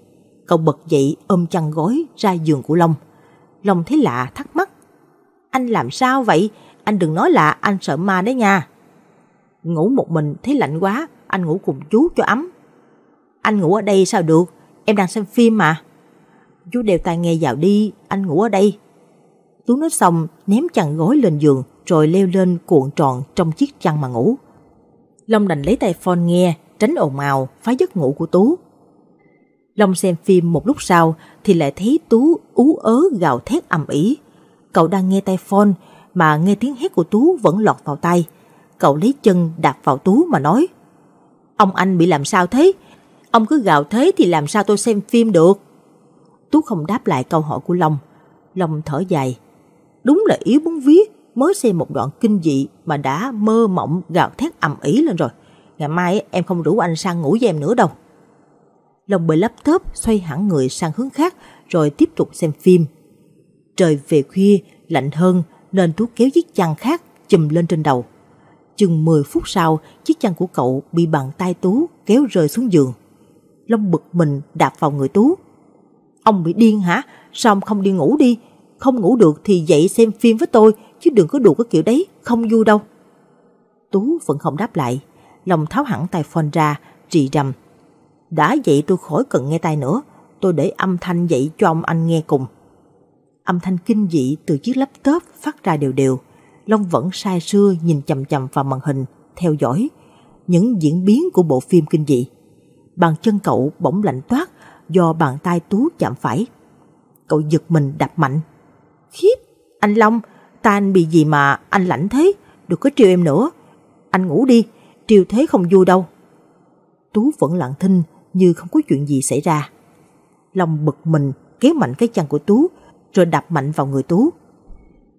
Cậu bật dậy ôm chăn gối ra giường của Long. Long thấy lạ thắc mắc. Anh làm sao vậy? Anh đừng nói là anh sợ ma đấy nha. Ngủ một mình thấy lạnh quá, anh ngủ cùng chú cho ấm. Anh ngủ ở đây sao được? Em đang xem phim mà. Chú đeo tai nghe vào đi, anh ngủ ở đây. Tú nói xong ném chăn gối lên giường rồi leo lên cuộn tròn trong chiếc chăn mà ngủ. Long đành lấy tai phone nghe tránh ồn ào phá giấc ngủ của Tú. Long xem phim một lúc sau thì lại thấy Tú ú ớ gào thét ầm ĩ. Cậu đang nghe tai phone mà nghe tiếng hét của Tú vẫn lọt vào tai. Cậu lấy chân đạp vào Tú mà nói. Ông anh bị làm sao thế? Ông cứ gào thế thì làm sao tôi xem phim được? Tú không đáp lại câu hỏi của Long. Long thở dài. Đúng là yếu bún vía, mới xem một đoạn kinh dị mà đã mơ mộng gào thét ầm ĩ lên rồi. Ngày mai em không rủ anh sang ngủ với em nữa đâu. Long bê laptop xoay hẳn người sang hướng khác rồi tiếp tục xem phim. Trời về khuya, lạnh hơn nên Tú kéo chiếc chăn khác chùm lên trên đầu. Chừng mười phút sau, chiếc chăn của cậu bị bàn tay Tú kéo rơi xuống giường. Long bực mình đạp vào người Tú. Ông bị điên hả? Sao ông không đi ngủ đi? Không ngủ được thì dậy xem phim với tôi, chứ đừng có đùa cái kiểu đấy, không vui đâu. Tú vẫn không đáp lại. Long tháo hẳn tai phone ra, rì rầm. Đã vậy tôi khỏi cần nghe tai nữa, tôi để âm thanh dậy cho ông anh nghe cùng. Âm thanh kinh dị từ chiếc laptop phát ra đều đều. Long vẫn say sưa nhìn chằm chằm vào màn hình, theo dõi những diễn biến của bộ phim kinh dị. Bàn chân cậu bỗng lạnh toát do bàn tay Tú chạm phải. Cậu giật mình đạp mạnh. Khiếp, anh Long, tay anh bị gì mà anh lạnh thế? Đừng có trêu em nữa. Anh ngủ đi, trêu thế không vui đâu. Tú vẫn lặng thinh như không có chuyện gì xảy ra. Long bực mình kéo mạnh cái chân của Tú rồi đạp mạnh vào người Tú.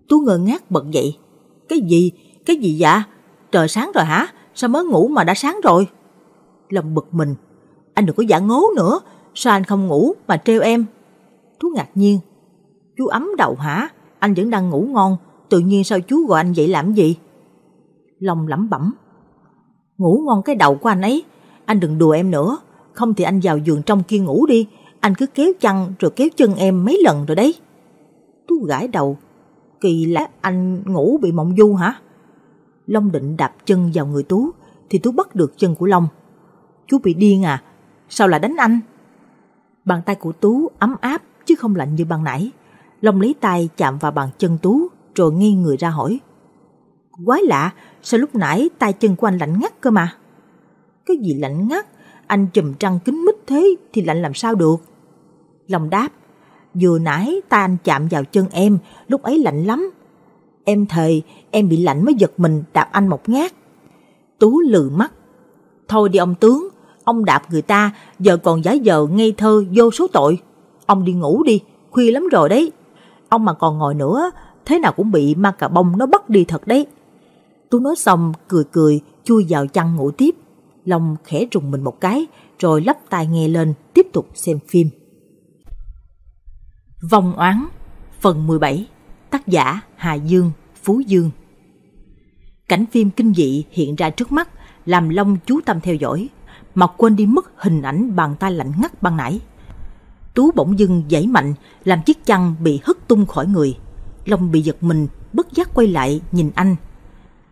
Tú ngơ ngác bật dậy. Cái gì? Cái gì vậy? Trời sáng rồi hả? Sao mới ngủ mà đã sáng rồi? Long bực mình. Anh đừng có giả ngố nữa. Sao anh không ngủ mà trêu em? Tú ngạc nhiên. Chú ấm đầu hả? Anh vẫn đang ngủ ngon. Tự nhiên sao chú gọi anh dậy làm gì? Long lẩm bẩm. Ngủ ngon cái đầu của anh ấy. Anh đừng đùa em nữa. Không thì anh vào giường trong kia ngủ đi. Anh cứ kéo chăn rồi kéo chân em mấy lần rồi đấy. Tú gãi đầu. Kỳ lạ, anh ngủ bị mộng du hả? Long định đạp chân vào người Tú thì Tú bắt được chân của Long. Chú bị điên à? Sao lại đánh anh? Bàn tay của Tú ấm áp chứ không lạnh như ban nãy. Long lấy tay chạm vào bàn chân Tú rồi nghiêng người ra hỏi. Quái lạ, sao lúc nãy tay chân của anh lạnh ngắt cơ mà? Cái gì lạnh ngắt? Anh chùm trăng kín mít thế thì lạnh làm sao được? Long đáp. Vừa nãy tay anh chạm vào chân em, lúc ấy lạnh lắm. Em thề, em bị lạnh mới giật mình đạp anh một nhát. Tú lừ mắt. Thôi đi ông tướng, ông đạp người ta, giờ còn giả vờ ngây thơ vô số tội. Ông đi ngủ đi, khuya lắm rồi đấy. Ông mà còn ngồi nữa, thế nào cũng bị ma cà bông nó bắt đi thật đấy. Tú nói xong, cười cười, chui vào chăn ngủ tiếp. Long khẽ rùng mình một cái, rồi lắp tai nghe lên, tiếp tục xem phim. Vòng Oán, phần mười bảy, tác giả Hạ Dương, Phú Dương. Cảnh phim kinh dị hiện ra trước mắt, làm Long chú tâm theo dõi, mà quên đi mất hình ảnh bàn tay lạnh ngắt ban nãy. Tú bỗng dưng giãy mạnh, làm chiếc chăn bị hất tung khỏi người. Long bị giật mình, bất giác quay lại nhìn anh.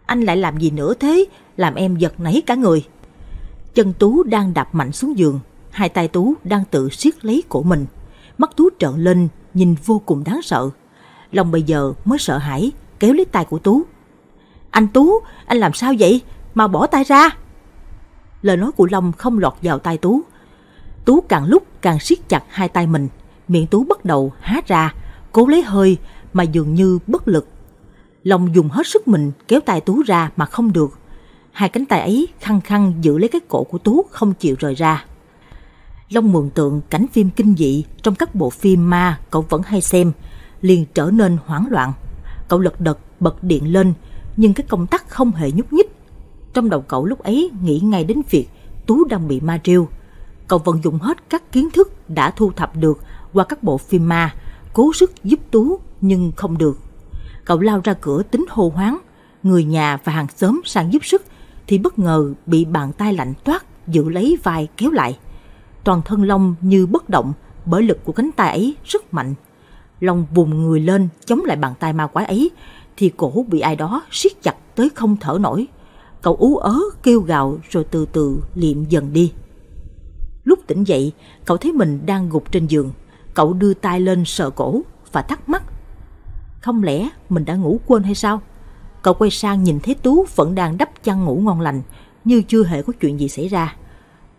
Anh lại làm gì nữa thế, làm em giật nảy cả người. Chân Tú đang đạp mạnh xuống giường, hai tay Tú đang tự siết lấy cổ mình. Mắt Tú trợn lên, nhìn vô cùng đáng sợ. Long bây giờ mới sợ hãi, kéo lấy tay của Tú. Anh Tú, anh làm sao vậy? Mau bỏ tay ra. Lời nói của Long không lọt vào tay Tú. Tú càng lúc càng siết chặt hai tay mình. Miệng Tú bắt đầu há ra, cố lấy hơi mà dường như bất lực. Long dùng hết sức mình kéo tay Tú ra mà không được. Hai cánh tay ấy khăng khăng giữ lấy cái cổ của Tú không chịu rời ra. Long mường tượng cảnh phim kinh dị trong các bộ phim ma cậu vẫn hay xem, liền trở nên hoảng loạn. Cậu lật đật bật điện lên, nhưng cái công tắc không hề nhúc nhích. Trong đầu cậu lúc ấy nghĩ ngay đến việc Tú đang bị ma trêu. Cậu vận dụng hết các kiến thức đã thu thập được qua các bộ phim ma, cố sức giúp Tú nhưng không được. Cậu lao ra cửa tính hô hoáng, người nhà và hàng xóm sang giúp sức, thì bất ngờ bị bàn tay lạnh toát giữ lấy vai kéo lại. Toàn thân Long như bất động bởi lực của cánh tay ấy rất mạnh. Long vùng người lên chống lại bàn tay ma quái ấy thì cổ bị ai đó siết chặt tới không thở nổi. Cậu ú ớ kêu gào rồi từ từ liệm dần đi. Lúc tỉnh dậy, cậu thấy mình đang gục trên giường. Cậu đưa tay lên sờ cổ và thắc mắc. Không lẽ mình đã ngủ quên hay sao? Cậu quay sang nhìn thấy Tú vẫn đang đắp chăn ngủ ngon lành như chưa hề có chuyện gì xảy ra.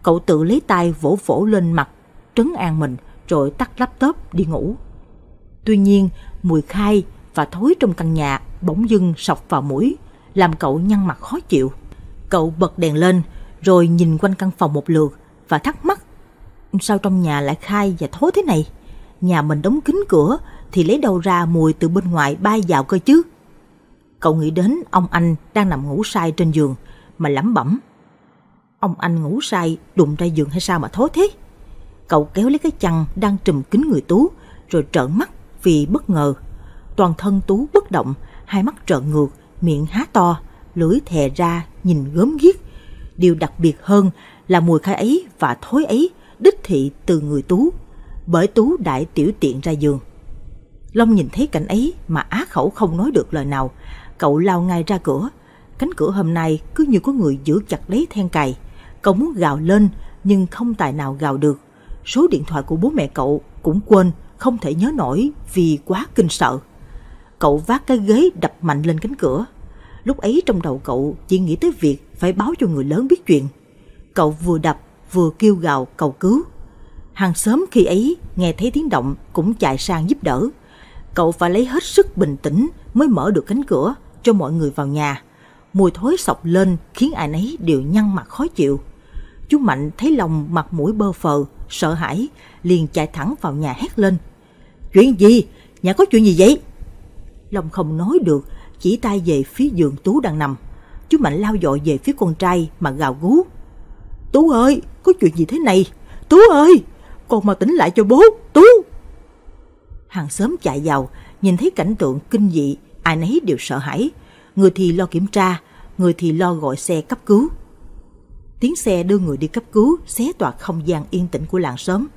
Cậu tự lấy tay vỗ vỗ lên mặt, trấn an mình rồi tắt laptop đi ngủ. Tuy nhiên, mùi khai và thối trong căn nhà bỗng dưng sộc vào mũi, làm cậu nhăn mặt khó chịu. Cậu bật đèn lên rồi nhìn quanh căn phòng một lượt và thắc mắc. Sao trong nhà lại khai và thối thế này? Nhà mình đóng kín cửa thì lấy đâu ra mùi từ bên ngoài bay vào cơ chứ? Cậu nghĩ đến ông anh đang nằm ngủ say trên giường mà lẩm bẩm. Ông anh ngủ say đụng ra giường hay sao mà thối thế? Cậu kéo lấy cái chăn đang trùm kín người Tú rồi trợn mắt vì bất ngờ. Toàn thân Tú bất động, hai mắt trợn ngược, miệng há to, lưỡi thè ra nhìn gớm ghiếc. Điều đặc biệt hơn là mùi khai ấy và thối ấy đích thị từ người Tú, bởi Tú đại tiểu tiện ra giường. Long nhìn thấy cảnh ấy mà á khẩu không nói được lời nào. Cậu lao ngay ra cửa. Cánh cửa hôm nay cứ như có người giữ chặt lấy then cài. Cậu muốn gào lên nhưng không tài nào gào được. Số điện thoại của bố mẹ cậu cũng quên, không thể nhớ nổi vì quá kinh sợ. Cậu vác cái ghế đập mạnh lên cánh cửa. Lúc ấy trong đầu cậu chỉ nghĩ tới việc phải báo cho người lớn biết chuyện. Cậu vừa đập vừa kêu gào cầu cứu. Hàng xóm khi ấy nghe thấy tiếng động cũng chạy sang giúp đỡ. Cậu phải lấy hết sức bình tĩnh mới mở được cánh cửa cho mọi người vào nhà. Mùi thối sộc lên khiến ai nấy đều nhăn mặt khó chịu. Chú Mạnh thấy lòng mặt mũi bơ phờ, sợ hãi, liền chạy thẳng vào nhà hét lên. Chuyện gì? Nhà có chuyện gì vậy? Long không nói được, chỉ tay về phía giường Tú đang nằm. Chú Mạnh lao dội về phía con trai mà gào gú. Tú ơi, có chuyện gì thế này? Tú ơi, con mau tỉnh lại cho bố, Tú! Hàng xóm chạy vào, nhìn thấy cảnh tượng kinh dị, ai nấy đều sợ hãi. Người thì lo kiểm tra, người thì lo gọi xe cấp cứu. Tiếng xe đưa người đi cấp cứu xé toạc không gian yên tĩnh của làng xóm.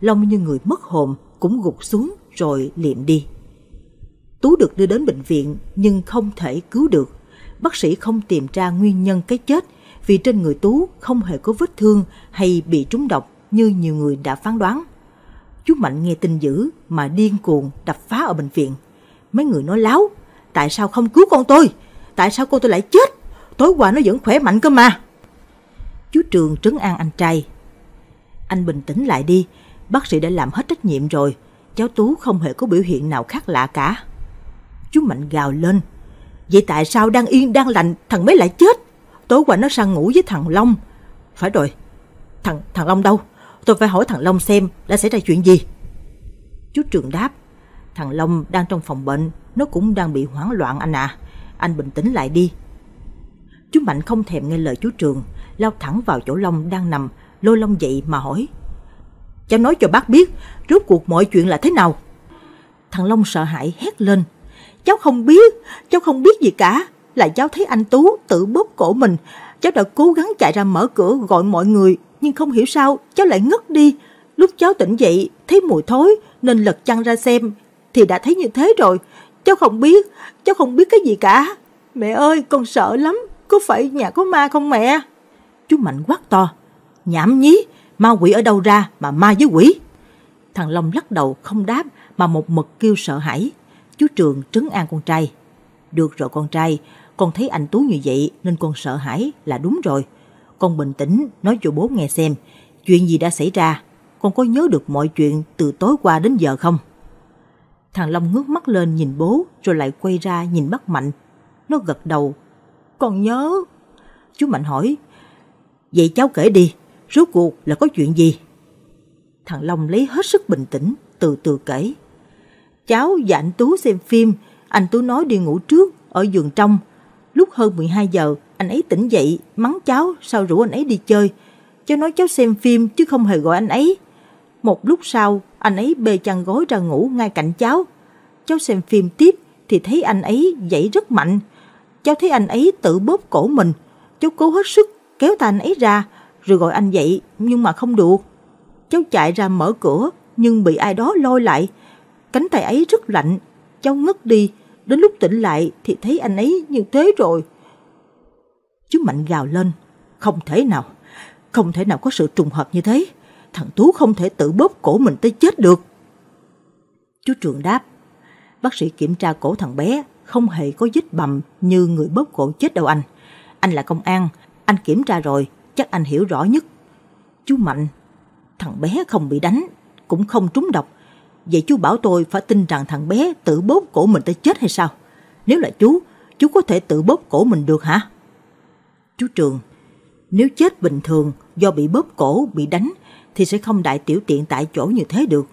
Long như người mất hồn cũng gục xuống rồi liệm đi. Tú được đưa đến bệnh viện nhưng không thể cứu được. Bác sĩ không tìm ra nguyên nhân cái chết vì trên người Tú không hề có vết thương hay bị trúng độc như nhiều người đã phán đoán. Chú Mạnh nghe tin dữ mà điên cuồng đập phá ở bệnh viện. Mấy người nói láo. Tại sao không cứu con tôi? Tại sao cô tôi lại chết? Tối qua nó vẫn khỏe mạnh cơ mà. Chú Trường trấn an anh trai. Anh bình tĩnh lại đi. Bác sĩ đã làm hết trách nhiệm rồi. Cháu Tú không hề có biểu hiện nào khác lạ cả. Chú Mạnh gào lên. Vậy tại sao đang yên đang lành thằng mấy lại chết? Tối qua nó sang ngủ với thằng Long. Phải rồi. Thằng, thằng Long đâu? Tôi phải hỏi thằng Long xem đã xảy ra chuyện gì. Chú Trường đáp. Thằng Long đang trong phòng bệnh. Nó cũng đang bị hoảng loạn anh à. Anh bình tĩnh lại đi. Chú Mạnh không thèm nghe lời chú Trường, lao thẳng vào chỗ Long đang nằm, lôi Long dậy mà hỏi. Cháu nói cho bác biết rốt cuộc mọi chuyện là thế nào. Thằng Long sợ hãi hét lên. Cháu không biết, cháu không biết gì cả. Là cháu thấy anh Tú tự bóp cổ mình. Cháu đã cố gắng chạy ra mở cửa gọi mọi người, nhưng không hiểu sao cháu lại ngất đi. Lúc cháu tỉnh dậy thấy mùi thối nên lật chăn ra xem thì đã thấy như thế rồi. Cháu không biết, cháu không biết cái gì cả. Mẹ ơi, con sợ lắm. Có phải nhà có ma không mẹ? Chú Mạnh quát to. Nhảm nhí, ma quỷ ở đâu ra mà ma với quỷ? Thằng Long lắc đầu không đáp mà một mực kêu sợ hãi. Chú Trường trấn an con trai. Được rồi con trai, con thấy anh Tú như vậy nên con sợ hãi là đúng rồi. Con bình tĩnh nói cho bố nghe xem chuyện gì đã xảy ra. Con có nhớ được mọi chuyện từ tối qua đến giờ không? Thằng Long ngước mắt lên nhìn bố rồi lại quay ra nhìn bác Mạnh. Nó gật đầu. Con nhớ. Chú Mạnh hỏi. Vậy cháu kể đi, rốt cuộc là có chuyện gì? Thằng Long lấy hết sức bình tĩnh, từ từ kể. Cháu và anh Tú xem phim. Anh Tú nói đi ngủ trước ở giường trong. Lúc hơn mười hai giờ anh ấy tỉnh dậy mắng cháu sao rủ anh ấy đi chơi. Cháu nói cháu xem phim chứ không hề gọi anh ấy. Một lúc sau anh ấy bê chăn gối ra ngủ ngay cạnh cháu. Cháu xem phim tiếp thì thấy anh ấy dậy rất mạnh. Cháu thấy anh ấy tự bóp cổ mình. Cháu cố hết sức kéo tay anh ấy ra rồi gọi anh dậy nhưng mà không được. Cháu chạy ra mở cửa nhưng bị ai đó lôi lại. Cánh tay ấy rất lạnh. Cháu ngất đi. Đến lúc tỉnh lại thì thấy anh ấy như thế rồi. Chú Mạnh gào lên. Không thể nào. Không thể nào có sự trùng hợp như thế. Thằng Tú không thể tự bóp cổ mình tới chết được. Chú Trường đáp. Bác sĩ kiểm tra cổ thằng bé, không hề có vết bầm như người bóp cổ chết đâu anh. Anh là công an, anh kiểm tra rồi, chắc anh hiểu rõ nhất. Chú Mạnh. Thằng bé không bị đánh, cũng không trúng độc. Vậy chú bảo tôi phải tin rằng thằng bé tự bóp cổ mình tới chết hay sao? Nếu là chú, chú có thể tự bóp cổ mình được hả? Chú Trường. Nếu chết bình thường do bị bóp cổ, bị đánh thì sẽ không đại tiểu tiện tại chỗ như thế được.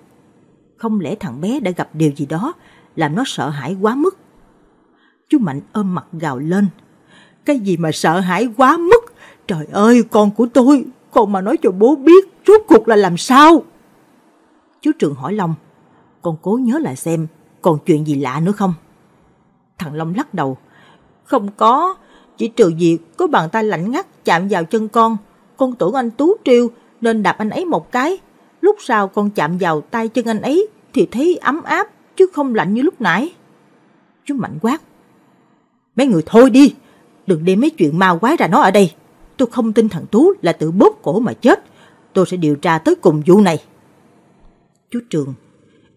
Không lẽ thằng bé đã gặp điều gì đó làm nó sợ hãi quá mức? Chú Mạnh ôm mặt gào lên. Cái gì mà sợ hãi quá mức? Trời ơi, con của tôi, con mà nói cho bố biết rốt cuộc là làm sao? Chú Trường hỏi Long. Con cố nhớ lại xem còn chuyện gì lạ nữa không? Thằng Long lắc đầu. Không có, Chỉ trừ việc có bàn tay lạnh ngắt chạm vào chân con, con tưởng anh Tú trêu nên đạp anh ấy một cái. Lúc sau con chạm vào tay chân anh ấy thì thấy ấm áp chứ không lạnh như lúc nãy. Chú Mạnh quát: Mấy người thôi đi, đừng đem mấy chuyện ma quái ra nói ở đây. Tôi không tin thằng Tú là tự bóp cổ mà chết. Tôi sẽ điều tra tới cùng vụ này. Chú Trường,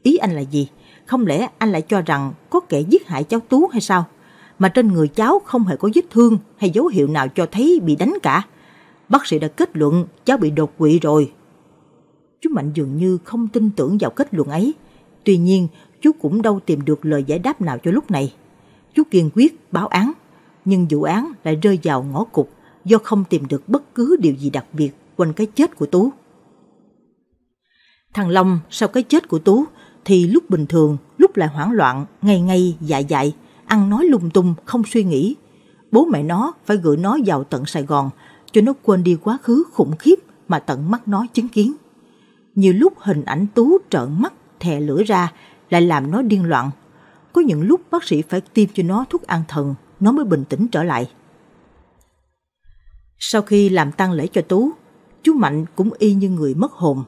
ý anh là gì? Không lẽ anh lại cho rằng có kẻ giết hại cháu Tú hay sao? Mà trên người cháu không hề có vết thương hay dấu hiệu nào cho thấy bị đánh cả. Bác sĩ đã kết luận cháu bị đột quỵ rồi. Chú Mạnh dường như không tin tưởng vào kết luận ấy. Tuy nhiên, chú cũng đâu tìm được lời giải đáp nào cho lúc này. Chú kiên quyết báo án, nhưng vụ án lại rơi vào ngõ cụt do không tìm được bất cứ điều gì đặc biệt quanh cái chết của Tú. Thằng Long sau cái chết của Tú thì lúc bình thường, lúc lại hoảng loạn, ngay ngay dại dại, ăn nói lung tung, không suy nghĩ. Bố mẹ nó phải gửi nó vào tận Sài Gòn cho nó quên đi quá khứ khủng khiếp mà tận mắt nó chứng kiến. Nhiều lúc hình ảnh Tú trợn mắt, thè lưỡi ra lại làm nó điên loạn. Có những lúc bác sĩ phải tiêm cho nó thuốc an thần, nó mới bình tĩnh trở lại. Sau khi làm tang lễ cho Tú, chú Mạnh cũng y như người mất hồn.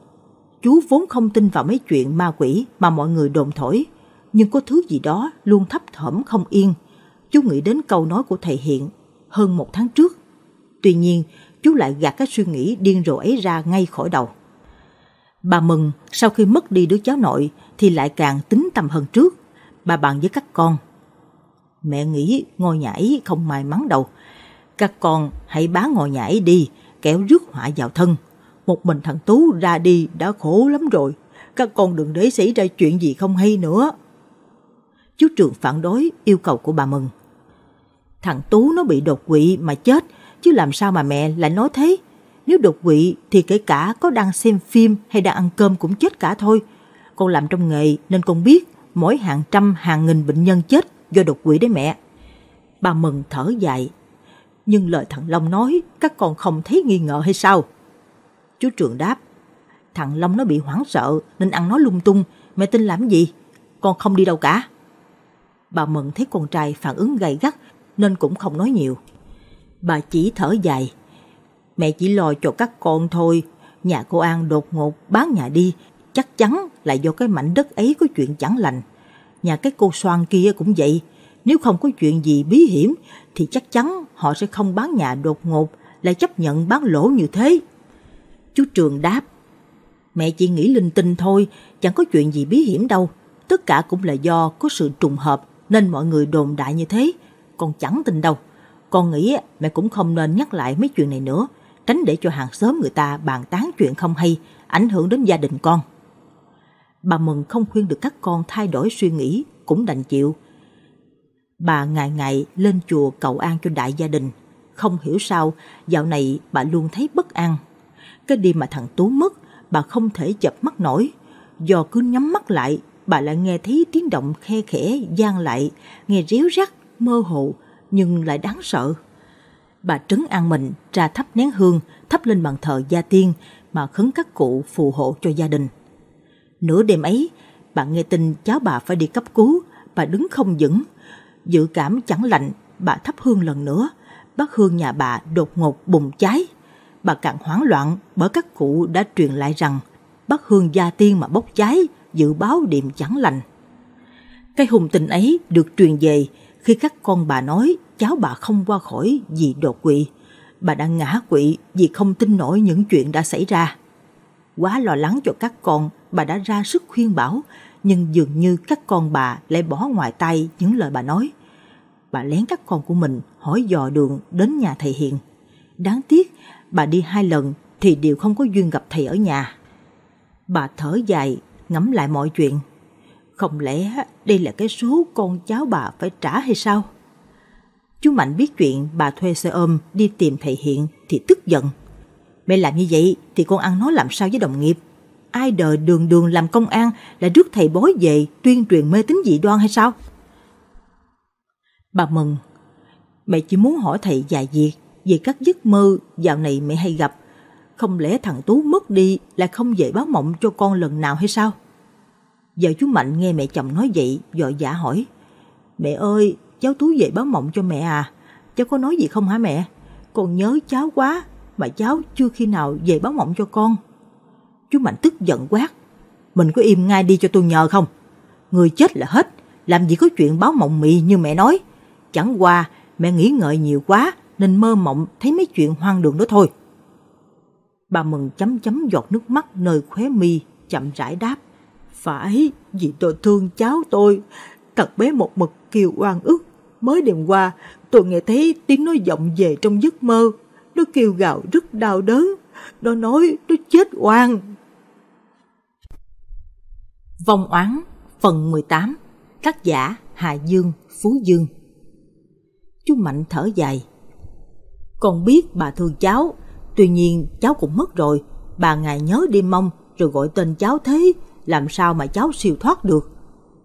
Chú vốn không tin vào mấy chuyện ma quỷ mà mọi người đồn thổi, nhưng có thứ gì đó luôn thấp thỏm không yên. Chú nghĩ đến câu nói của thầy Hiện hơn một tháng trước. Tuy nhiên, chú lại gạt cái suy nghĩ điên rồ ấy ra ngay khỏi đầu. Bà Mừng sau khi mất đi đứa cháu nội thì lại càng tín tầm hơn trước. Bà bàn với các con: Mẹ nghĩ ngôi nhà ấy không may mắn đâu. Các con hãy bán ngôi nhà ấy đi, kẻo rước họa vào thân. Một mình thằng Tú ra đi đã khổ lắm rồi. Các con đừng để xảy ra chuyện gì không hay nữa. Chú Trường phản đối yêu cầu của bà Mừng: Thằng Tú nó bị đột quỵ mà chết, chứ làm sao mà mẹ lại nói thế? Nếu đột quỵ thì kể cả có đang xem phim hay đang ăn cơm cũng chết cả thôi. Con làm trong nghề nên con biết mỗi hàng trăm hàng nghìn bệnh nhân chết do đột quỵ đấy mẹ. Bà Mừng thở dài: Nhưng lời thằng Long nói các con không thấy nghi ngờ hay sao? Chú Trường đáp: Thằng Long nó bị hoảng sợ nên ăn nói lung tung, mẹ tin làm gì? Con không đi đâu cả. Bà Mừng thấy con trai phản ứng gay gắt nên cũng không nói nhiều. Bà chỉ thở dài: Mẹ chỉ lo cho các con thôi. Nhà cô An đột ngột bán nhà đi chắc chắn là do cái mảnh đất ấy có chuyện chẳng lành. Nhà cái cô Xoan kia cũng vậy. Nếu không có chuyện gì bí hiểm thì chắc chắn họ sẽ không bán nhà đột ngột, lại chấp nhận bán lỗ như thế. Chú Trường đáp: Mẹ chỉ nghĩ linh tinh thôi, chẳng có chuyện gì bí hiểm đâu. Tất cả cũng là do có sự trùng hợp nên mọi người đồn đại như thế. Con chẳng tin đâu. Con nghĩ mẹ cũng không nên nhắc lại mấy chuyện này nữa, tránh để cho hàng xóm người ta bàn tán chuyện không hay, ảnh hưởng đến gia đình con. Bà Mừng không khuyên được các con thay đổi suy nghĩ, cũng đành chịu. Bà ngày ngày lên chùa cầu an cho đại gia đình. Không hiểu sao, dạo này bà luôn thấy bất an. Cái đêm mà thằng Tú mất, bà không thể chợp mắt nổi. Do cứ nhắm mắt lại, bà lại nghe thấy tiếng động khe khẽ vang lại, nghe réo rắt, mơ hồ, nhưng lại đáng sợ. Bà trấn an mình ra thắp nén hương, thắp lên bàn thờ gia tiên mà khấn các cụ phù hộ cho gia đình. Nửa đêm ấy, bà nghe tin cháu bà phải đi cấp cứu, bà đứng không vững. Dự cảm chẳng lành, bà thắp hương lần nữa, bát hương nhà bà đột ngột bùng cháy. Bà càng hoảng loạn bởi các cụ đã truyền lại rằng bát hương gia tiên mà bốc cháy dự báo điểm chẳng lành. Cái hùng tình ấy được truyền về khi các con bà nói cháu bà không qua khỏi vì đột quỵ. Bà đã ngã quỵ vì không tin nổi những chuyện đã xảy ra. Quá lo lắng cho các con, bà đã ra sức khuyên bảo, nhưng dường như các con bà lại bỏ ngoài tai những lời bà nói. Bà lén các con của mình hỏi dò đường đến nhà thầy Hiền. Đáng tiếc, bà đi hai lần thì đều không có duyên gặp thầy ở nhà. Bà thở dài, ngẫm lại mọi chuyện. Không lẽ đây là cái số con cháu bà phải trả hay sao? Chú Mạnh biết chuyện bà thuê xe ôm đi tìm thầy Hiền thì tức giận. Mẹ làm như vậy thì con ăn nói làm sao với đồng nghiệp? Ai đời đường đường làm công an lại rước thầy bói về tuyên truyền mê tín dị đoan hay sao? Bà Mừng: Mẹ chỉ muốn hỏi thầy vài việc về các giấc mơ dạo này mẹ hay gặp. Không lẽ thằng Tú mất đi lại không về báo mộng cho con lần nào hay sao? Giờ chú Mạnh nghe mẹ chồng nói vậy vội vã hỏi: Mẹ ơi, cháu Tú về báo mộng cho mẹ à? Cháu có nói gì không hả mẹ? Con nhớ cháu quá, mà cháu chưa khi nào về báo mộng cho con. Chú Mạnh tức giận quát. Mình cứ im ngay đi cho tôi nhờ không? Người chết là hết, làm gì có chuyện báo mộng mị như mẹ nói. Chẳng qua mẹ nghĩ ngợi nhiều quá nên mơ mộng thấy mấy chuyện hoang đường đó thôi. Bà Mừng chấm chấm giọt nước mắt nơi khóe mi, chậm rãi đáp. Phải, vì tôi thương cháu tôi. Thật bé một mực kiều oan ức. Mới đêm qua tôi nghe thấy tiếng nó vọng về trong giấc mơ. Nó kêu gào rất đau đớn. Nó nói nó chết oan. Vòng Oán phần mười tám. Tác giả Hạ Dương, Phú Dương. Chú Mạnh thở dài. Con biết bà thương cháu, tuy nhiên cháu cũng mất rồi. Bà ngày nhớ đêm mong rồi gọi tên cháu thế, làm sao mà cháu siêu thoát được?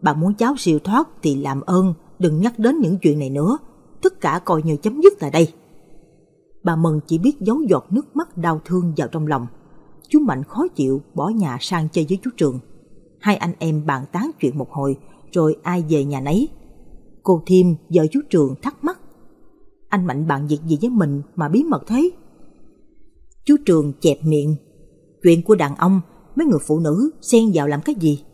Bà muốn cháu siêu thoát thì làm ơn đừng nhắc đến những chuyện này nữa. Tất cả coi như chấm dứt tại đây. Bà Mừng chỉ biết giấu giọt nước mắt đau thương vào trong lòng. Chú Mạnh khó chịu bỏ nhà sang chơi với chú Trường. Hai anh em bàn tán chuyện một hồi rồi ai về nhà nấy. Cô Thiêm, vợ chú Trường, thắc mắc. Anh Mạnh bàn việc gì với mình mà bí mật thế? Chú Trường chẹp miệng. Chuyện của đàn ông, mấy người phụ nữ xen vào làm cái gì?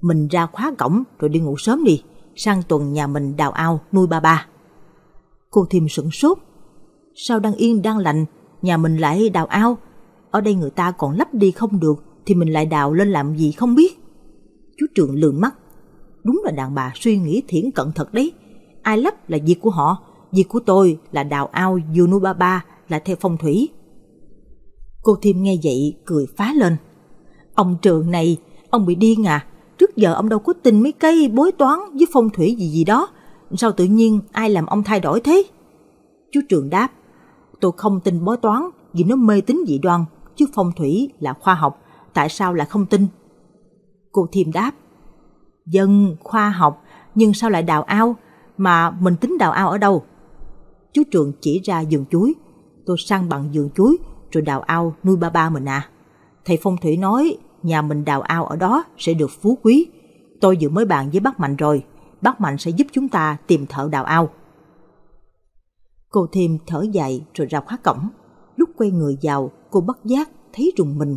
Mình ra khóa cổng rồi đi ngủ sớm đi. Sang tuần nhà mình đào ao nuôi ba ba. Cô Thiêm sửng sốt. Sao đang yên đang lành, nhà mình lại đào ao? Ở đây người ta còn lấp đi không được thì mình lại đào lên làm gì không biết. Chú Trường lườm mắt. Đúng là đàn bà suy nghĩ thiển cận thật đấy. Ai lấp là việc của họ. Việc của tôi là đào ao vừa nuôi ba ba, là theo phong thủy. Cô Thiêm nghe vậy cười phá lên. Ông Trường này, ông bị điên à? Trước giờ ông đâu có tin mấy cái bói toán với phong thủy gì gì đó. Sao tự nhiên ai làm ông thay đổi thế? Chú Trường đáp. Tôi không tin bói toán vì nó mê tín dị đoan, chứ phong thủy là khoa học, tại sao lại không tin? Cô Thiêm đáp. Dân khoa học, nhưng sao lại đào ao? Mà mình tính đào ao ở đâu? Chú Trường chỉ ra vườn chuối. Tôi sang bằng vườn chuối rồi đào ao nuôi ba ba mình à. Thầy phong thủy nói nhà mình đào ao ở đó sẽ được phú quý. Tôi vừa mới bàn với bác Mạnh rồi. Bác Mạnh sẽ giúp chúng ta tìm thợ đào ao. Cô Thiêm thở dài rồi ra khóa cổng. Lúc quay người vào, cô bất giác thấy rùng mình.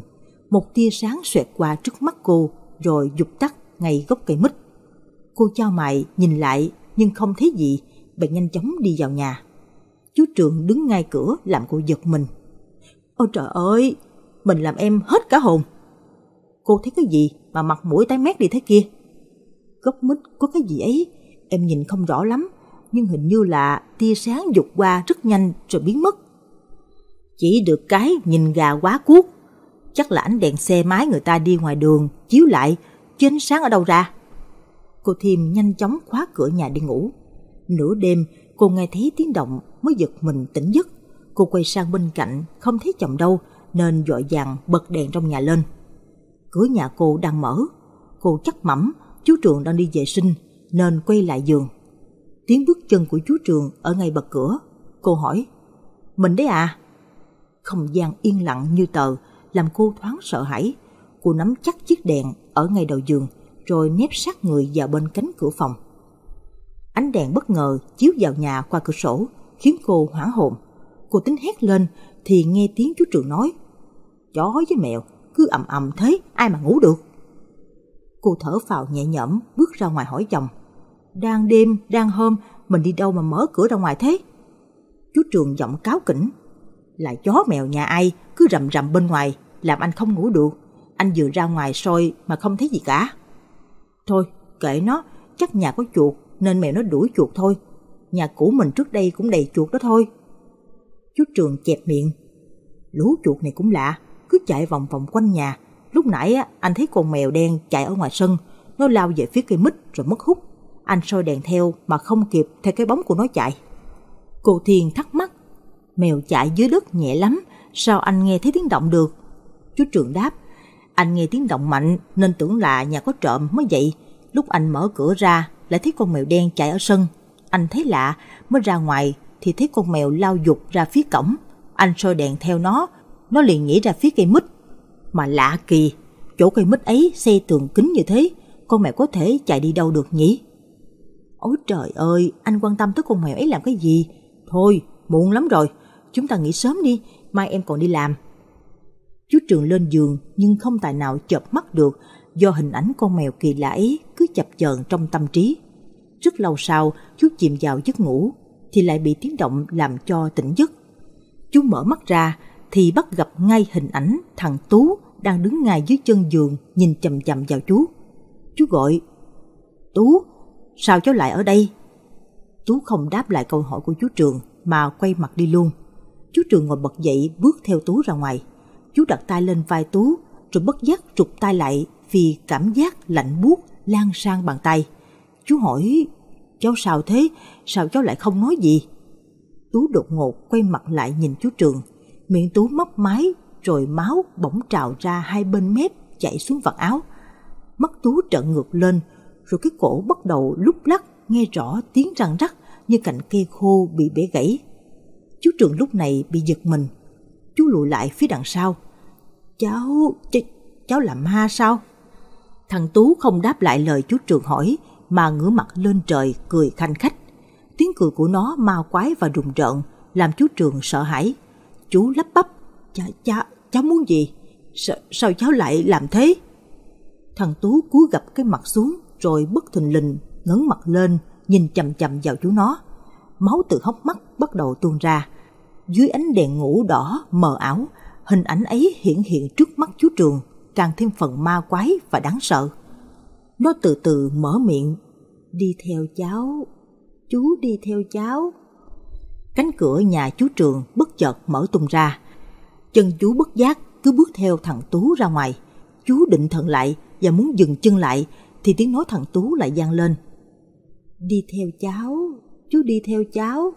Một tia sáng xoẹt qua trước mắt cô rồi dụp tắt ngay gốc cây mít. Cô chau mày nhìn lại nhưng không thấy gì, bèn nhanh chóng đi vào nhà. Chú Trường đứng ngay cửa làm cô giật mình. Ôi trời ơi, mình làm em hết cả hồn. Cô thấy cái gì mà mặt mũi tái mét đi thế kia? Gốc mít có cái gì ấy, em nhìn không rõ lắm, nhưng hình như là tia sáng vụt qua rất nhanh rồi biến mất. Chỉ được cái nhìn gà quá cuốc, chắc là ánh đèn xe máy người ta đi ngoài đường chiếu lại, chứ ánh sáng ở đâu ra? Cô Thiêm nhanh chóng khóa cửa nhà đi ngủ. Nửa đêm cô nghe thấy tiếng động mới giật mình tỉnh giấc. Cô quay sang bên cạnh không thấy chồng đâu nên vội vàng bật đèn trong nhà lên. Cửa nhà cô đang mở. Cô chắc mẩm chú Trường đang đi vệ sinh nên quay lại giường. Tiếng bước chân của chú Trường ở ngay bậc cửa. Cô hỏi: Mình đấy à? Không gian yên lặng như tờ, làm cô thoáng sợ hãi. Cô nắm chắc chiếc đèn ở ngay đầu giường rồi nép sát người vào bên cánh cửa phòng. Ánh đèn bất ngờ chiếu vào nhà qua cửa sổ khiến cô hoảng hồn. Cô tính hét lên thì nghe tiếng chú Trường nói: Chó với mèo cứ ầm ầm thế, ai mà ngủ được. Cô thở phào nhẹ nhõm bước ra ngoài hỏi chồng: Đang đêm, đang hôm, mình đi đâu mà mở cửa ra ngoài thế? Chú Trường giọng cáo kỉnh: Là chó mèo nhà ai cứ rầm rầm bên ngoài, làm anh không ngủ được. Anh vừa ra ngoài soi mà không thấy gì cả. Thôi, kệ nó, chắc nhà có chuột nên mèo nó đuổi chuột thôi. Nhà cũ mình trước đây cũng đầy chuột đó thôi. Chú Trường chẹp miệng. Lũ chuột này cũng lạ, cứ chạy vòng vòng quanh nhà. Lúc nãy á, anh thấy con mèo đen chạy ở ngoài sân, nó lao về phía cây mít rồi mất hút. Anh soi đèn theo mà không kịp theo cái bóng của nó chạy. Cô Thiền thắc mắc: Mèo chạy dưới đất nhẹ lắm, sao anh nghe thấy tiếng động được? Chú Trường đáp: Anh nghe tiếng động mạnh nên tưởng là nhà có trộm mới vậy. Lúc anh mở cửa ra lại thấy con mèo đen chạy ở sân. Anh thấy lạ mới ra ngoài thì thấy con mèo lao dục ra phía cổng. Anh soi đèn theo nó, nó liền nhảy ra phía cây mít. Mà lạ kỳ, chỗ cây mít ấy xây tường kính như thế, con mèo có thể chạy đi đâu được nhỉ? Ôi trời ơi, anh quan tâm tới con mèo ấy làm cái gì? Thôi, muộn lắm rồi, chúng ta nghỉ sớm đi, mai em còn đi làm. Chú Trường lên giường nhưng không tài nào chợp mắt được do hình ảnh con mèo kỳ lạ ấy cứ chập chờn trong tâm trí. Rất lâu sau, chú chìm vào giấc ngủ thì lại bị tiếng động làm cho tỉnh giấc. Chú mở mắt ra thì bắt gặp ngay hình ảnh thằng Tú đang đứng ngay dưới chân giường nhìn chằm chằm vào chú. Chú gọi, Tú, sao cháu lại ở đây? Tú không đáp lại câu hỏi của chú Trường mà quay mặt đi luôn. Chú Trường ngồi bật dậy bước theo Tú ra ngoài. Chú đặt tay lên vai Tú rồi bất giác rụt tay lại vì cảm giác lạnh buốt lan sang bàn tay. Chú hỏi, cháu sao thế? Sao cháu lại không nói gì? Tú đột ngột quay mặt lại nhìn chú Trường. Miệng Tú mấp máy rồi máu bỗng trào ra hai bên mép chảy xuống vạt áo. Mắt Tú trợn ngược lên rồi cái cổ bắt đầu lúc lắc, nghe rõ tiếng răng rắc như cành cây khô bị bẻ gãy. Chú Trường lúc này bị giật mình. Chú lùi lại phía đằng sau. Cháu, ch cháu là ma sao? Thằng Tú không đáp lại lời chú Trường hỏi mà ngửa mặt lên trời cười khanh khách. Tiếng cười của nó ma quái và rùng rợn làm chú Trường sợ hãi. Chú lắp bắp, chá, chá, cháu muốn gì? Sao, sao cháu lại làm thế? Thằng Tú cúi gập cái mặt xuống rồi bất thình lình ngẩng mặt lên nhìn chằm chằm vào chú nó. Máu từ hốc mắt bắt đầu tuôn ra. Dưới ánh đèn ngủ đỏ mờ ảo, hình ảnh ấy hiện hiện trước mắt chú Trường, càng thêm phần ma quái và đáng sợ. Nó từ từ mở miệng, đi theo cháu, chú đi theo cháu. Cánh cửa nhà chú Trường bất chợt mở tung ra. Chân chú bất giác cứ bước theo thằng Tú ra ngoài. Chú định thần lại và muốn dừng chân lại thì tiếng nói thằng Tú lại vang lên. Đi theo cháu, chú đi theo cháu.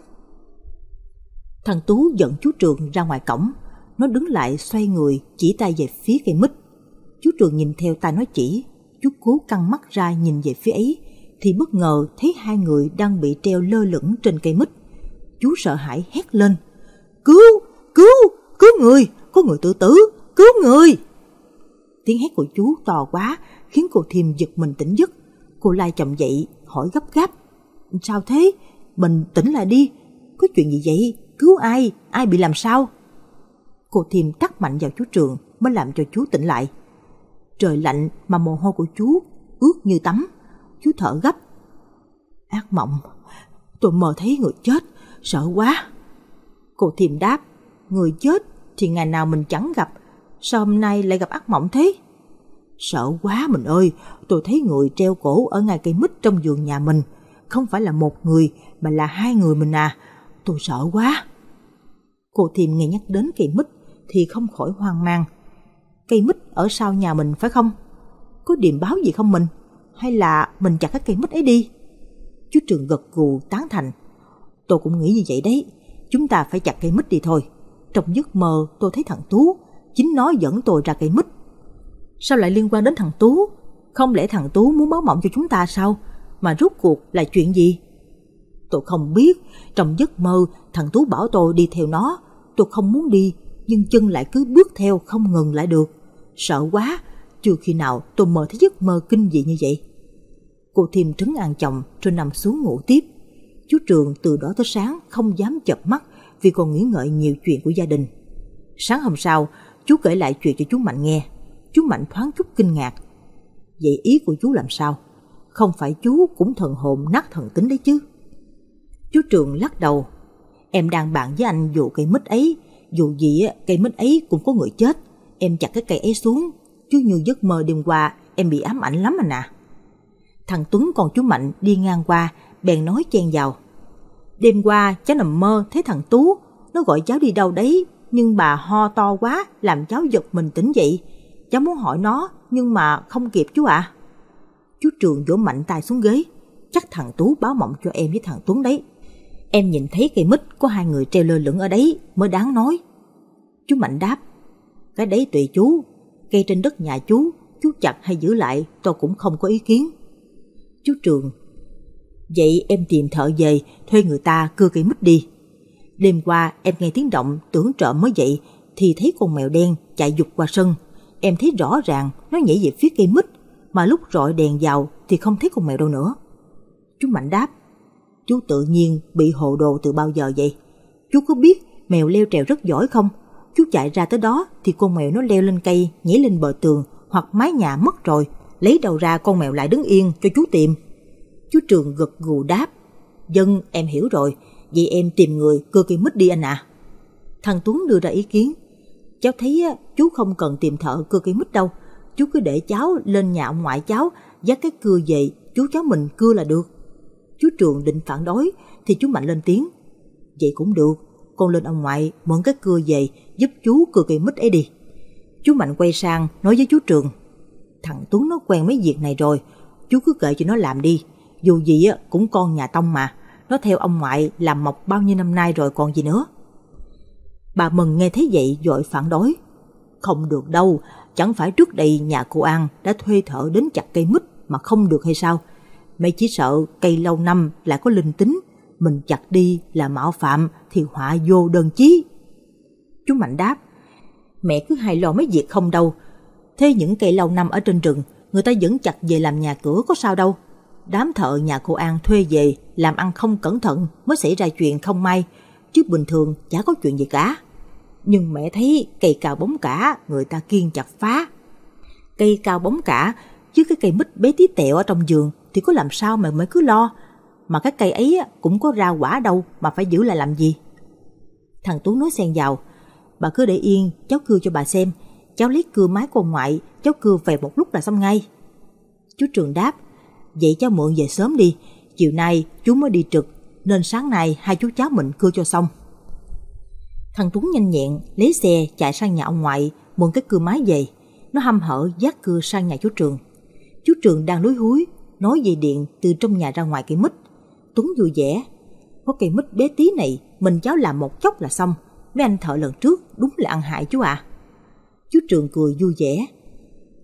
Thằng Tú dẫn chú Trường ra ngoài cổng. Nó đứng lại xoay người chỉ tay về phía cây mít. Chú Trường nhìn theo tay nó chỉ. Chú cố căng mắt ra nhìn về phía ấy thì bất ngờ thấy hai người đang bị treo lơ lửng trên cây mít. Chú sợ hãi hét lên, cứu, cứu, cứu người, có người tự tử, cứu người. Tiếng hét của chú to quá khiến cô Thiêm giật mình tỉnh giấc. Cô lai chậm dậy hỏi gấp gáp, sao thế? Mình tỉnh lại đi, có chuyện gì vậy? Cứu ai? Ai bị làm sao? Cô Thiêm tát mạnh vào chú Trường mới làm cho chú tỉnh lại. Trời lạnh mà mồ hôi của chú ướt như tắm. Chú thở gấp, ác mộng, tôi mơ thấy người chết, sợ quá. Cô Thiêm đáp, người chết thì ngày nào mình chẳng gặp, sao hôm nay lại gặp ác mộng thế? Sợ quá mình ơi, tôi thấy người treo cổ ở ngay cây mít trong vườn nhà mình, không phải là một người mà là hai người mình à, tôi sợ quá. Cô Thiêm nghe nhắc đến cây mít thì không khỏi hoang mang. Cây mít ở sau nhà mình phải không? Có điềm báo gì không mình? Hay là mình chặt cái cây mít ấy đi? Chú Trường gật gù tán thành. Tôi cũng nghĩ như vậy đấy, chúng ta phải chặt cây mít đi thôi. Trong giấc mơ tôi thấy thằng Tú, chính nó dẫn tôi ra cây mít. Sao lại liên quan đến thằng Tú? Không lẽ thằng Tú muốn báo mộng cho chúng ta sao? Mà rốt cuộc là chuyện gì? Tôi không biết, trong giấc mơ thằng Tú bảo tôi đi theo nó. Tôi không muốn đi, nhưng chân lại cứ bước theo không ngừng lại được. Sợ quá, chưa khi nào tôi mơ thấy giấc mơ kinh dị như vậy. Cô Thiêm trấn an chồng rồi nằm xuống ngủ tiếp. Chú Trường từ đó tới sáng không dám chợp mắt vì còn nghĩ ngợi nhiều chuyện của gia đình. Sáng hôm sau, chú kể lại chuyện cho chú Mạnh nghe. Chú Mạnh thoáng chút kinh ngạc. Vậy ý của chú làm sao? Không phải chú cũng thần hồn nát thần tính đấy chứ? Chú Trường lắc đầu. Em đang bàn với anh vụ cây mít ấy. Dù gì cây mít ấy cũng có người chết. Em chặt cái cây ấy xuống, chứ như giấc mơ đêm qua em bị ám ảnh lắm anh à. Thằng Tuấn còn chú Mạnh đi ngang qua bèn nói chen vào. Đêm qua cháu nằm mơ thấy thằng Tú, nó gọi cháu đi đâu đấy, nhưng bà ho to quá làm cháu giật mình tỉnh dậy. Cháu muốn hỏi nó nhưng mà không kịp chú ạ. À. Chú Trường vỗ mạnh tay xuống ghế. Chắc thằng Tú báo mộng cho em với thằng Tuấn đấy. Em nhìn thấy cây mít có hai người treo lơ lửng ở đấy mới đáng nói. Chú Mạnh đáp, cái đấy tùy chú. Cây trên đất nhà chú, chú chặt hay giữ lại tôi cũng không có ý kiến. Chú Trường, vậy em tìm thợ về thuê người ta cưa cây mít đi. Đêm qua em nghe tiếng động tưởng trộm mới dậy thì thấy con mèo đen chạy vụt qua sân. Em thấy rõ ràng nó nhảy về phía cây mít, mà lúc rọi đèn vào thì không thấy con mèo đâu nữa. Chú Mạnh đáp, chú tự nhiên bị hồ đồ từ bao giờ vậy? Chú có biết mèo leo trèo rất giỏi không? Chú chạy ra tới đó thì con mèo nó leo lên cây, nhảy lên bờ tường hoặc mái nhà mất rồi. Lấy đầu ra con mèo lại đứng yên cho chú tìm. Chú Trường gật gù đáp: Dân, em hiểu rồi. Vậy em tìm người cưa cây mít đi anh ạ. À. Thằng Tuấn đưa ra ý kiến: Cháu thấy á, chú không cần tìm thợ cưa cây mít đâu. Chú cứ để cháu lên nhà ông ngoại cháu, dắt cái cưa về, chú cháu mình cưa là được. Chú Trường định phản đối thì chú Mạnh lên tiếng: Vậy cũng được, con lên ông ngoại mượn cái cưa về giúp chú cưa cây mít ấy đi. Chú Mạnh quay sang nói với chú Trường: Thằng Tuấn nó quen mấy việc này rồi, chú cứ kệ cho nó làm đi. Dù gì á cũng con nhà Tông mà, nó theo ông ngoại làm mộc bao nhiêu năm nay rồi còn gì nữa. Bà Mừng nghe thấy vậy vội phản đối: Không được đâu, chẳng phải trước đây nhà cô An đã thuê thợ đến chặt cây mít mà không được hay sao? Mày chỉ sợ cây lâu năm lại có linh tính, mình chặt đi là mạo phạm thì họa vô đơn chí. Chú Mạnh đáp: Mẹ cứ hay lo mấy việc không đâu. Thế những cây lâu năm ở trên rừng, người ta vẫn chặt về làm nhà cửa có sao đâu. Đám thợ nhà cô An thuê về làm ăn không cẩn thận mới xảy ra chuyện không may, chứ bình thường chả có chuyện gì cả. Nhưng mẹ thấy cây cao bóng cả người ta kiêng chặt phá. Cây cao bóng cả chứ cái cây mít bé tí tẹo ở trong giường thì có làm sao mà mới cứ lo. Mà cái cây ấy cũng có ra quả đâu mà phải giữ lại làm gì. Thằng Tú nói xen vào: Bà cứ để yên, cháu cưa cho bà xem. Cháu lấy cưa máy của ngoại, cháu cưa về một lúc là xong ngay. Chú Trường đáp: Vậy cháu mượn về sớm đi, chiều nay chú mới đi trực, nên sáng nay hai chú cháu mình cưa cho xong. Thằng Tuấn nhanh nhẹn lấy xe chạy sang nhà ông ngoại mượn cái cưa máy về. Nó hăm hở vác cưa sang nhà chú Trường. Chú Trường đang lúi húi nói về điện từ trong nhà ra ngoài cây mít. Tuấn vui vẻ: Có cây mít bé tí này mình cháu làm một chốc là xong. Mấy anh thợ lần trước đúng là ăn hại chú ạ. À. Chú Trường cười vui vẻ: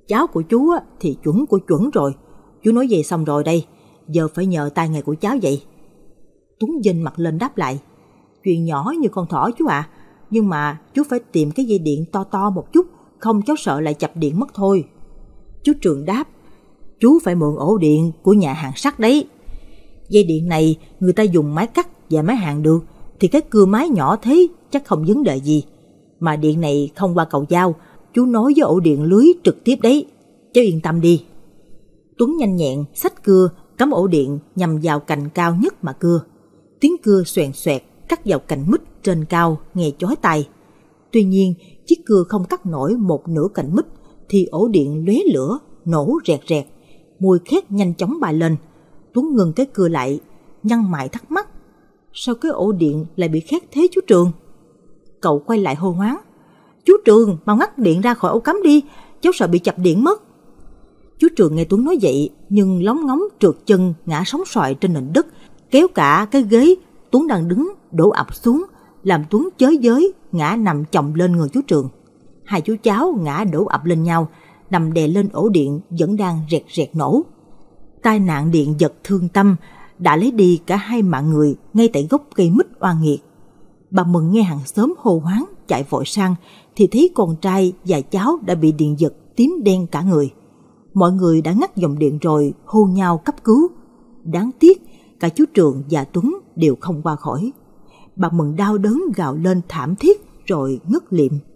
Cháu của chú thì chuẩn của chuẩn rồi. Chú nói về xong rồi đây, giờ phải nhờ tay nghề của cháu vậy. Tuấn vênh mặt lên đáp lại: Chuyện nhỏ như con thỏ chú ạ. À. Nhưng mà chú phải tìm cái dây điện to to một chút, không cháu sợ lại chập điện mất thôi. Chú Trường đáp: Chú phải mượn ổ điện của nhà hàng sắt đấy. Dây điện này người ta dùng máy cắt và máy hàn được, thì cái cưa máy nhỏ thế chắc không vấn đề gì. Mà điện này không qua cầu dao, chú nối với ổ điện lưới trực tiếp đấy. Cháu yên tâm đi. Tuấn nhanh nhẹn xách cưa cắm ổ điện nhằm vào cành cao nhất mà cưa. Tiếng cưa xoèn xoẹt cắt vào cành mít trên cao nghe chói tai. Tuy nhiên chiếc cưa không cắt nổi một nửa cành mít thì ổ điện lóe lửa nổ rẹt rẹt, mùi khét nhanh chóng bay lên. Tuấn ngừng cái cưa lại, nhăn mày thắc mắc: Sao cái ổ điện lại bị khét thế chú Trường? Cậu quay lại hô hoáng: Chú Trường, mau ngắt điện ra khỏi ổ cắm đi, cháu sợ bị chập điện mất. Chú Trường nghe Tuấn nói vậy nhưng lóng ngóng trượt chân ngã sóng xoài trên nền đất, kéo cả cái ghế Tuấn đang đứng đổ ập xuống, làm Tuấn chới giới ngã nằm chồng lên người chú Trường. Hai chú cháu ngã đổ ập lên nhau, nằm đè lên ổ điện vẫn đang rẹt rẹt nổ. Tai nạn điện giật thương tâm đã lấy đi cả hai mạng người ngay tại gốc cây mít oan nghiệt. Bà Mừng nghe hàng xóm hô hoáng chạy vội sang thì thấy con trai và cháu đã bị điện giật tím đen cả người. Mọi người đã ngắt dòng điện rồi hô nhau cấp cứu. Đáng tiếc cả chú Trường và Tuấn đều không qua khỏi. Bà Mừng đau đớn gào lên thảm thiết rồi ngất lịm.